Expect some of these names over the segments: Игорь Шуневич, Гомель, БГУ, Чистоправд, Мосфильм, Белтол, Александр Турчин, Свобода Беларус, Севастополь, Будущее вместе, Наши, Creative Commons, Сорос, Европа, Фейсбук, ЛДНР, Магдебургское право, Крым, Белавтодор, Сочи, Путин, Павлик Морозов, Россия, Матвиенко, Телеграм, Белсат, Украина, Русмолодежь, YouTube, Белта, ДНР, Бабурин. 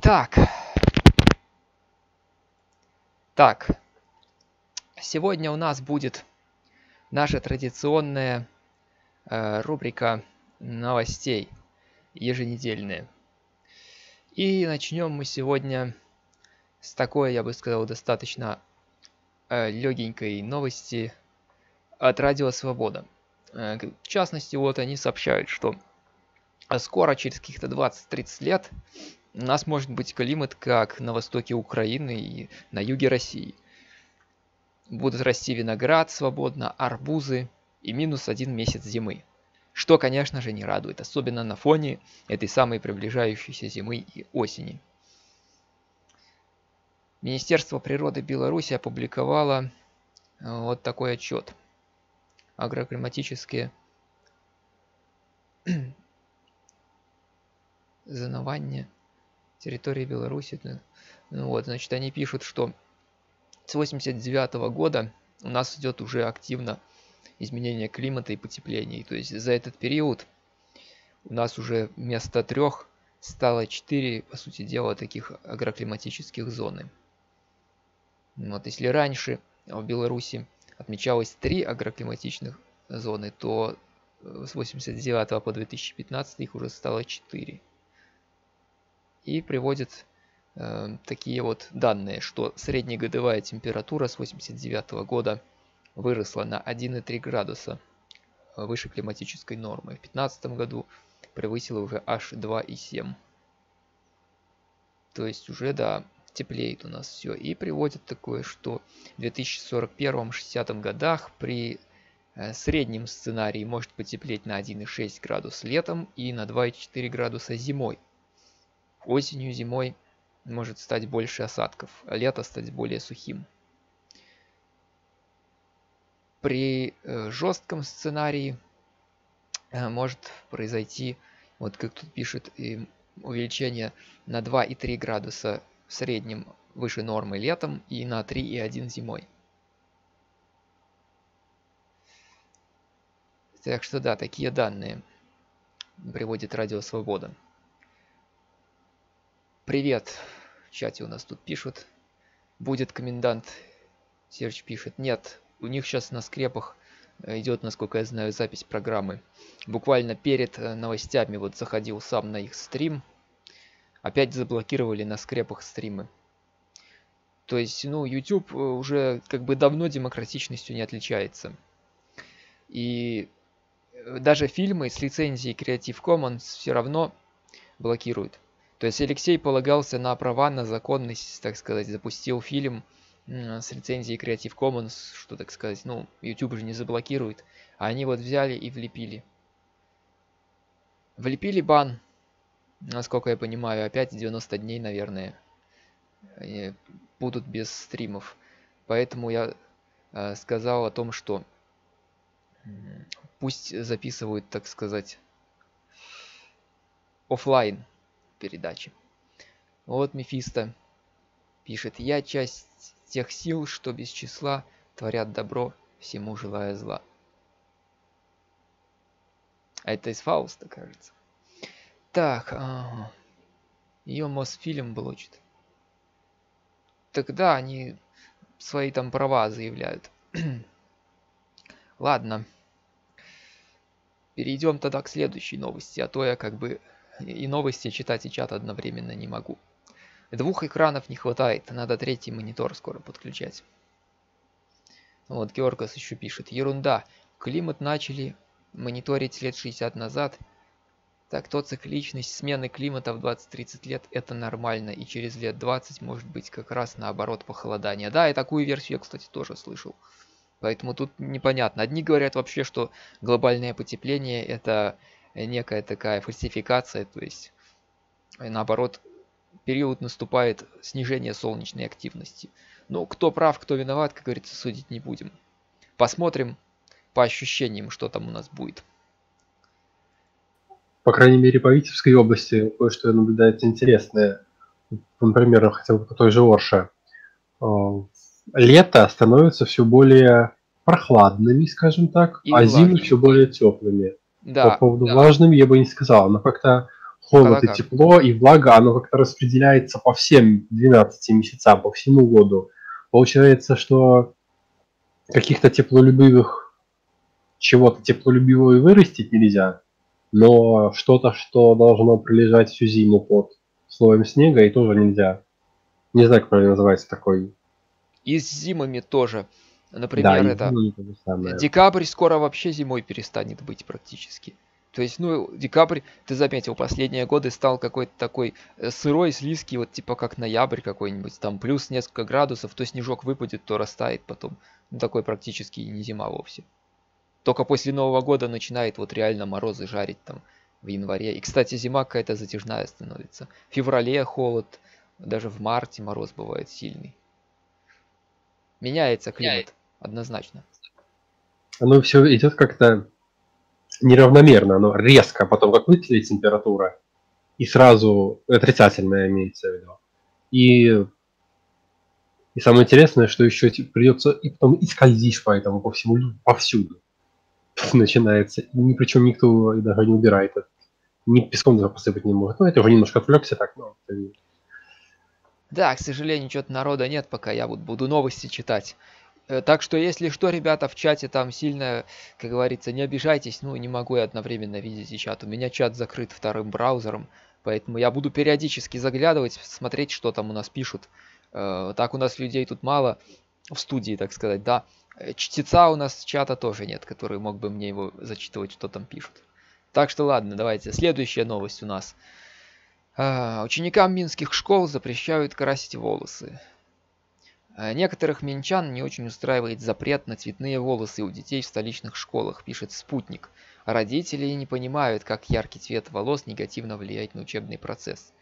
Так. Сегодня у нас будет наша традиционная рубрика новостей еженедельные. И начнем мы сегодня с такой, я бы сказал, достаточно легенькой новости от Радио Свобода. В частности, вот они сообщают, что скоро, через каких-то 20-30 лет, у нас может быть климат как на востоке Украины и на юге России. Будут расти виноград свободно, арбузы и минус 1 месяц зимы. Что, конечно же, не радует, особенно на фоне этой самой приближающейся зимы и осени. Министерство природы Беларуси опубликовало вот такой отчет. Агроклиматические зонования территории Беларуси. Ну вот, значит, они пишут, что с 1989 года у нас идет уже активно изменение климата и потепление. То есть за этот период у нас уже вместо 3 стало 4, по сути дела, таких агроклиматических зоны. Вот если раньше в Беларуси отмечалось 3 агроклиматичных зоны, то с 1989 по 2015 их уже стало 4. И приводит такие вот данные, что среднегодовая температура с 1989 года выросла на 1,3 градуса выше климатической нормы. В 2015 году превысила уже аж 2,7. То есть уже, да, теплеет у нас все. И приводит такое, что в 2041-60 годах при среднем сценарии может потеплеть на 1,6 градус летом и на 2,4 градуса зимой. Осенью, зимой может стать больше осадков, а лето стать более сухим. При жестком сценарии может произойти, вот как тут пишет, увеличение на 2,3 градуса в среднем выше нормы летом и на 3,1 зимой. Так что да, такие данные приводит Радио Свобода. Привет, в чате у нас тут пишут. Будет комендант, Серж пишет. Нет, у них сейчас на скрепах идет, насколько я знаю, запись программы. Буквально перед новостями вот заходил сам на их стрим. Опять заблокировали на скрепах стримы. То есть, ну, YouTube уже как бы давно демократичностью не отличается. И даже фильмы с лицензией Creative Commons все равно блокируют. То есть Алексей полагался на права, на законность, так сказать, запустил фильм с лицензией Creative Commons, что, так сказать, ну, YouTube же не заблокирует. А они вот взяли и влепили. Влепили бан, насколько я понимаю, опять 90 дней, наверное, будут без стримов. Поэтому я сказал о том, что пусть записывают, так сказать, офлайн передачи. Вот Мефисто пишет: я часть тех сил, что без числа творят добро, всему желая зла. А это из Фауста, кажется. Так, ага. Ее Мосфильм блочит. Тогда они свои там права заявляют. Ладно. Перейдем тогда к следующей новости, а то я как бы и новости читать и чат одновременно не могу. 2 экранов не хватает, надо 3-й монитор скоро подключать. Вот Георгас еще пишет: ерунда, климат начали мониторить лет 60 назад. Так то цикличность смены климата в 20-30 лет это нормально, и через лет 20 может быть как раз наоборот похолодание. Да, и такую версию я, кстати, тоже слышал. Поэтому тут непонятно. Одни говорят вообще, что глобальное потепление это некая такая фальсификация, то есть наоборот период наступает снижение солнечной активности. Но кто прав, кто виноват, как говорится, судить не будем. Посмотрим по ощущениям, что там у нас будет. По крайней мере, по Витебской области кое-что наблюдается интересное. Например, я хотел бы по той же Орше. Лето становится все более прохладными, скажем так, и а зимы все более теплыми. Да, по поводу влажным я бы не сказал, но как-то холод и тепло, и влага, оно как-то распределяется по всем 12 месяцам, по всему году. Получается, что каких-то теплолюбивых, чего-то теплолюбивого и вырастить нельзя, но что-то, что должно прилежать всю зиму под слоем снега, и тоже нельзя. Не знаю, как правильно называется такой. И с зимами тоже. Например, да, это декабрь скоро вообще зимой перестанет быть практически. То есть, ну, декабрь, ты заметил, последние годы стал какой-то такой сырой, слизкий, вот типа как ноябрь какой-нибудь, там плюс несколько градусов, то снежок выпадет, то растает потом. Ну, такой практически не зима вовсе. Только после Нового года начинает вот реально морозы жарить там в январе. И, кстати, зима какая-то затяжная становится. В феврале холод, даже в марте мороз бывает сильный. Меняется климат, однозначно. Оно все идет как-то неравномерно, оно резко, потом как выцелит температура, и сразу отрицательное имеется в виду. И самое интересное, что еще придется, и потом и скользишь по этому, по всему, повсюду. Начинается, и причем никто даже не убирает это. Ни песком даже посыпать не может. Ну, это уже немножко отвлекся так, но... Да, к сожалению, что-то народа нет, пока я вот буду новости читать. Так что, если что, ребята, в чате там сильно, как говорится, не обижайтесь. Ну, не могу я одновременно видеть и чат. У меня чат закрыт вторым браузером, поэтому я буду периодически заглядывать, смотреть, что там у нас пишут. Так у нас людей тут мало, в студии, так сказать, да. Чтеца у нас чата тоже нет, который мог бы мне его зачитывать, что там пишут. Так что, ладно, давайте. Следующая новость у нас. Ученикам минских школ запрещают красить волосы. Некоторых минчан не очень устраивает запрет на цветные волосы у детей в столичных школах, пишет «Спутник». Родители не понимают, как яркий цвет волос негативно влияет на учебный процесс.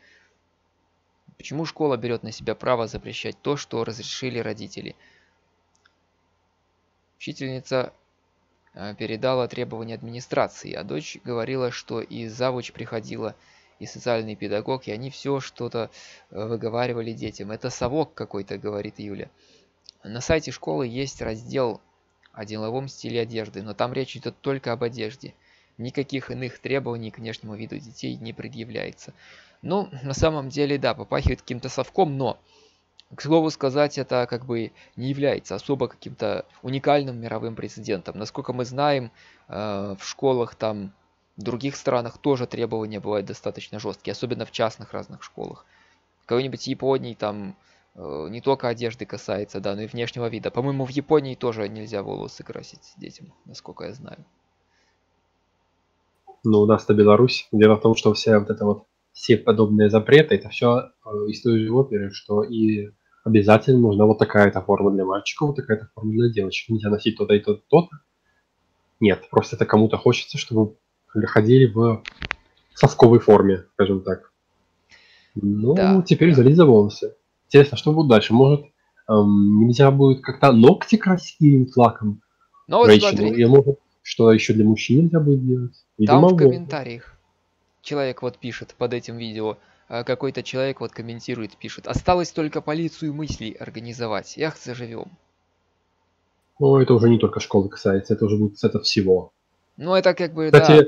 Почему школа берет на себя право запрещать то, что разрешили родители? Учительница передала требования администрации, а дочь говорила, что и завуч приходила... и социальный педагог, и они все что-то выговаривали детям. Это совок какой-то, говорит Юля. На сайте школы есть раздел о деловом стиле одежды, но там речь идет только об одежде. Никаких иных требований к внешнему виду детей не предъявляется. Ну, на самом деле, да, попахивает каким-то совком, но, к слову сказать, это как бы не является особо каким-то уникальным мировым прецедентом. Насколько мы знаем, в школах там... В других странах тоже требования бывают достаточно жесткие, особенно в частных разных школах. В какой-нибудь Японии там не только одежды касается, да, но и внешнего вида. По-моему, в Японии тоже нельзя волосы красить детям, насколько я знаю. Ну, у нас-то Беларусь. Дело в том, что все подобные запреты, это все из той же оперы, что и обязательно нужна вот такая-то форма для мальчиков, вот такая-то форма для девочек. Нельзя носить то-то и то-то, то-то. Нет, просто это кому-то хочется, чтобы... ходили в совковой форме, скажем так. Ну, да, теперь залезь за волосы. Интересно, что будет дальше? Может, нельзя будет как-то ногти красить лаком? Ну, вот смотри. И, может, что еще для мужчин нельзя будет делать? Видимо, там в комментариях человек вот пишет под этим видео, какой-то человек вот комментирует, пишет: осталось только полицию мыслей организовать. Эх, заживем. Ну, это уже не только школы касается, это уже будет это всего. Ну, это как бы, кстати, да.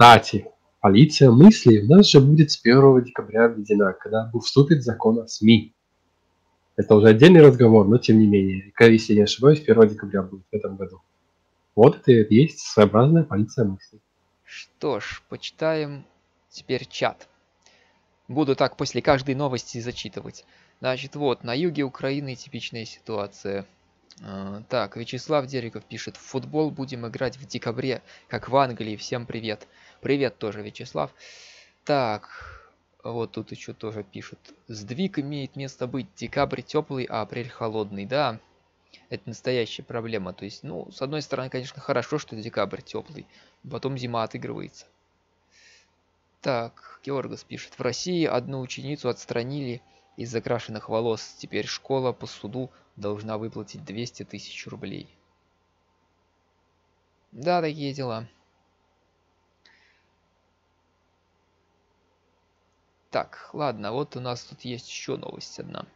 Кстати, полиция мыслей у нас же будет с 1 декабря введена, когда вступит закон о СМИ. Это уже отдельный разговор, но тем не менее. Если я не ошибаюсь, 1 декабря будет в этом году. Вот это и есть своеобразная полиция мыслей. Что ж, почитаем теперь чат. Буду так после каждой новости зачитывать. Значит, вот, на юге Украины типичная ситуация. Так, Вячеслав Дериков пишет: в футбол будем играть в декабре, как в Англии, всем привет. Привет тоже, Вячеслав. Так, вот тут еще тоже пишут: сдвиг имеет место быть, декабрь теплый, а апрель холодный. Да, это настоящая проблема. То есть, ну, с одной стороны, конечно, хорошо, что декабрь теплый, потом зима отыгрывается. Так, Георгос пишет: в России одну ученицу отстранили из-за крашенных волос. Теперь школа по суду должна выплатить 200 тысяч рублей. Да, такие дела. Так, ладно, вот у нас тут есть еще новость одна.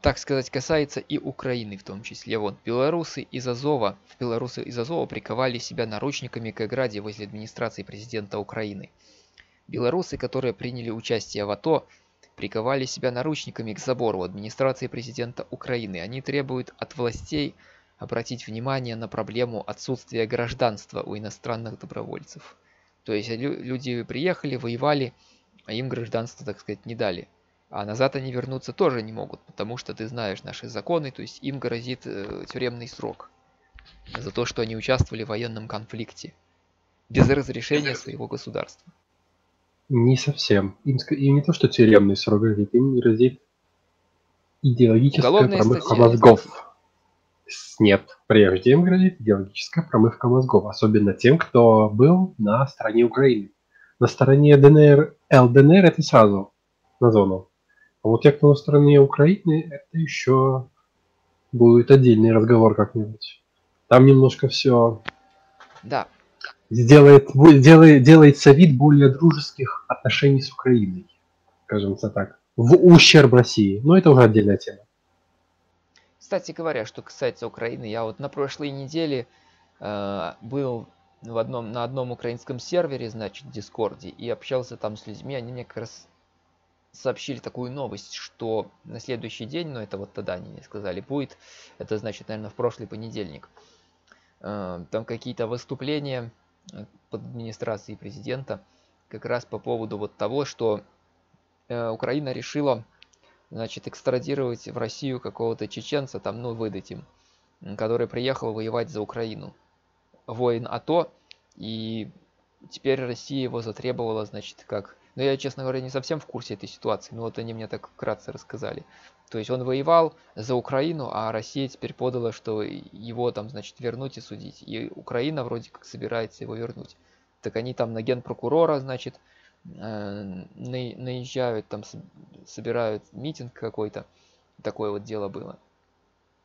Так сказать, касается и Украины в том числе. Вот, белорусы из Азова приковали себя наручниками к ограде возле администрации президента Украины. Белорусы, которые приняли участие в АТО, приковали себя наручниками к забору администрации президента Украины. Они требуют от властей обратить внимание на проблему отсутствия гражданства у иностранных добровольцев. То есть люди приехали, воевали, а им гражданство, так сказать, не дали. А назад они вернуться тоже не могут, потому что ты знаешь наши законы, то есть им грозит тюремный срок за то, что они участвовали в военном конфликте без разрешения своего государства. Не совсем. Им не то, что тюремный срок грозит, им грозит идеологическая промывка мозгов. Нет, прежде им грозит идеологическая промывка мозгов, особенно тем, кто был на стороне Украины. На стороне ДНР, ЛДНР это сразу на зону. А вот те, кто на стороне Украины, это еще будет отдельный разговор как-нибудь. Там немножко все... Да. Делается вид более дружеских отношений с Украиной, скажем так, в ущерб России. Но это уже отдельная тема. Кстати говоря, что касается Украины, я вот на прошлой неделе был на одном украинском сервере, значит, Discord, и общался там с людьми. Они мне как раз сообщили такую новость, что на следующий день, но это вот тогда они мне сказали, будет, это значит, наверное, в прошлый понедельник, там какие-то выступления под администрацией президента как раз по поводу вот того, что Украина решила, значит, экстрадировать в Россию какого-то чеченца, там, ну, выдать им, который приехал воевать за Украину, воин АТО, и теперь Россия его затребовала, значит, как... Но я, честно говоря, не совсем в курсе этой ситуации, но вот они мне так вкратце рассказали. То есть он воевал за Украину, а Россия теперь подала, что его там, значит, вернуть и судить. И Украина вроде как собирается его вернуть. Так они там на генпрокурора, значит, наезжают, там собирают митинг какой-то. Такое вот дело было.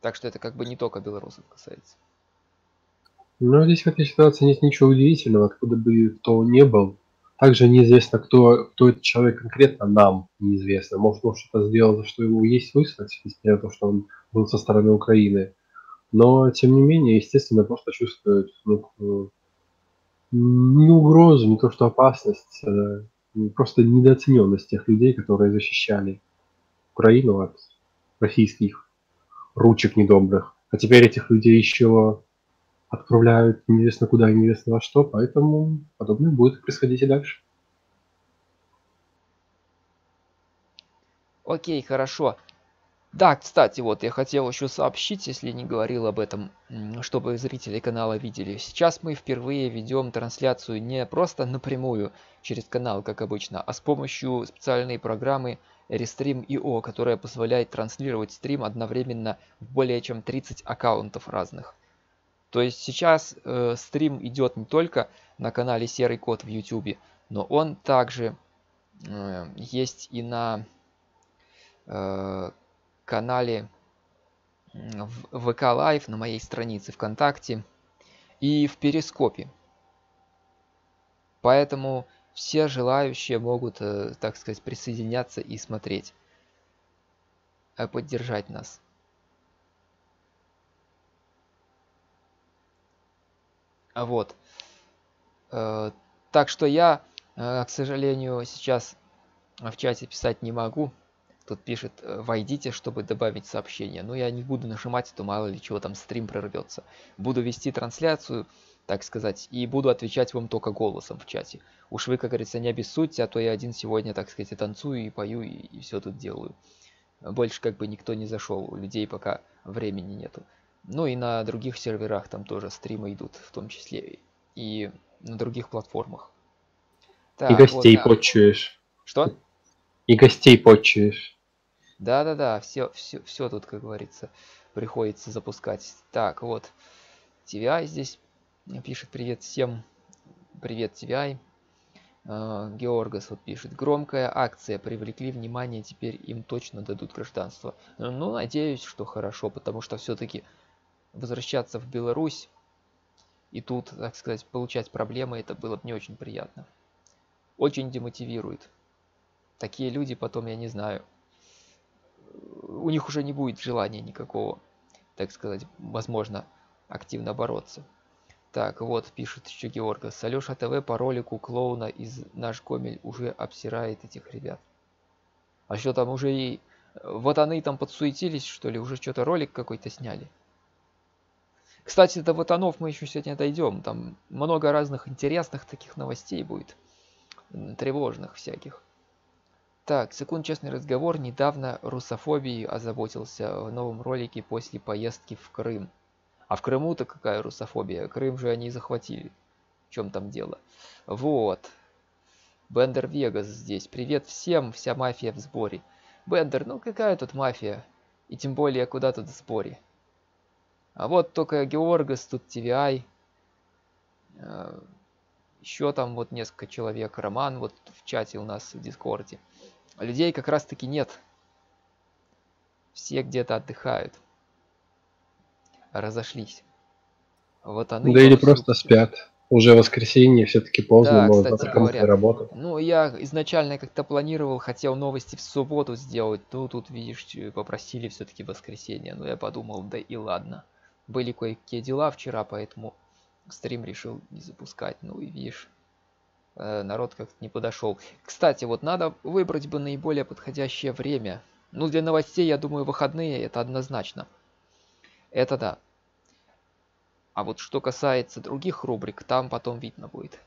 Так что это как бы не только белорусов касается. Но здесь в этой ситуации нет ничего удивительного, откуда бы кто ни был. Также неизвестно, кто этот человек конкретно, нам неизвестно. Может, он что-то сделал, за что его есть выслать, несмотря на то, что он был со стороны Украины. Но, тем не менее, естественно, просто чувствует не угрозу, не то что опасность, просто недооцененность тех людей, которые защищали Украину от российских ручек недобрых. А теперь этих людей еще... отправляют неизвестно куда и неизвестно во что, поэтому подобное будет происходить и дальше. Окей, хорошо. Да, кстати, вот я хотел еще сообщить, если не говорил об этом, чтобы зрители канала видели. Сейчас мы впервые ведем трансляцию не просто напрямую через канал, как обычно, а с помощью специальной программы Restream.io, которая позволяет транслировать стрим одновременно в более чем 30 аккаунтов разных. То есть сейчас стрим идет не только на канале Серый Кот в YouTube, но он также есть и на канале ВК Лайв, на моей странице ВКонтакте и в Перископе. Поэтому все желающие могут, так сказать, присоединяться и смотреть, поддержать нас. Вот. Так что я, к сожалению, сейчас в чате писать не могу. Тут пишет, войдите, чтобы добавить сообщение. Но я не буду нажимать, то мало ли чего там стрим прорвется. Буду вести трансляцию, так сказать, и буду отвечать вам только голосом в чате. Уж вы, как говорится, не обессудьте, а то я один сегодня, так сказать, и танцую, и пою, и все тут делаю. Больше как бы никто не зашел, у людей пока времени нету. Ну и на других серверах там тоже стримы идут, в том числе и на других платформах. Так, и гостей вот, подчуешь. Что? И гостей подчуешь. Да-да-да, все тут, как говорится, приходится запускать. Так, вот, TVI здесь пишет привет всем. Привет, TVI. Георгас вот пишет, громкая акция, привлекли внимание, теперь им точно дадут гражданство. Ну, надеюсь, что хорошо, потому что все-таки... возвращаться в Беларусь и тут, так сказать, получать проблемы, это было бы не очень приятно. Очень демотивирует. Такие люди потом, я не знаю, у них уже не будет желания никакого, так сказать, возможно, активно бороться. Так, вот, пишет еще Георга. С Алёша ТВ по ролику клоуна из «Наш Гомель» уже обсирает этих ребят. А что там уже и... Вот они там подсуетились, что ли? Уже что-то ролик какой-то сняли. Кстати, до Ватанов мы еще сегодня дойдем. Там много разных интересных таких новостей будет. Тревожных всяких. Так, секунд честный разговор. Недавно русофобией озаботился в новом ролике после поездки в Крым. А в Крыму-то какая русофобия? Крым же они захватили. В чем там дело? Вот. Бендер Вегас здесь. Привет всем, вся мафия в сборе. Бендер, ну какая тут мафия? И тем более куда тут в сборе? А вот только Георгас, тут ТВИ. Еще там вот несколько человек. Роман вот в чате у нас в Дискорде. Людей как раз таки нет. Все где-то отдыхают. Разошлись. Вот они. Да или просто спят. Уже воскресенье, все-таки поздно, да, можно закончить работу. Ну, я изначально как-то планировал, хотел новости в субботу сделать, но тут, видишь, попросили все-таки воскресенье. Но я подумал, да и ладно. Были кое-какие дела вчера, поэтому стрим решил не запускать. Ну и видишь, народ как-то не подошел. Кстати, вот надо выбрать бы наиболее подходящее время. Ну, для новостей, я думаю, выходные, это однозначно. Это да. А вот что касается других рубрик, там потом видно будет.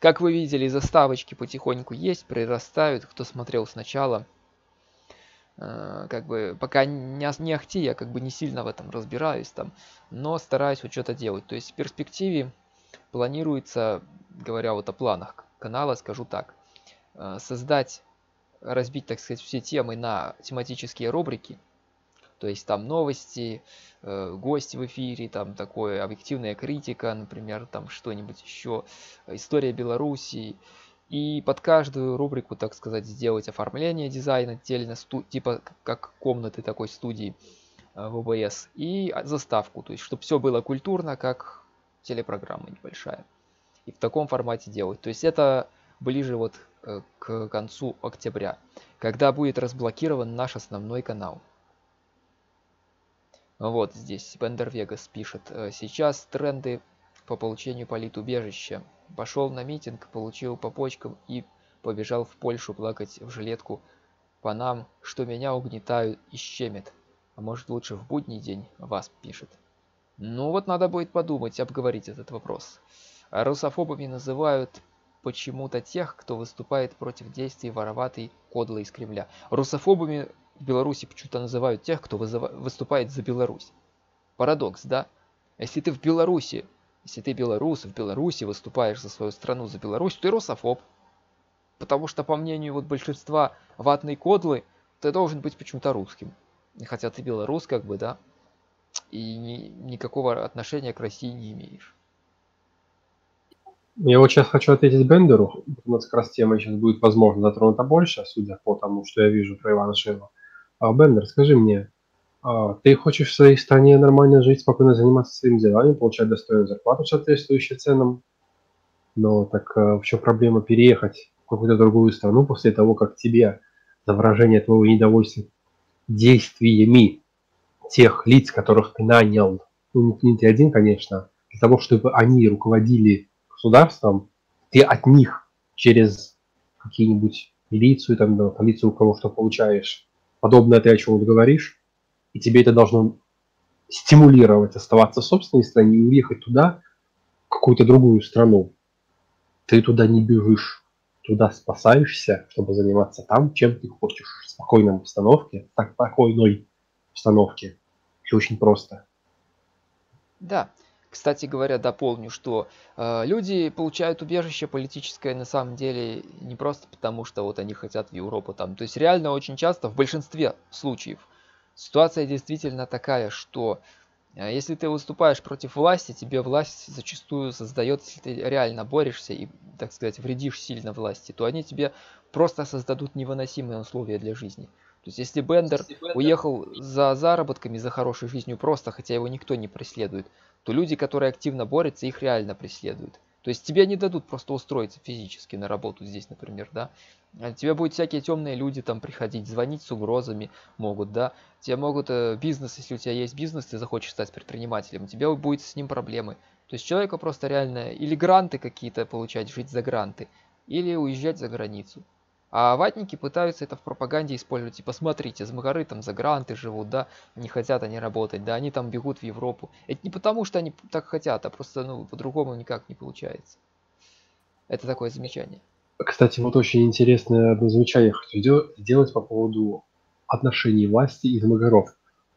Как вы видели, заставочки потихоньку есть, прирастают. Кто смотрел сначала, как бы пока не ахти, я как бы не сильно в этом разбираюсь там, но стараюсь вот что-то делать. То есть в перспективе планируется, говоря вот о планах канала, скажу так, создать, разбить, так сказать, все темы на тематические рубрики. То есть там новости, гости в эфире, там такое объективная критика, например, там что-нибудь еще, история Беларуси. И под каждую рубрику, так сказать, сделать оформление, дизайн отдельно, типа как комнаты такой студии в ОБС. И заставку, то есть чтобы все было культурно, как телепрограмма небольшая. И в таком формате делать. То есть это ближе вот к концу октября, когда будет разблокирован наш основной канал. Вот здесь Бендер Вегас пишет. Сейчас тренды по получению политубежища. Пошел на митинг, получил по почкам и побежал в Польшу плакать в жилетку по нам, что меня угнетают и щемит. А может лучше в будний день, вас пишет. Ну вот надо будет подумать, обговорить этот вопрос. А русофобами называют почему-то тех, кто выступает против действий вороватой кодлы из Кремля. Русофобами... В Беларуси почему-то называют тех, кто выступает за Беларусь. Парадокс, да? Если ты в Беларуси, если ты белорус, в Беларуси выступаешь за свою страну, за Беларусь, ты русофоб. Потому что, по мнению вот большинства ватной кодлы, ты должен быть почему-то русским. Хотя ты белорус, как бы, да? И никакого отношения к России не имеешь. Я вот сейчас хочу ответить Бендеру. У нас как раз тема сейчас будет, возможно, затронута больше, судя по тому, что я вижу про Ивана Шева. Бендер, скажи мне, ты хочешь в своей стране нормально жить, спокойно заниматься своими делами, получать достойную зарплату, соответствующую ценам? Но так в чем проблема переехать в какую-то другую страну после того, как тебе за выражение твоего недовольства действиями тех лиц, которых ты нанял, ну не ты один, конечно, для того, чтобы они руководили государством, ты от них через какие-нибудь милицию, там, да, полицию, у кого что получаешь, подобное ты о чем-то говоришь, и тебе это должно стимулировать оставаться в собственной стране и уехать туда, в какую-то другую страну. Ты туда не бежишь, туда спасаешься, чтобы заниматься там, чем ты хочешь, в спокойной обстановке, в спокойной обстановке. И очень просто. Да. Кстати говоря, дополню, что люди получают убежище политическое на самом деле не просто потому, что вот они хотят в Европу там. То есть реально очень часто, в большинстве случаев, ситуация действительно такая, что если ты выступаешь против власти, тебе власть зачастую создает, если ты реально борешься и, так сказать, вредишь сильно власти, то они тебе просто создадут невыносимые условия для жизни. То есть, если Бендер уехал за заработками, за хорошей жизнью просто, хотя его никто не преследует, то люди, которые активно борются, их реально преследуют. То есть, тебе не дадут просто устроиться физически на работу здесь, например, да? Тебе будут всякие темные люди там приходить, звонить с угрозами могут, да. Тебе могут бизнес, если у тебя есть бизнес, ты захочешь стать предпринимателем, у тебя будет с ним проблемы. То есть человека просто реально или гранты какие-то получать, жить за гранты, или уезжать за границу. А ватники пытаются это в пропаганде использовать. Типа, смотрите, с Магары там за гранты живут, да, не хотят они работать, да, они там бегут в Европу. Это не потому, что они так хотят, а просто, ну, по-другому никак не получается. Это такое замечание. Кстати, вот очень интересное одно замечание я хочу сделать по поводу отношений власти и Магаров.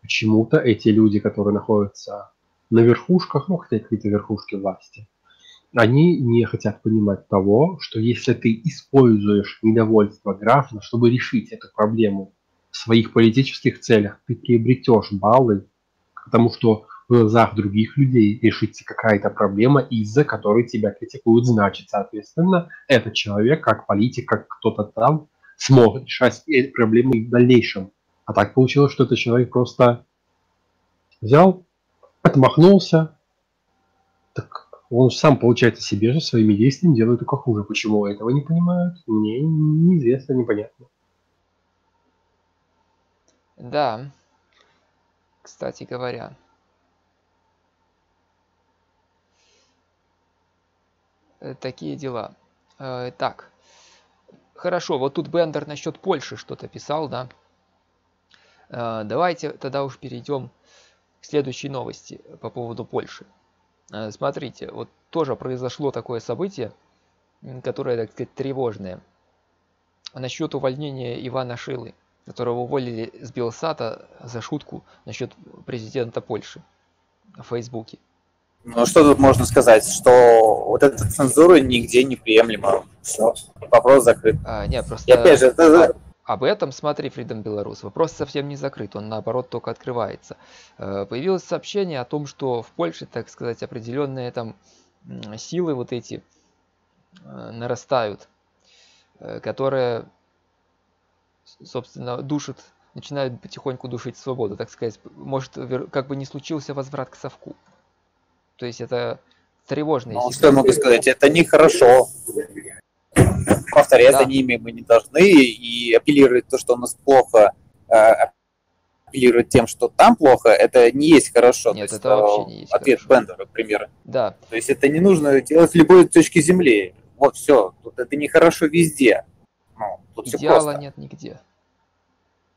Почему-то эти люди, которые находятся на верхушках, ну, хотя какие-то верхушки власти, они не хотят понимать того, что если ты используешь недовольство граждан, чтобы решить эту проблему в своих политических целях, ты приобретешь баллы, потому что в глазах других людей решится какая-то проблема, из-за которой тебя критикуют. Значит, соответственно, этот человек, как политик, как кто-то там, сможет решать эти проблемы в дальнейшем. А так получилось, что этот человек просто взял, отмахнулся, так... Он же сам, получается, себе же своими действиями делает только хуже. Почему этого не понимают, мне неизвестно, непонятно. Да, кстати говоря. Такие дела. Так, хорошо, вот тут Бендер насчет Польши что-то писал, да. Давайте тогда уж перейдем к следующей новости по поводу Польши. Смотрите, вот тоже произошло такое событие, которое, так сказать, тревожное. Насчет увольнения Ивана Шилы, которого уволили с Белсата за шутку насчет президента Польши в Фейсбуке. Ну что тут можно сказать, что вот эта цензура нигде не приемлема. Все, вопрос закрыт. Нет, просто... И опять же, это... Об этом, смотри, Freedom Belarus, вопрос совсем не закрыт, он наоборот только открывается. Появилось сообщение о том, что в Польше, так сказать, определенные там силы вот эти нарастают, которые, собственно, душат, начинают потихоньку душить свободу, так сказать, может, как бы не случился возврат к совку. То есть это тревожные ситуации. Что я могу сказать, это нехорошо. Повторяю, да. За ними мы не должны, и апеллировать то, что у нас плохо, апеллировать тем, что там плохо, это не есть хорошо. Нет, то это есть, вообще не есть ответ хорошо. Бендера, к примеру. Да. То есть это не нужно делать в любой точке земли. Вот все. Тут это нехорошо везде. Ну, тут идеала нет нигде.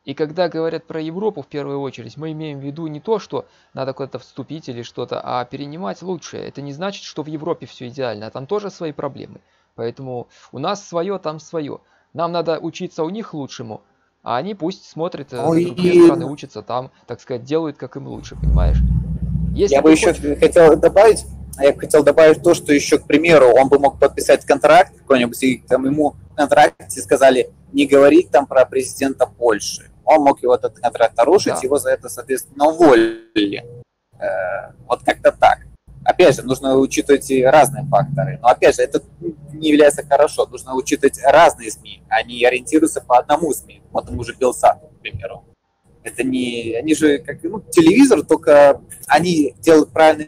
И когда говорят про Европу, в первую очередь, мы имеем в виду не то, что надо куда-то вступить или что-то, а перенимать лучшее. Это не значит, что в Европе все идеально, а там тоже свои проблемы. Поэтому у нас свое, там свое. Нам надо учиться у них лучшему, а они пусть смотрят, другие страны учатся там, так сказать, делают как им лучше, понимаешь? Если я бы хотел добавить то, что еще, к примеру, он бы мог подписать контракт какой-нибудь, и там ему в контракте сказали не говорить там про президента Польши. Он мог его этот контракт нарушить, да. Его за это, соответственно, уволили. Вот как-то так. Опять же, нужно учитывать и разные факторы. Но опять же, это не является хорошо. Нужно учитывать разные СМИ. Они ориентируются по одному СМИ, по тому же Белсату, к примеру. Это не... Они же как телевизор, только они делают правильно.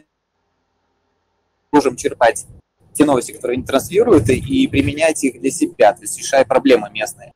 Можем черпать те новости, которые они транслируют, и применять их для себя, то есть решая проблемы местные.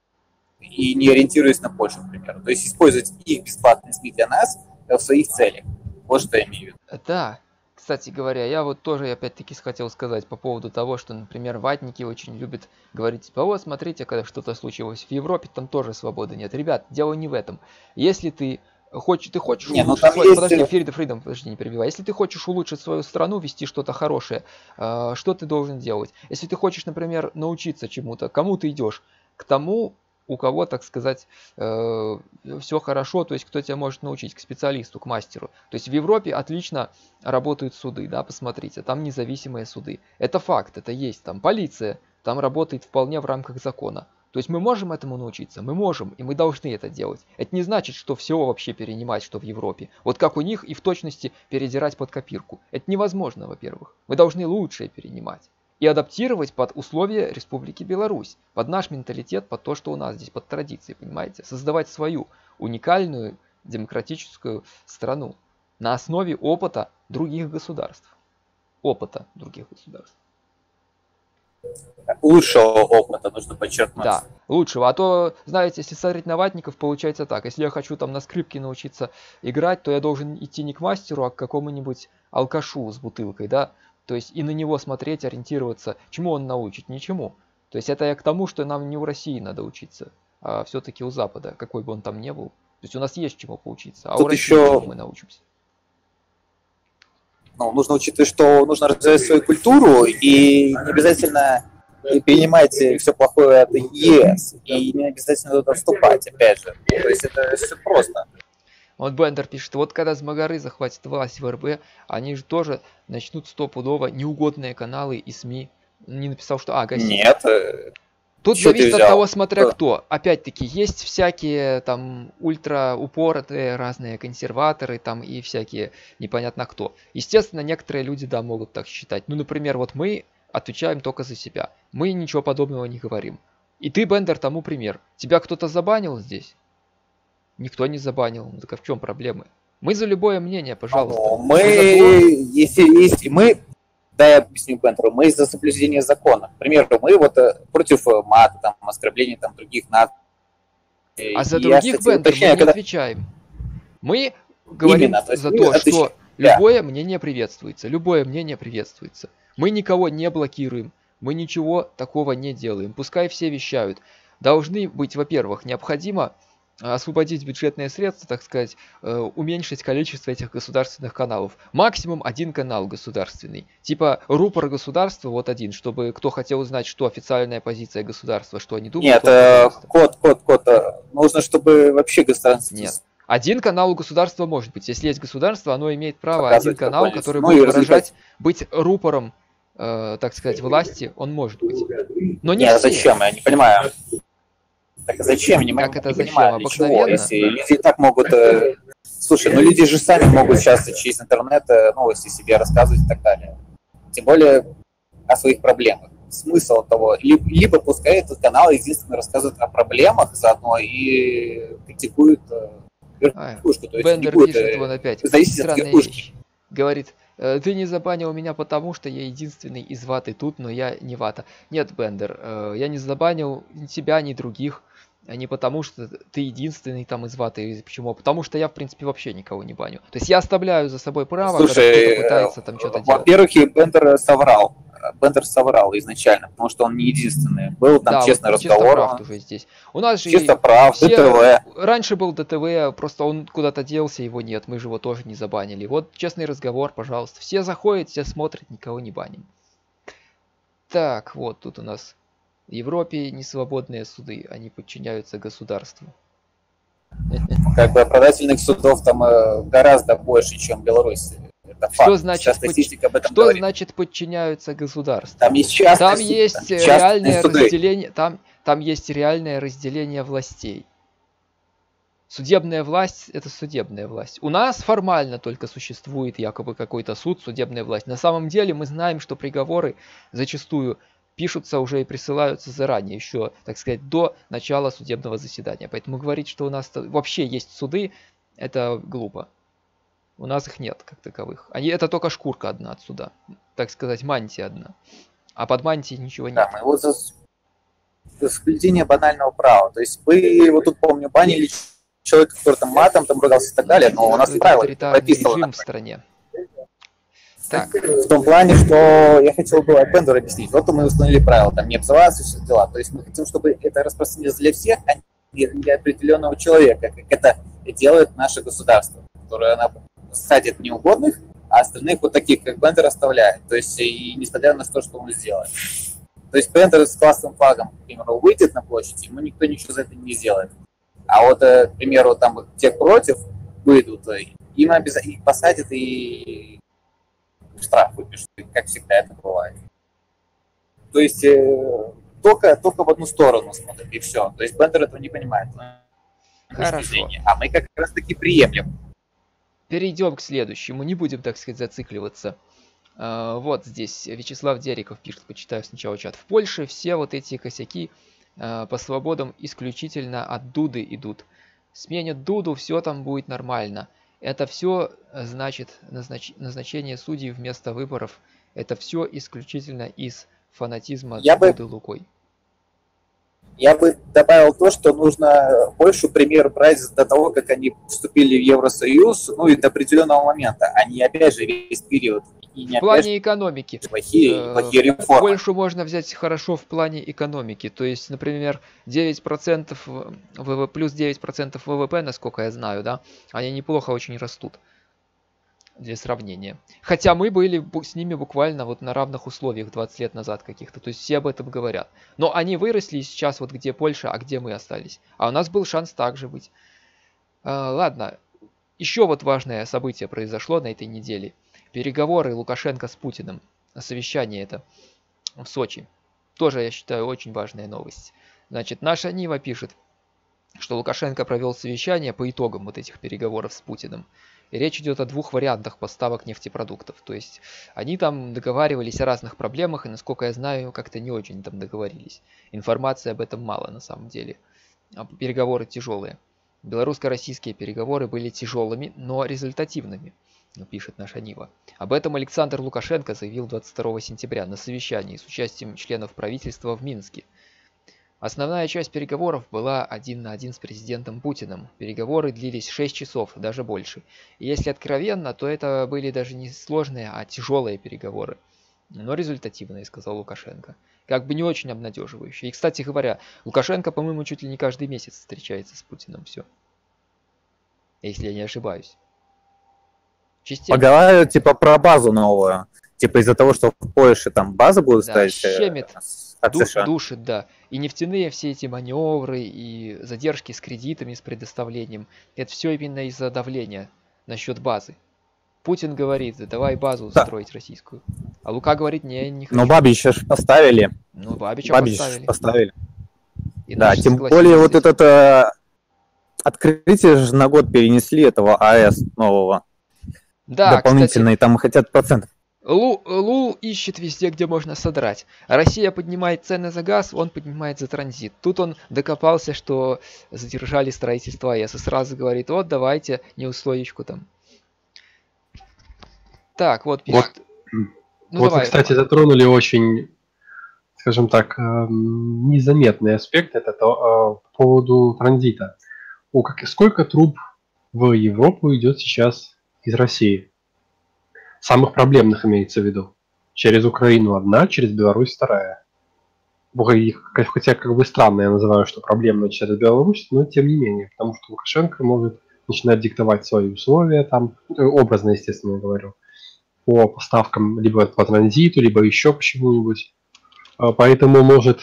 И не ориентируясь на Польшу, к примеру. То есть использовать их бесплатные СМИ для нас в своих целях. Вот что я имею в виду. Да. Кстати говоря, я вот тоже опять-таки хотел сказать по поводу того, что, например, ватники очень любят говорить, типа, вот, смотрите, когда что-то случилось в Европе, там тоже свободы нет. Ребят, дело не в этом. Если ты хочешь не, улучшить... Свой... Есть... Подожди, Freedom, подожди, не перебивай. Если ты хочешь улучшить свою страну, вести что-то хорошее, что ты должен делать? Если ты хочешь, например, научиться чему-то, кому ты идешь? К тому... у кого, так сказать, все хорошо, то есть кто тебя может научить, к специалисту, к мастеру. То есть в Европе отлично работают суды, да, посмотрите, там независимые суды. Это факт, это есть, там полиция, там работает вполне в рамках закона. То есть мы можем этому научиться, мы можем, и мы должны это делать. Это не значит, что все вообще перенимать, что в Европе. Вот как у них и в точности передирать под копирку. Это невозможно, во-первых. Мы должны лучшее перенимать. И адаптировать под условия Республики Беларусь, под наш менталитет, под то, что у нас здесь, под традиции, понимаете? Создавать свою уникальную демократическую страну на основе опыта других государств. лучшего опыта, нужно подчеркнуть. Да, лучшего. А то, знаете, если смотреть на ватников, получается так. Если я хочу там на скрипке научиться играть, то я должен идти не к мастеру, а к какому-нибудь алкашу с бутылкой, да? То есть и на него смотреть, ориентироваться. Чему он научит? Ничему. То есть это я к тому, что нам не у России надо учиться, а все-таки у Запада, какой бы он там ни был. То есть у нас есть чему поучиться, а тут у России еще... мы научимся. Ну, нужно учитывать, что нужно развивать свою культуру и не обязательно... И принимайте все плохое от ЕС, и не обязательно туда вступать, опять же. То есть это все просто. Вот Бендер пишет, вот когда змагары захватят власть в РБ, они же тоже начнут стопудово неугодные каналы и СМИ. Не написал, что... А, газеты. Нет. Тут зависит от того, смотря кто. Опять-таки, есть всякие там ультраупоротые разные консерваторы там и всякие непонятно кто. Естественно, некоторые люди, да, могут так считать. Ну, например, вот мы... отвечаем только за себя. Мы ничего подобного не говорим. И ты, Бендер, тому пример. Тебя кто-то забанил здесь? Никто не забанил. Ну, так а в чем проблемы? Мы за любое мнение, пожалуйста. Да, я объясню Бендеру. Мы за соблюдение закона. К примеру, мы вот против мата, там, оскорбления там, других наций. А за других, Бендер, мы не отвечаем. Мы говорим за то, что любое мнение приветствуется. Любое мнение приветствуется. Мы никого не блокируем, мы ничего такого не делаем, пускай все вещают. Должны быть, во-первых, необходимо освободить бюджетные средства, так сказать, уменьшить количество этих государственных каналов. Максимум один канал государственный, типа рупор государства, вот один, чтобы кто хотел узнать, что официальная позиция государства, что они думают. Нет, код, нужно, чтобы вообще государство... Нет. Один канал у государства может быть. Если есть государство, оно имеет право один канал, который будет выражать, быть рупором, так сказать, власти, он может быть. Но не все. Зачем? Я не понимаю. Так зачем? Как это зачем? Обыкновенно? Если люди и так могут... Слушай, ну люди же сами могут сейчас через интернет новости себе рассказывать и так далее. Тем более о своих проблемах. Смысл того. Либо пускай этот канал единственно рассказывает о проблемах заодно и критикует... Бендер пишет вон опять странные вещи. Говорит, ты не забанил меня потому, что я единственный из ваты тут, но я не вата. Нет, Бендер, я не забанил ни тебя, ни других, не потому, что ты единственный там из ваты. Почему? Потому что я, в принципе, вообще никого не баню. То есть я оставляю за собой право, слушай, когда кто-то пытается там что-то делать. Во-первых, Бендер соврал. Бендер соврал изначально, потому что он не единственный. Был там да, честный вот, разговор. Чистоправд уже здесь. У нас же Чистоправд, ДТВ. Раньше был ДТВ, просто он куда-то делся, его нет. Мы же его тоже не забанили. Вот честный разговор, пожалуйста. Все заходят, все смотрят, никого не баним. Так, вот тут у нас. В Европе несвободные суды, они подчиняются государству. Как бы оправдательных судов там гораздо больше, чем в Беларуси. Что значит, подчиняются государству? Там есть реальное разделение властей. Судебная власть – это судебная власть. У нас формально только существует якобы какой-то суд, судебная власть. На самом деле мы знаем, что приговоры зачастую пишутся уже и присылаются заранее, еще, так сказать, до начала судебного заседания. Поэтому говорить, что у нас вообще есть суды – это глупо. У нас их нет, как таковых. Это только шкурка одна отсюда. Так сказать, мантия одна. А под мантией ничего нет. Да, его за соблюдение банального права. То есть вы его тут, помню, банили человека, который там матом там ругался и так далее, но у нас правила прописано в стране. Так. В том плане, что я хотел бы Бендеру объяснить. Вот мы установили правила, там не обзываться, все дела. То есть мы хотим, чтобы это распространилось для всех, а не для определенного человека, как это делает наше государство, которое она садит неугодных, а остальных вот таких, как Бендер, оставляет. То есть, и несмотря на то, что он сделает. То есть, Бендер с классным флагом, к примеру, выйдет на площадь, ему никто ничего за это не сделает. А вот, к примеру, там те против выйдут, им обязательно их посадят и штраф выпишут, как всегда это бывает. То есть, только в одну сторону смотрят, и все. То есть, Бендер этого не понимает. Хорошо. А мы как раз таки приемлем. Перейдем к следующему, не будем, так сказать, зацикливаться. Вот здесь Вячеслав Дериков пишет, почитаю сначала чат. В Польше все вот эти косяки по свободам исключительно от Дуды идут. Сменят Дуду, все там будет нормально. Это все значит назначение судей вместо выборов. Это все исключительно из фанатизма под Лукой. Я бы добавил то, что нужно Польшу, пример, брать до того, как они вступили в Евросоюз, ну и до определенного момента. Они, опять же, весь период. В плане экономики. Плохие реформы. Польшу можно взять хорошо в плане экономики. То есть, например, 9% ВВП, плюс 9% ВВП, насколько я знаю, да, они неплохо очень растут. Для сравнения. Хотя мы были с ними буквально вот на равных условиях 20 лет назад каких-то. То есть все об этом говорят. Но они выросли, и сейчас вот где Польша, а где мы остались. А у нас был шанс так же быть. Ладно. Еще вот важное событие произошло на этой неделе. Переговоры Лукашенко с Путиным. Совещание это в Сочи. Тоже, я считаю, очень важная новость. Значит, Наша Нива пишет, что Лукашенко провел совещание по итогам вот этих переговоров с Путиным. И речь идет о двух вариантах поставок нефтепродуктов. То есть они там договаривались о разных проблемах, и, насколько я знаю, как-то не очень там договорились. Информации об этом мало на самом деле. Переговоры тяжелые. Белорусско-российские переговоры были тяжелыми, но результативными, пишет Наша Нива. Об этом Александр Лукашенко заявил 22 сентября на совещании с участием членов правительства в Минске. Основная часть переговоров была 1 на 1 с президентом Путиным. Переговоры длились 6 часов, даже больше. И если откровенно, то это были даже не сложные, а тяжелые переговоры. Но результативные, сказал Лукашенко. Как бы не очень обнадеживающе. И, кстати говоря, Лукашенко, по-моему, чуть ли не каждый месяц встречается с Путиным. Все. Если я не ошибаюсь. Частично. Поговаривают, типа, про базу новую. Типа из-за того, что в Польше там базы будут ставить. Щемит. Душит, да. И нефтяные все эти маневры, и задержки с кредитами, с предоставлением. Это все именно из-за давления насчет базы. Путин говорит, давай базу строить российскую. А Лука говорит, не хочу. Но Бабича же поставили. Ну, Бабича поставили. И да, тем более вот это открытие же на год перенесли этого АЭС нового. Да, дополнительные, кстати, там хотят процентов. Лул ищет везде, где можно содрать. Россия поднимает цены за газ, он поднимает за транзит. Тут он докопался, что задержали строительство АЭС. И сразу говорит, вот давайте неустоечку там. Так, вот пишет. Вот вы, кстати, затронули очень, скажем так, незаметный аспект. Это по поводу транзита. Сколько труб в Европу идет сейчас из России? Самых проблемных имеется в виду. Через Украину одна, через Беларусь вторая. Хотя как бы странно я называю, что проблемная через Беларусь, но тем не менее. Потому что Лукашенко может начинать диктовать свои условия, там, образно, естественно, я говорю, по поставкам, либо по транзиту, либо еще почему-нибудь. Поэтому, может,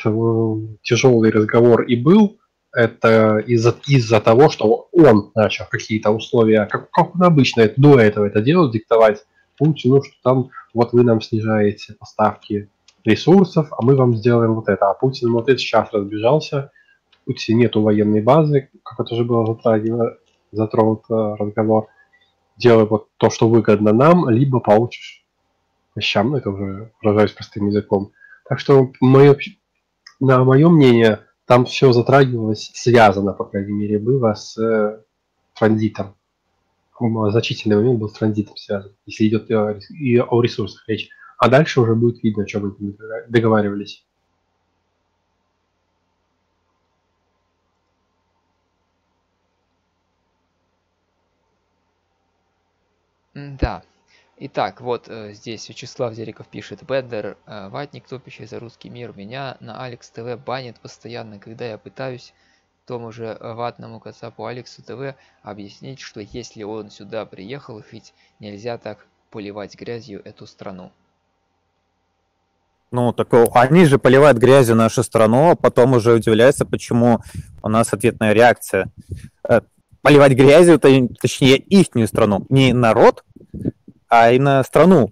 тяжелый разговор и был, это из-за того, что он начал какие-то условия, как он обычно до этого это делал, диктовать Путину, что там вот вы нам снижаете поставки ресурсов, а мы вам сделаем вот это. А Путин вот это сейчас разбежался, в Путине нету военной базы, как это уже было затронут разговор. Делай вот то, что выгодно нам, либо получишь вещам, это уже выражаюсь простым языком. Так что на мое мнение, там все затрагивалось, связано, по крайней мере, было с транзитом. Значительный момент был с транзитом связан, если идет и о ресурсах речь. А дальше уже будет видно, о чем мы договаривались. Да. Итак, вот здесь Вячеслав Зериков пишет. Бендер, ватник, топящий за русский мир. Меня на Алекс ТВ банит постоянно, когда я пытаюсь тому же ватному кацапу Алексу ТВ объяснить, что если он сюда приехал, ведь нельзя так поливать грязью эту страну. Ну, так они же поливают грязью нашу страну, а потом уже удивляются, почему у нас ответная реакция. Поливать грязью, точнее, ихнюю страну. Не народ, а именно страну.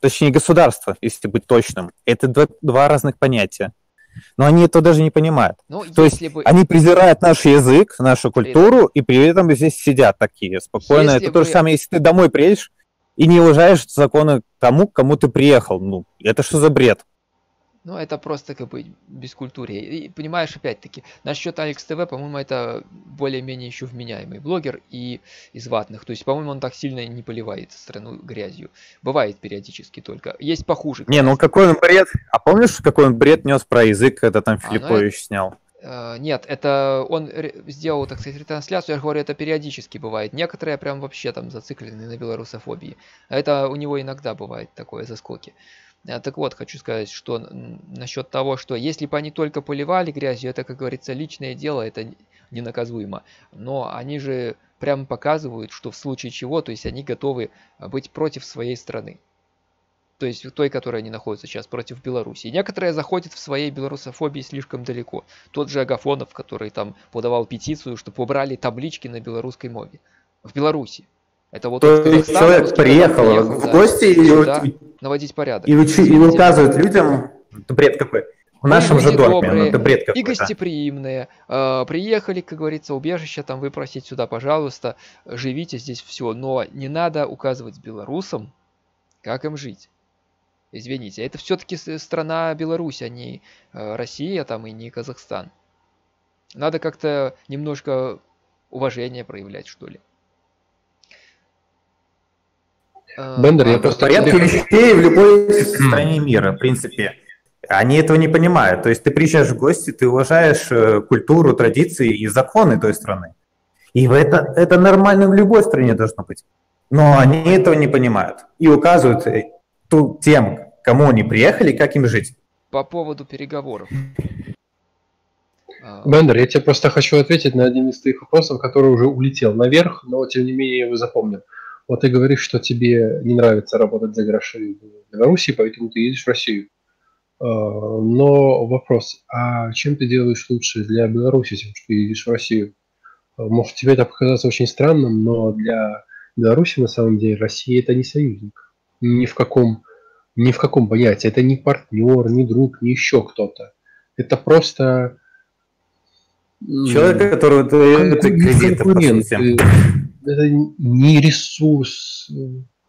Точнее, государство, если быть точным. Это два разных понятия. Но они этого даже не понимают. Ну, то есть они презирают наш язык, нашу культуру, и при этом здесь сидят такие спокойно. Это то же самое, если ты домой приедешь и не уважаешь законы тому, к кому ты приехал. Ну, это что за бред? Ну, это просто как бы бескультурье. И понимаешь, опять-таки, насчет Алекс ТВ, по-моему, это более-менее еще вменяемый блогер и из ватных. То есть, по-моему, он так сильно не поливает страну грязью. Бывает периодически только. Есть похуже. Не, ну какой он бред. А помнишь, какой он бред нес про язык, когда там Филиппович снял? Нет, это он сделал, так сказать, ретрансляцию. Я говорю, это периодически бывает. Некоторые прям вообще там зациклены на белорусофобии. Это у него иногда бывает такое заскоки. Так вот, хочу сказать, что насчет того, что если бы они только поливали грязью, это, как говорится, личное дело, это ненаказуемо. Но они же прямо показывают, что в случае чего, то есть они готовы быть против своей страны. То есть той, которая они находятся сейчас, против Беларуси. И некоторые заходят в своей белорусофобии слишком далеко. Тот же Агафонов, который там подавал петицию, чтобы убрали таблички на белорусской мове. В Беларуси. Это вот то есть человек приехал в гости и наводить порядок. И указывает людям, это бред какой. В нашем же доме, это бред какой. И гостеприимные. Приехали, как говорится, убежище, там выпросить сюда, пожалуйста, живите здесь все. Но не надо указывать белорусам, как им жить. Извините, это все-таки страна Беларусь, а не Россия там и не Казахстан. Надо как-то немножко уважение проявлять, что ли. Бендер, я просто... Порядки вещей в любой стране мира, в принципе. Они этого не понимают. То есть ты приезжаешь в гости, ты уважаешь культуру, традиции и законы той страны. И это нормально в любой стране должно быть. Но они этого не понимают. И указывают тем, кому они приехали, как им жить. По поводу переговоров. Бендер, я тебе просто хочу ответить на один из твоих вопросов, который уже улетел наверх, но тем не менее я его запомнил. Вот ты говоришь, что тебе не нравится работать за гроши в Беларуси, поэтому ты едешь в Россию. Но вопрос, а чем ты делаешь лучше для Беларуси, чем ты едешь в Россию? Может, тебе это показаться очень странным, но для Беларуси на самом деле Россия – это не союзник. Ни в каком понятии. Это не партнер, не друг, не еще кто-то. Это просто... Человек, которого ты кредит пошли. Это не ресурс.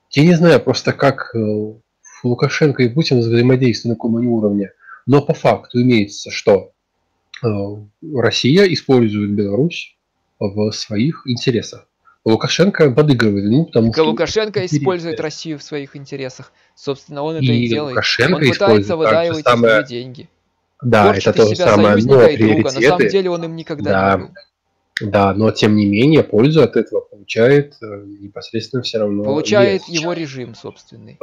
Я не знаю просто, как Лукашенко и Путин взаимодействуют на каком они уровне. Но по факту имеется, что Россия использует Беларусь в своих интересах. Лукашенко подыгрывает ему, потому что... Лукашенко использует Россию в своих интересах. Собственно, он это и делает. Он пытается выдаивать свои деньги. Да, это то же самое. Но приоритеты... На самом деле он им никогда не был. Да, но тем не менее пользу от этого получает непосредственно все равно. Получает его режим собственный.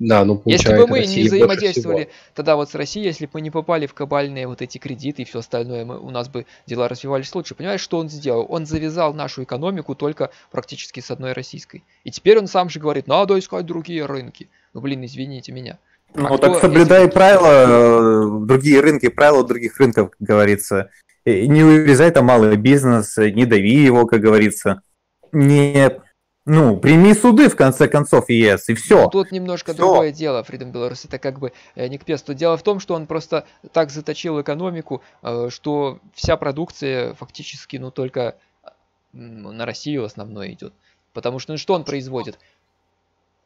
Да, но получает. Если бы мы не взаимодействовали тогда вот с Россией, если бы мы не попали в кабальные вот эти кредиты и все остальное, у нас бы дела развивались лучше. Понимаешь, что он сделал? Он завязал нашу экономику только практически с одной российской. И теперь он сам же говорит, надо искать другие рынки. Ну блин, извините меня. Ну так соблюдай правила, другие рынки, правила других рынков, как говорится. Не урезай там малый бизнес, не дави его, как говорится. Не, ну, прими суды, в конце концов, ЕС, и все. Но тут немножко другое дело, Freedom Беларусь, это как бы не к песту. Дело в том, что он просто так заточил экономику, что вся продукция фактически, ну, только на Россию в основном идет. Потому что, ну, что он производит?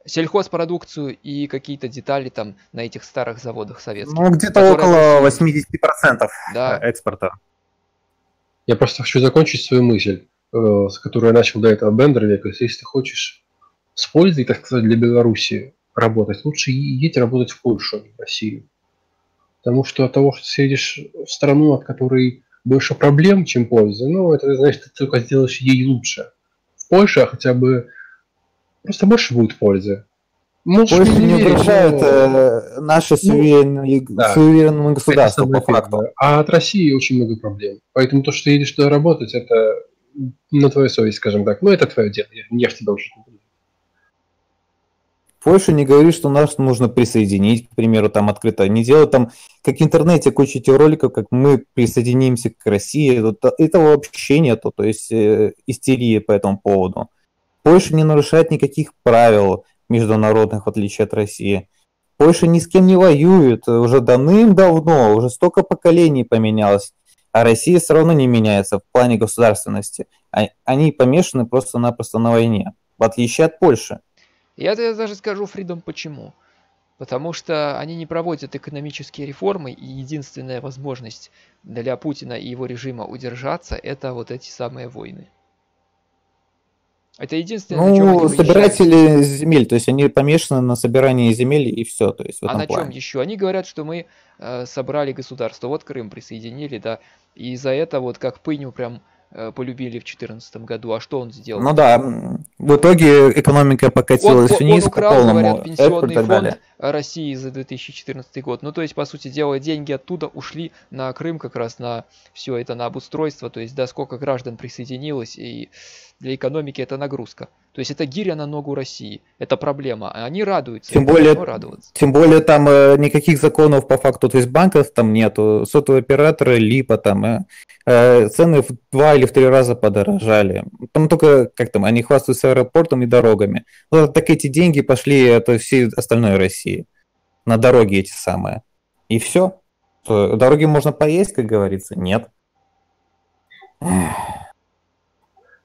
Сельхозпродукцию и какие-то детали там на этих старых заводах советских. Ну, где-то около 80% экспорта. Я просто хочу закончить свою мысль, с которой я начал до этого Бендервека. Если ты хочешь с пользой, так сказать, для Беларуси работать, лучше едь работать в Польшу, а не в Россию. Потому что от того, что ты едешь в страну, от которой больше проблем, чем пользы, ну, это значит, ты только сделаешь ей лучше. В Польше хотя бы просто больше будет пользы. Польша не угрожает наши суверенные государства, по факту. А от России очень много проблем. Поэтому то, что ты едешь туда работать, это на твою совесть, скажем так. Но это твое дело, я в тебя уже не буду. Польша не говорит, что нас нужно присоединить, к примеру, там открыто. Не делают там, как в интернете, куча этих роликов, как мы присоединимся к России. Этого вообще нету, то есть истерии по этому поводу. Польша не нарушает никаких правил международных, в отличие от России. Польша ни с кем не воюет, уже давным-давно, уже столько поколений поменялось, а Россия все равно не меняется в плане государственности. Они помешаны просто-напросто на войне, в отличие от Польши. Я даже скажу, Фридом, почему. Потому что они не проводят экономические реформы, и единственная возможность для Путина и его режима удержаться – это вот эти самые войны. Это единственное, на чем они собиратели земель, то есть они помешаны на собирании земель и все. То есть в этом плане. Чем еще? Они говорят, что мы собрали государство, вот Крым присоединили, да, и за это вот как пыню прям полюбили в 2014 году. А что он сделал? Ну да, в итоге экономика покатилась вниз, он украл, по полному, говорят, пенсионный фонд России за 2014 год. Ну то есть, по сути дела, деньги оттуда ушли на Крым, как раз на все это, на обустройство. То есть, да, сколько граждан присоединилось, и для экономики это нагрузка. То есть это гиря на ногу России, это проблема, а они радуются. Тем более там никаких законов по факту, то есть банков там нету, сотовые операторы, липа там, цены в 2 или в 3 раза подорожали. Там только, как там, они хвастаются аэропортом и дорогами. Ну, так эти деньги пошли от всей остальной России, на дороги эти самые. И все. Дороги можно поесть, как говорится, нет.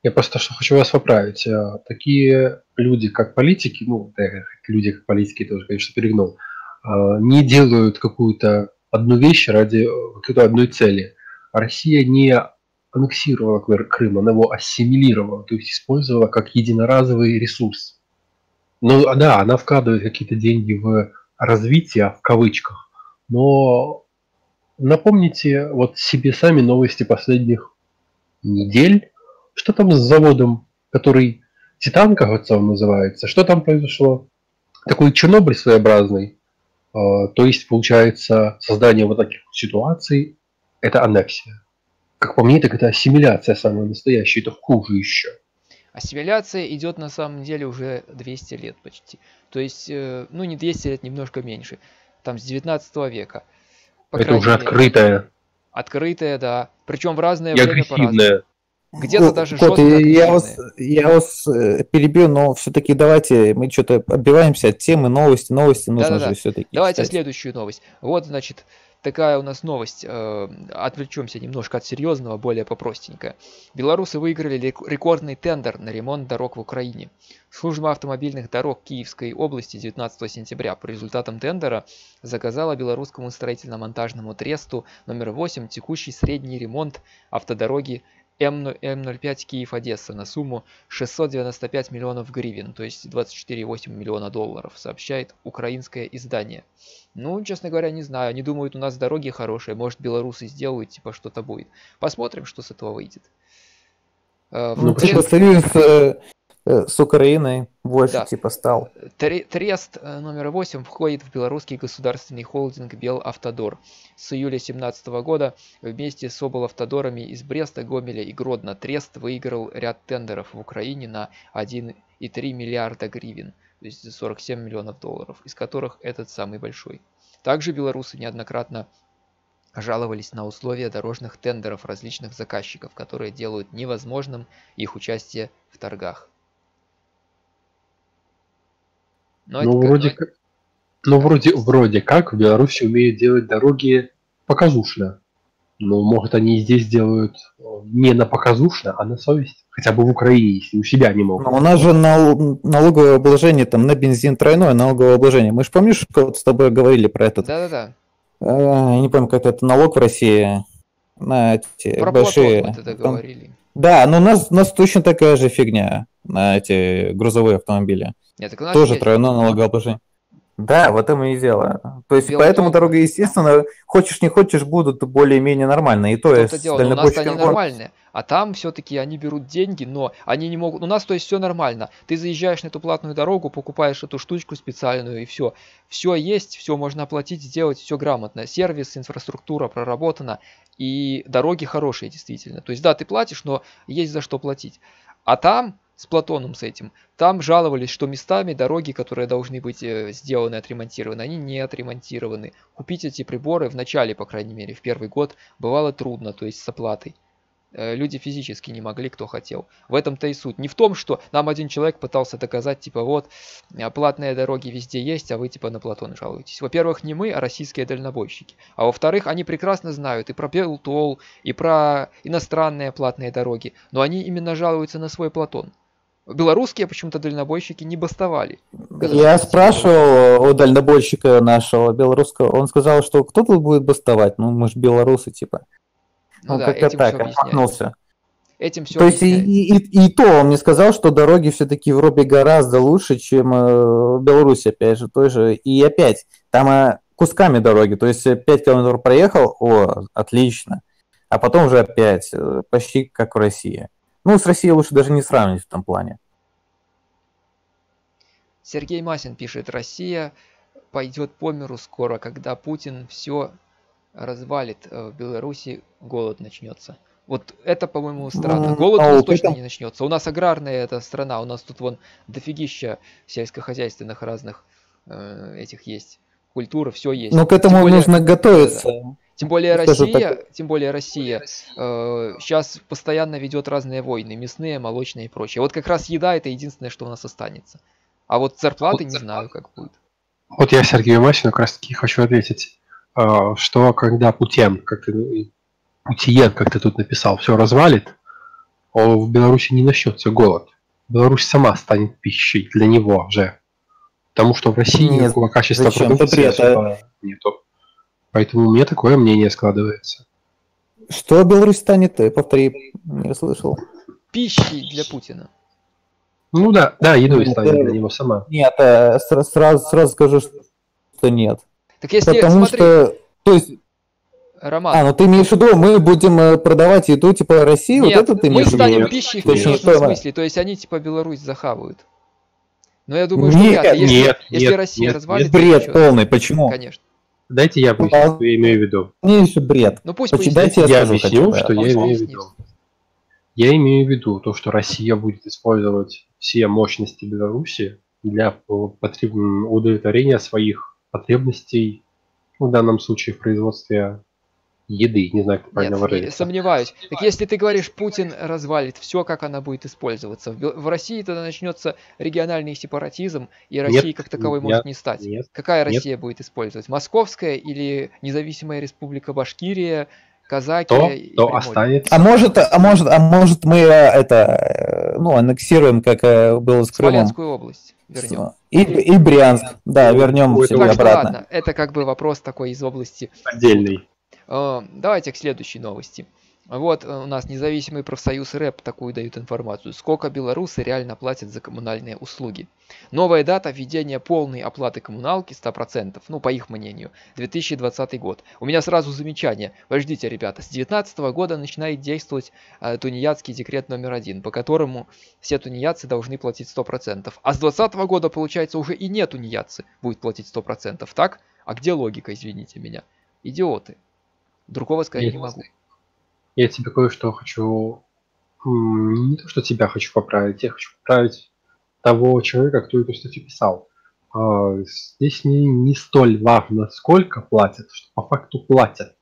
Я просто хочу вас поправить. Такие люди, как политики, ну, люди, как политики, тоже, конечно, перегнул, не делают какую-то одну вещь ради какой-то одной цели. Россия не аннексировала Крым, она его ассимилировала, то есть использовала как единоразовый ресурс. Ну, да, она вкладывает какие-то деньги в развитие, в кавычках, но напомните вот себе сами новости последних недель. Что там с заводом, который Титан, кажется, он называется? Что там произошло? Такой Чернобыль своеобразный. То есть, получается, создание вот таких ситуаций – это аннексия. Как по мне, так это ассимиляция самая настоящая, это хуже еще. Ассимиляция идет на самом деле уже 200 лет почти. То есть, ну не 200 лет, немножко меньше. Там с 19 века. Это уже открытая. Открытая, да. Причем в разное время по-разному. Где-то даже жестко. Я вас перебью, но все-таки давайте мы что-то отбиваемся от темы, новости нужно же все-таки. Давайте следующую новость. Вот, значит, такая у нас новость. Отвлечемся немножко от серьезного, более попростенькая. Белорусы выиграли рекордный тендер на ремонт дорог в Украине. Служба автомобильных дорог Киевской области 19 сентября по результатам тендера заказала белорусскому строительно-монтажному тресту номер 8 текущий средний ремонт автодороги М05 Киев-Одесса на сумму 695 миллионов гривен, то есть 24,8 миллиона долларов, сообщает украинское издание. Ну, честно говоря, не знаю, они думают, у нас дороги хорошие, может, белорусы сделают, типа, что-то будет. Посмотрим, что с этого выйдет. Ну, союз с Украиной больше, да, типа, стал. Трест номер 8 входит в белорусский государственный холдинг «Белавтодор». С июля 2017 года вместе с облавтодорами из Бреста, Гомеля и Гродно трест выиграл ряд тендеров в Украине на 1,3 миллиарда гривен, то есть 47 миллионов долларов, из которых этот самый большой. Также белорусы неоднократно жаловались на условия дорожных тендеров различных заказчиков, которые делают невозможным их участие в торгах. Ну, вроде как в Беларуси умеют делать дороги показушно. Но, может, они и здесь делают не на показушно, а на совесть. Хотя бы в Украине, если у себя не могут. Но у нас же налоговое обложение, там, на бензин тройное налоговое обложение. Мы же, помнишь, с тобой говорили про этот? Да-да-да. Я не помню, как это налог в России. На эти про большие... Про это говорили. Да, но у нас точно такая же фигня на эти грузовые автомобили. Нет, так тоже тройное налогообложение. Да, в этом и дело. То есть, поэтому дорога, естественно, хочешь не хочешь, будут более-менее нормальные. И то есть, дальнобойщики нормальные. А там все-таки они берут деньги, но они не могут... У нас, то есть, все нормально. Ты заезжаешь на эту платную дорогу, покупаешь эту штучку специальную, и все. Все есть, все можно оплатить, сделать, все грамотно. Сервис, инфраструктура проработана, и дороги хорошие, действительно. То есть, да, ты платишь, но есть за что платить. А там... С Платоном, с этим. Там жаловались, что местами дороги, которые должны быть сделаны, отремонтированы, они не отремонтированы. Купить эти приборы в начале, по крайней мере, в первый год бывало трудно, то есть с оплатой. Люди физически не могли, кто хотел. В этом-то и суть. Не в том, что нам один человек пытался доказать, типа, вот, платные дороги везде есть, а вы, типа, на Платона жалуетесь. Во-первых, не мы, а российские дальнобойщики. А во-вторых, они прекрасно знают и про Белтол, и про иностранные платные дороги, но они именно жалуются на свой Платон. Белорусские почему-то дальнобойщики не бастовали. Я спрашивал у дальнобойщика нашего белорусского, он сказал, что кто тут будет бастовать? Ну, мы же белорусы, типа. Ну да, как-то так, отмахнулся. Этим все. То есть и то он мне сказал, что дороги все-таки в Европе гораздо лучше, чем в Беларуси, опять же, той же. И опять, там кусками дороги, то есть 5 километров проехал, о, отлично. А потом уже опять, почти как в России. Ну, с Россией лучше даже не сравнивать в этом плане. Сергей Масин пишет, Россия пойдет по миру скоро, когда Путин все развалит, в Беларуси голод начнется. Вот это, по-моему, странно. Голод у нас точно не начнется. У нас аграрная эта страна, у нас тут вон дофигища сельскохозяйственных разных этих есть, культур, все есть. Но к этому нужно готовиться. Тем более Россия сейчас постоянно ведет разные войны, мясные, молочные и прочее. Вот как раз еда это единственное, что у нас останется. А вот зарплаты не знаю, как будет. Вот я Сергею Масину как раз таки хочу ответить, что когда Путин, как ты тут написал, все развалит, в Беларуси не начнется голод. Беларусь сама станет пищей для него же. Потому что в России никакого качества продукции нету. Поэтому у меня такое мнение складывается. Что Беларусь станет? Повтори, не слышал. Пищей для Путина. Ну да, да, едой станет для него сама. Нет, сразу скажу, что нет. Так если потому смотри... что, то есть, Роман. А, ну ты имеешь в виду, мы будем продавать еду типа России? Нет, вот это ты имеешь в виду? Мы станем пищей в прямом смысле, то есть они типа Беларусь захавают. Но я думаю, что если Россия развалится... Бред полный, почему? Конечно. Дайте я объясню, что я имею в виду. Мне еще бред. Ну пусть дайте я объясню, что я имею в виду. Я имею в виду то, что Россия будет использовать все мощности Беларуси для удовлетворения своих потребностей, в данном случае в производстве еды, не знаю, как правильно выразиться. Сомневаюсь. Так если ты говоришь, Путин развалит все, как она будет использоваться. В России тогда начнется региональный сепаратизм, и России как таковой может не стать. Какая Россия будет использовать? Московская или независимая республика Башкирия, казаки? То останется. А может мы аннексируем, как было с Крымом. Смоленскую область вернем. И Брянск. Да, вернем все обратно. Ладно, это как бы вопрос такой из области. Отдельный. Давайте к следующей новости. Вот у нас независимый профсоюз РЭП такую дают информацию. Сколько белорусы реально платят за коммунальные услуги? Новая дата введения полной оплаты коммуналки 100%, ну по их мнению, 2020 год. У меня сразу замечание. Подождите, ребята, с 2019 года начинает действовать тунеядский декрет номер 1, по которому все тунеядцы должны платить 100%. А с 2020 года, получается, уже и не тунеядцы будут платить 100%, так? А где логика, извините меня? Идиоты. Другого сказать не могу. Я тебе кое-что хочу... Не то, что тебя хочу поправить. Я хочу поправить того человека, кто эту статью писал. Здесь не столь важно, сколько платят, что по факту платят.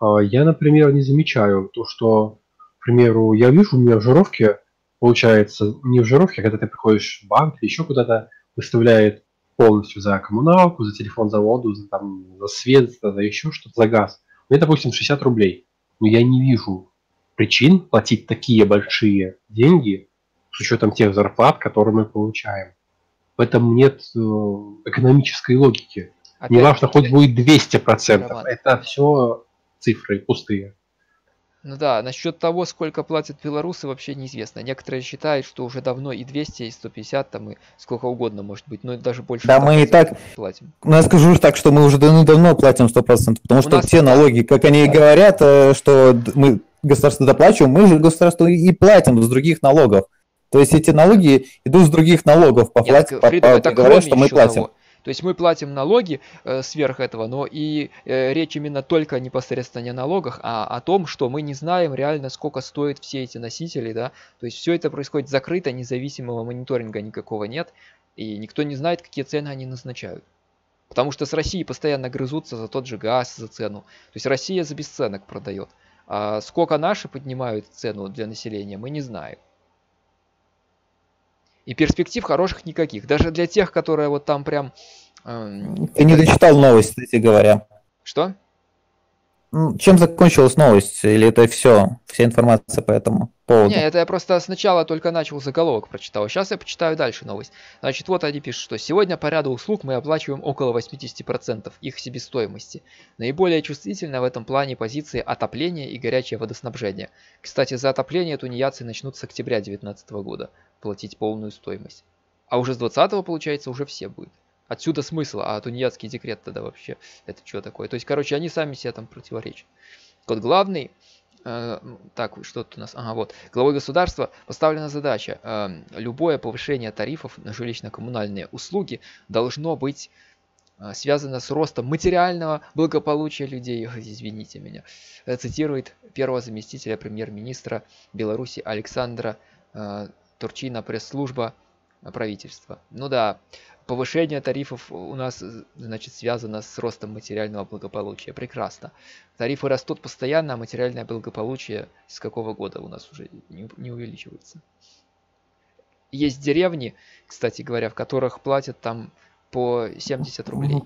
Я, например, не замечаю то, что, к примеру, я вижу, у меня в жировке, получается, не в жировке, когда ты приходишь в банк или еще куда-то, выставляет полностью за коммуналку, за телефон, за воду, за свет, за еще что-то, за газ. Мне, допустим, 60 рублей, но я не вижу причин платить такие большие деньги с учетом тех зарплат, которые мы получаем. В этом нет экономической логики. Не важно, хоть будет 200%, Роман. Это все цифры пустые. Ну да, насчет того, сколько платят белорусы, вообще неизвестно. Некоторые считают, что уже давно и 200, и 150, там, и сколько угодно может быть, но даже больше. Да, мы и так платим. Ну, я скажу так, что мы уже давно платим 100%, потому что все налоги, как они и говорят, что мы государство доплачиваем, мы же государство и платим с других налогов. То есть эти налоги идут с других налогов, говорят, что мы платим. То есть мы платим налоги сверх этого, но и речь именно только непосредственно не о налогах, а о том, что мы не знаем реально, сколько стоят все эти носители, да. То есть все это происходит закрыто, независимого мониторинга никакого нет, и никто не знает, какие цены они назначают. Потому что с Россией постоянно грызутся за тот же газ, за цену. То есть Россия за бесценок продает. А сколько наши поднимают цену для населения, мы не знаем. И перспектив хороших никаких. Даже для тех, которые вот там прям... Ты не дочитал новость, кстати говоря. Что? Чем закончилась новость? Или это все? Вся информация по этому поводу? Нет, это я просто сначала только начал заголовок прочитал. Сейчас я почитаю дальше новость. Значит, вот они пишут, что сегодня по ряду услуг мы оплачиваем около 80% их себестоимости. Наиболее чувствительна в этом плане позиции отопления и горячее водоснабжение. Кстати, за отопление тунеядцы начнут с октября 2019 года платить полную стоимость. А уже с 2020 получается уже все будет. Отсюда смысл, а тунеядский декрет тогда вообще, это что такое? То есть, короче, они сами себе там противоречат. Вот главный, так, что тут у нас, ага, вот, главой государства поставлена задача, любое повышение тарифов на жилищно-коммунальные услуги должно быть связано с ростом материального благополучия людей, извините меня, цитирует первого заместителя премьер-министра Беларуси Александра Турчина пресс-служба правительства. Ну да, повышение тарифов у нас, значит, связано с ростом материального благополучия. Прекрасно. Тарифы растут постоянно, а материальное благополучие с какого года у нас уже не увеличивается. Есть деревни, кстати говоря, в которых платят там по 70 рублей.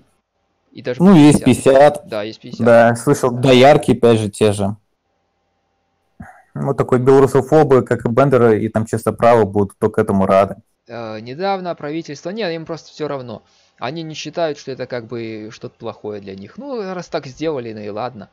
И даже ну, 50. Есть 50. Да, есть 50. Да, слышал, доярки опять же те же. Вот такой белорусофобы, как и бендеры, и там чисто право будут только этому рады. Недавно правительство, нет, им просто все равно. Они не считают, что это как бы что-то плохое для них. Ну, раз так сделали, ну и ладно.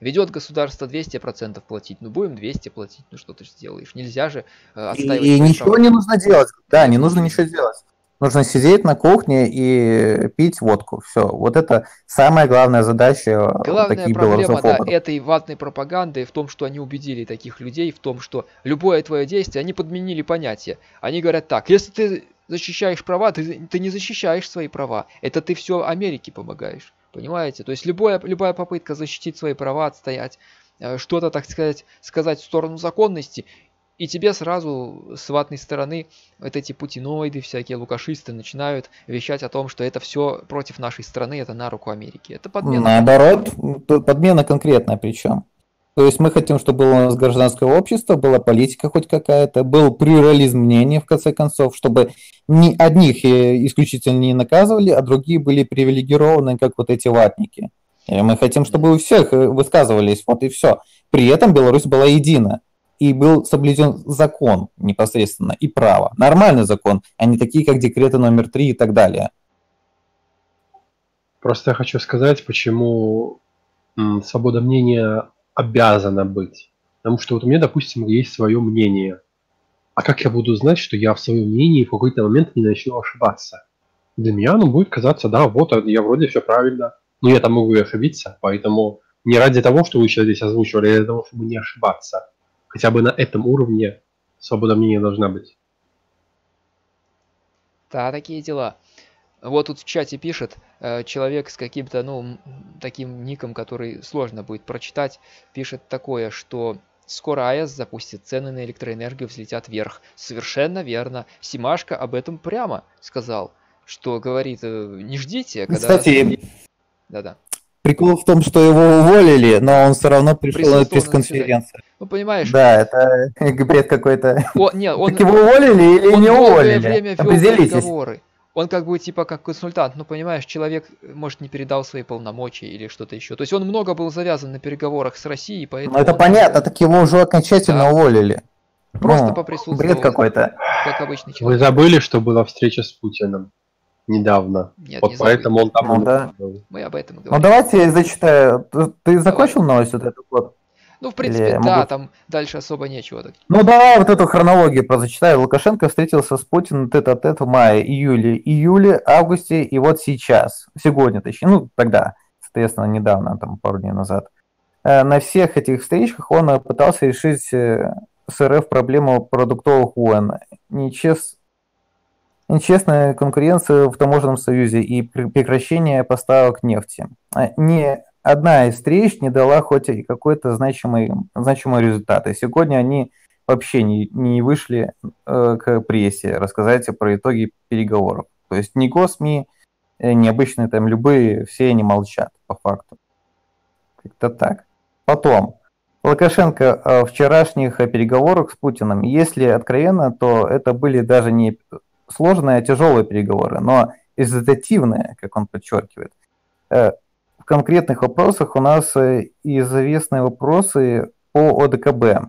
Ведет государство 200% платить, ну будем 200 платить, ну что ты же сделаешь. Нельзя же отстаивать. И ничего не нужно делать, да, не нужно ничего делать. Нужно сидеть на кухне и пить водку. Все. Вот это самая главная задача. Главная проблема, да, этой ватной пропаганды в том, что они убедили таких людей, в том, что любое твое действие, они подменили понятие. Они говорят так, если ты защищаешь права, ты не защищаешь свои права. Это ты все Америке помогаешь. Понимаете? То есть любая попытка защитить свои права, отстоять, что-то, так сказать в сторону законности, и тебе сразу с ватной стороны вот эти путиноиды, всякие лукашисты начинают вещать о том, что это все против нашей страны, это на руку Америки. Это подмена. Наоборот, подмена конкретная причем. То есть мы хотим, чтобы было у нас гражданское общество, была политика хоть какая-то, был плюрализм мнений, в конце концов, чтобы ни одних исключительно не наказывали, а другие были привилегированы, как вот эти ватники. И мы хотим, чтобы у всех высказывались, вот и все. При этом Беларусь была едина. И был соблюден закон непосредственно, и право. Нормальный закон, а не такие, как декреты номер 3 и так далее. Просто я хочу сказать, почему свобода мнения обязана быть. Потому что вот у меня, допустим, есть свое мнение. А как я буду знать, что я в своем мнении в какой-то момент не начну ошибаться? Для меня оно будет казаться, да, вот я вроде все правильно, но я там могу и ошибиться. Поэтому не ради того, что вы сейчас здесь озвучивали, а ради того, чтобы не ошибаться. Хотя бы на этом уровне свобода мнения должна быть. Да, такие дела. Вот тут в чате пишет человек с каким-то, ну, таким ником, который сложно будет прочитать, пишет такое, что скоро АЭС запустит, цены на электроэнергию взлетят вверх. Совершенно верно. Симашко об этом прямо сказал, что говорит, не ждите, когда... Кстати, да-да. Прикол в том, что его уволили, но он все равно пришел на пресс-конференцию. Ну, понимаешь? Да, это бред какой-то. Так его уволили или не уволили? Определитесь. Он как бы типа как консультант, ну понимаешь, человек, может, не передал свои полномочия или что-то еще. То есть он много был завязан на переговорах с Россией, поэтому... Ну это понятно, так его уже окончательно уволили. Просто поприсутствовал. Бред какой-то. Как обычный человек. Вы забыли, что была встреча с Путиным? Недавно. Нет, вот не поэтому он там... Ну, да. Мы об этом и говорим. Ну давайте я зачитаю. Ты закончил новость вот этот год? Ну в принципе, или да, могу... там дальше особо нечего. Так. Ну давай вот эту хронологию прочитаю. Лукашенко встретился с Путиным тет-а-тет в мае, июле, августе и вот сейчас. Сегодня точнее. Ну тогда, соответственно, недавно, там пару дней назад. На всех этих встречах он пытался решить с РФ проблему продуктовых войн. Нечестная конкуренция в таможенном союзе и прекращение поставок нефти. Ни одна из встреч не дала хоть и какой-то значимый результат. И сегодня они вообще не вышли к прессе рассказать про итоги переговоров. То есть ни госми, ни обычные там любые, все они молчат по факту. Как-то так. Потом. Лукашенко в вчерашних переговорах с Путиным, если откровенно, то это были даже не... сложные, тяжелые переговоры, но результативные, как он подчеркивает. В конкретных вопросах у нас известные вопросы по ОДКБ.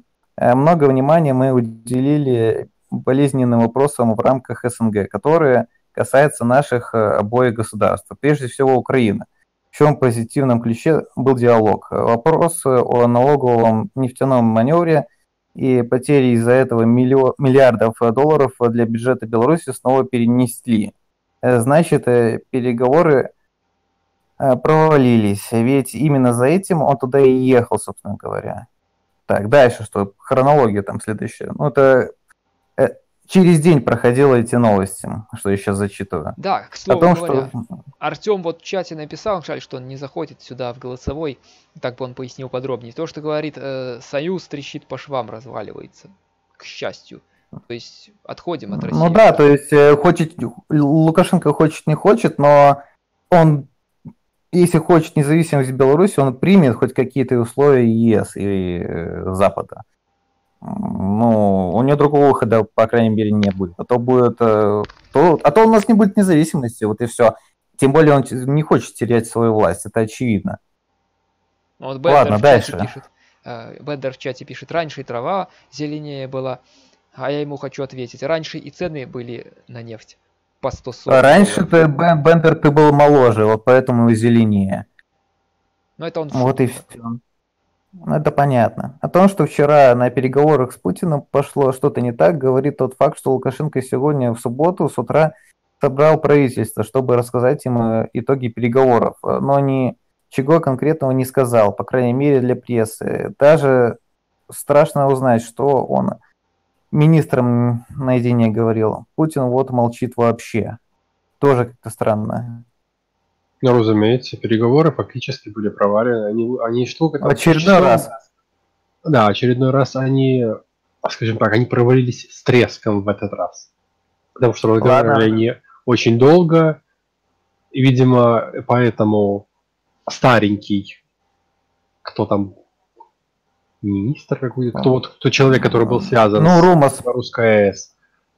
Много внимания мы уделили болезненным вопросам в рамках СНГ, которые касаются наших обоих государств, прежде всего Украины. В чем позитивном ключе был диалог. Вопрос о налоговом нефтяном маневре и потери из-за этого миллиардов долларов для бюджета Беларуси снова перенесли. Значит, переговоры провалились, ведь именно за этим он туда и ехал, собственно говоря. Так, дальше что? Хронология там следующая. Ну, это через день проходило эти новости, что я сейчас зачитываю. Да, к слову говоря, что... Артем вот в чате написал, жаль, что он не заходит сюда в голосовой, так бы он пояснил подробнее. То, что говорит, союз трещит по швам, разваливается, к счастью. То есть отходим от России. Ну да, то есть хочет, Лукашенко хочет, не хочет, но он, если хочет независимость Беларуси, он примет хоть какие-то условия ЕС и Запада. Ну, у нее другого выхода, по крайней мере, не будет. А то будет, а то у нас не будет независимости, вот и все. Тем более он не хочет терять свою власть, это очевидно. Ну, вот Бэддер. Ладно, дальше. Бэддер в чате пишет, раньше и трава зеленее была, а я ему хочу ответить, раньше и цены были на нефть по 140. Раньше ты, Бэддер, ты был моложе, вот поэтому и зеленее. Ну, это он вот и все. Это понятно. О том, что вчера на переговорах с Путиным пошло что-то не так, говорит тот факт, что Лукашенко сегодня в субботу с утра собрал правительство, чтобы рассказать им итоги переговоров. Но ничего конкретного не сказал, по крайней мере для прессы. Даже страшно узнать, что он министром наедине говорил. Путин вот молчит вообще. Тоже как-то странно. Ну, разумеется, переговоры фактически были провалены. Они что? Очередной раз. Да, очередной раз они, скажем так, они провалились с треском в этот раз. Потому что разговаривали они очень долго. И, видимо, поэтому старенький, кто там, министр какой-то, тот человек, который был связан с Белорусской АЭС.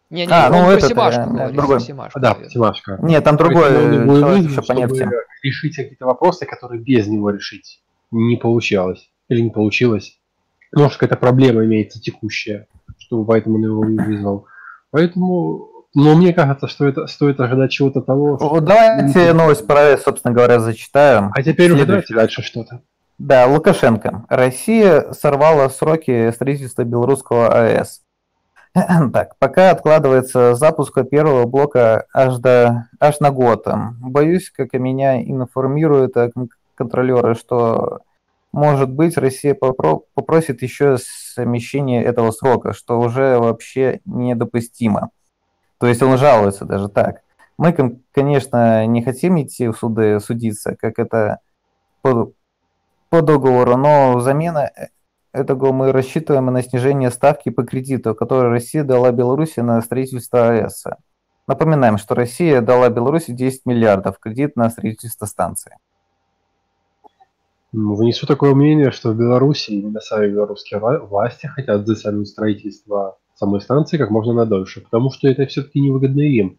Пасимашко. Нет, там другой еще по нефти. Решить какие-то вопросы, которые без него решить не получалось. Или не получилось. Может, какая-то проблема имеется текущая, чтобы поэтому он его не вызвал. Поэтому, но мне кажется, что это стоит ожидать чего-то того. Давайте новость про, собственно говоря, зачитаем. А теперь уже давайте дальше что-то. Да, Лукашенко. Россия сорвала сроки строительства белорусского АЭС. Так, пока откладывается запуск первого блока аж на год. Боюсь, как и меня информируют контролеры, что, может быть, Россия попросит еще совмещение этого срока, что уже вообще недопустимо. То есть он жалуется даже так. Мы, конечно, не хотим идти в суды судиться, как это по договору, но замена... Этого мы рассчитываем на снижение ставки по кредиту, которую Россия дала Беларуси на строительство АЭС. Напоминаем, что Россия дала Беларуси 10 миллиардов кредит на строительство станции. Внесу такое мнение, что в Беларуси именно сами белорусские власти хотят затянуть строительство самой станции как можно надольше, потому что это все-таки невыгодно им.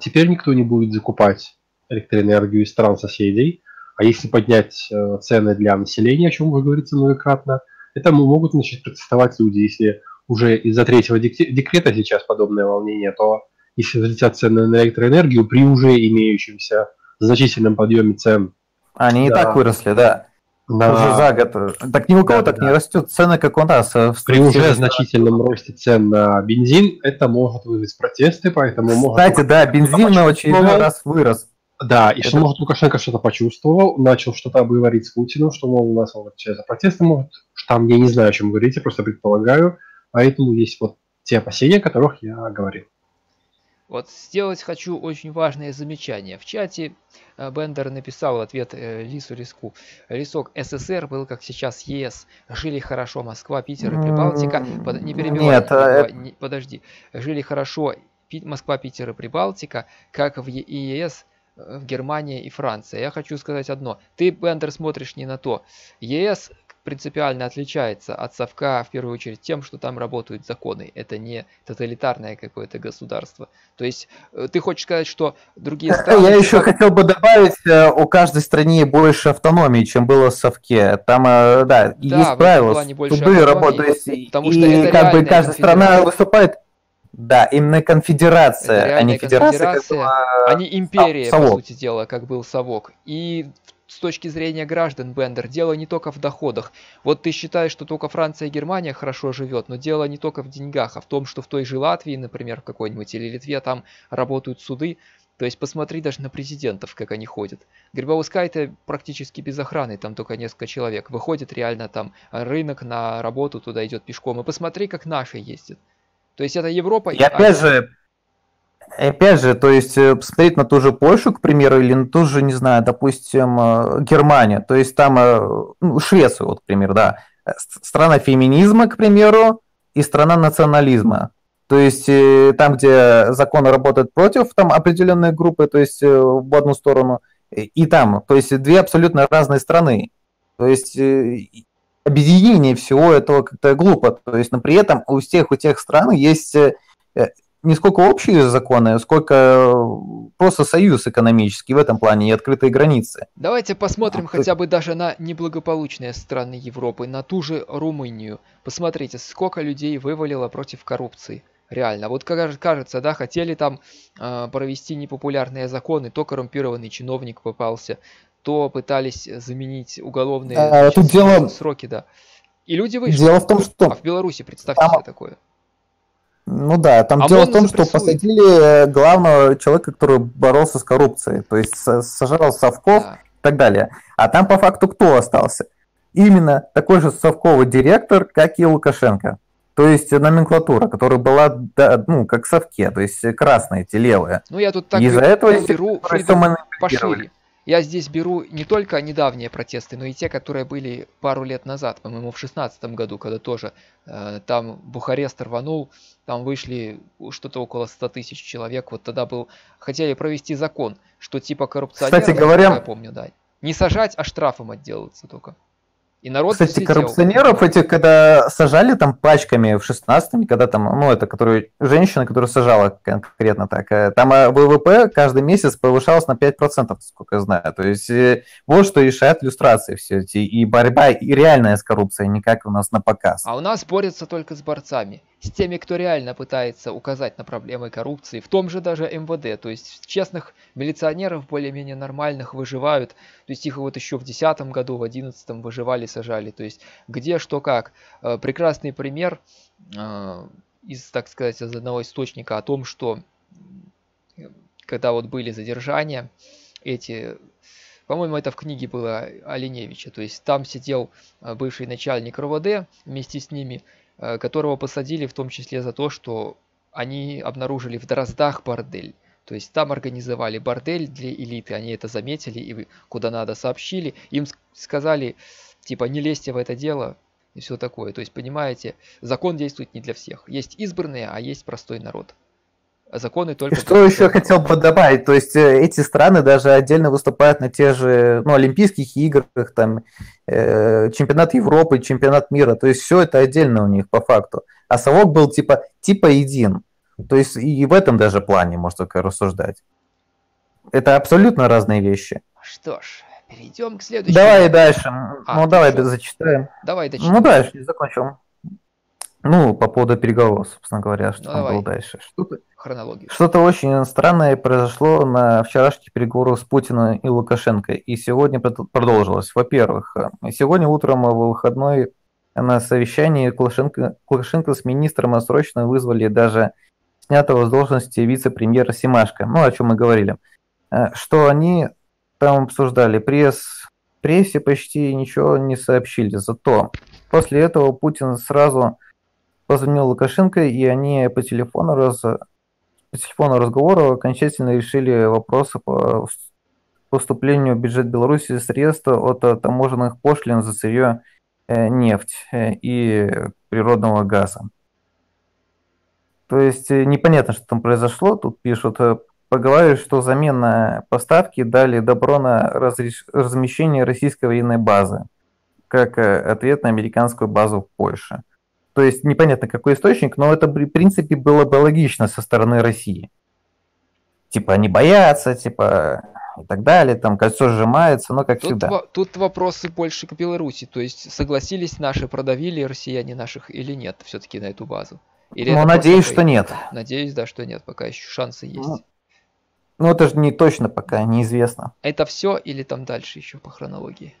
Теперь никто не будет закупать электроэнергию из стран соседей. А если поднять цены для населения, о чем уже говорится многократно, это могут начать протестовать люди. Если уже из-за третьего декрета сейчас подобное волнение, то если взлетят цены на электроэнергию при уже имеющемся значительном подъеме цен... Они и так выросли, да. Уже за год. Так ни у кого так не растет цены, как у нас. При уже значительном росте цен на бензин это может вызвать протесты, поэтому... Кстати, да, бензин на очередной раз вырос. Да, и что, может, Лукашенко что-то почувствовал, начал что-то говорить с Путиным, что, мол, у нас он отвечает за протесты, может, там я не знаю, о чем говорить, я просто предполагаю, поэтому есть вот те опасения, о которых я говорил. Вот сделать хочу очень важное замечание. В чате Бендер написал в ответ Лису Риску. Лисок, СССР был, как сейчас, ЕС. Жили хорошо Москва, Питер и Прибалтика. Не перебивай. Нет, подожди. Жили хорошо Москва, Питер и Прибалтика, как в ЕС, в Германии и Франции. Я хочу сказать одно. Ты, Бендер, смотришь не на то. ЕС принципиально отличается от совка в первую очередь тем, что там работают законы. Это не тоталитарное какое-то государство. То есть ты хочешь сказать, что другие страны... Я еще хотел бы добавить, у каждой страны больше автономии, чем было в совке. Там, да, есть правила, суды работают, потому что и как бы каждая страна выступает... Да, именно конфедерация, а не федерация, а не империя, по сути дела, как был совок. И с точки зрения граждан, Бендер, дело не только в доходах. Вот ты считаешь, что только Франция и Германия хорошо живет, но дело не только в деньгах, а в том, что в той же Латвии, например, в какой-нибудь, или Литве, там работают суды. То есть посмотри даже на президентов, как они ходят. Грибоускайте практически без охраны, там только несколько человек. Выходит реально там рынок на работу, туда идет пешком. И посмотри, как наши ездят. То есть это Европа... И опять же, то есть посмотреть на ту же Польшу, к примеру, или на ту же, не знаю, допустим, Германию, то есть там, ну, Швецию, вот, к примеру, да, страна феминизма, к примеру, и страна национализма. То есть там, где законы работают против, там определенные группы, то есть в одну сторону, и там, то есть две абсолютно разные страны. То есть... объединение всего этого как-то глупо. То есть, но при этом у тех стран есть не сколько общие законы, сколько просто союз экономический в этом плане и открытые границы. Давайте посмотрим хотя бы даже на неблагополучные страны Европы, на ту же Румынию. Посмотрите, сколько людей вывалило против коррупции. Реально. Вот кажется, да, хотели там провести непопулярные законы, то коррумпированный чиновник попался, то пытались заменить уголовные сроки, да. И люди вышли. Дело в том, что... А в Беларуси, представьте себе такое. Ну да, там дело в том, что посадили главного человека, который боролся с коррупцией, то есть сажал совков и так далее. А там по факту кто остался? Именно такой же совковый директор, как и Лукашенко. То есть номенклатура, которая была, да, ну, как в совке, то есть красные, те левые. Ну я тут так из-за этого пошире. Я здесь беру не только недавние протесты, но и те, которые были пару лет назад, по-моему, в 2016 году, когда тоже там Бухарест рванул, там вышли что-то около 100 тысяч человек. Вот тогда хотели провести закон, что типа коррупционеров, кстати говоря, я помню, да, не сажать, а штрафом отделаться только. И народ, кстати, взлетел. Коррупционеров этих, когда сажали там пачками в 16-м, когда там, ну, это которые женщина, которая сажала конкретно так, там ВВП каждый месяц повышалось на 5%, сколько я знаю. То есть вот что решает люстрации все эти, и борьба, и реальная с коррупцией, не как у нас на показ. А у нас борются только с борцами, с теми, кто реально пытается указать на проблемы коррупции, в том же даже МВД. То есть честных милиционеров, более-менее нормальных, выживают. То есть их вот еще в 2010 году, в 2011 выживали, сажали. То есть где, что, как. Прекрасный пример из, так сказать, из одного источника о том, что когда вот были задержания, эти... По-моему, это в книге было Оленевича. То есть там сидел бывший начальник РОВД вместе с ними, которого посадили в том числе за то, что они обнаружили в Дроздах бордель. То есть там организовали бордель для элиты, они это заметили и куда надо сообщили. Им сказали, типа, не лезьте в это дело и все такое. То есть, понимаете, закон действует не для всех. Есть избранные, а есть простой народ. Законы только... Что еще хотел бы добавить, то есть эти страны даже отдельно выступают на тех же, ну, Олимпийских играх, там, чемпионат Европы, чемпионат мира, то есть все это отдельно у них по факту. А совок был типа един, то есть и в этом даже плане можно только рассуждать. Это абсолютно разные вещи. Что ж, перейдем к следующему. Давай дальше, зачитаем. Давай дочитаем. Ну дальше, закончим. Ну, по поводу переговоров, собственно говоря, что там было дальше. Что-то очень странное произошло на вчерашних переговорах с Путиным и Лукашенко, и сегодня продолжилось. Во-первых, сегодня утром в выходной на совещании Лукашенко с министром срочно вызвали даже снятого с должности вице-премьера Семашко, ну, о чем мы говорили. Что они там обсуждали? Прессе почти ничего не сообщили, зато после этого Путин сразу... позвонил Лукашенко, и они по телефону разговора окончательно решили вопросы по поступлению в бюджет Беларуси средств от таможенных пошлин за сырье, нефть и природного газа. То есть непонятно, что там произошло. Тут пишут, поговаривают, что взамен на поставки дали добро на размещение российской военной базы. как ответ на американскую базу в Польше. То есть непонятно, какой источник, но это, в принципе, было бы логично со стороны России. Типа они боятся, типа и так далее, там кольцо сжимается, но как тут всегда. Тут вопросы Польши к Беларуси, то есть согласились наши, продавили россияне наших или нет все-таки на эту базу? Или ну, надеюсь, что нет. Надеюсь, да, что нет, пока еще шансы есть. Ну, это же не точно пока, неизвестно. Это все или там дальше еще по хронологии?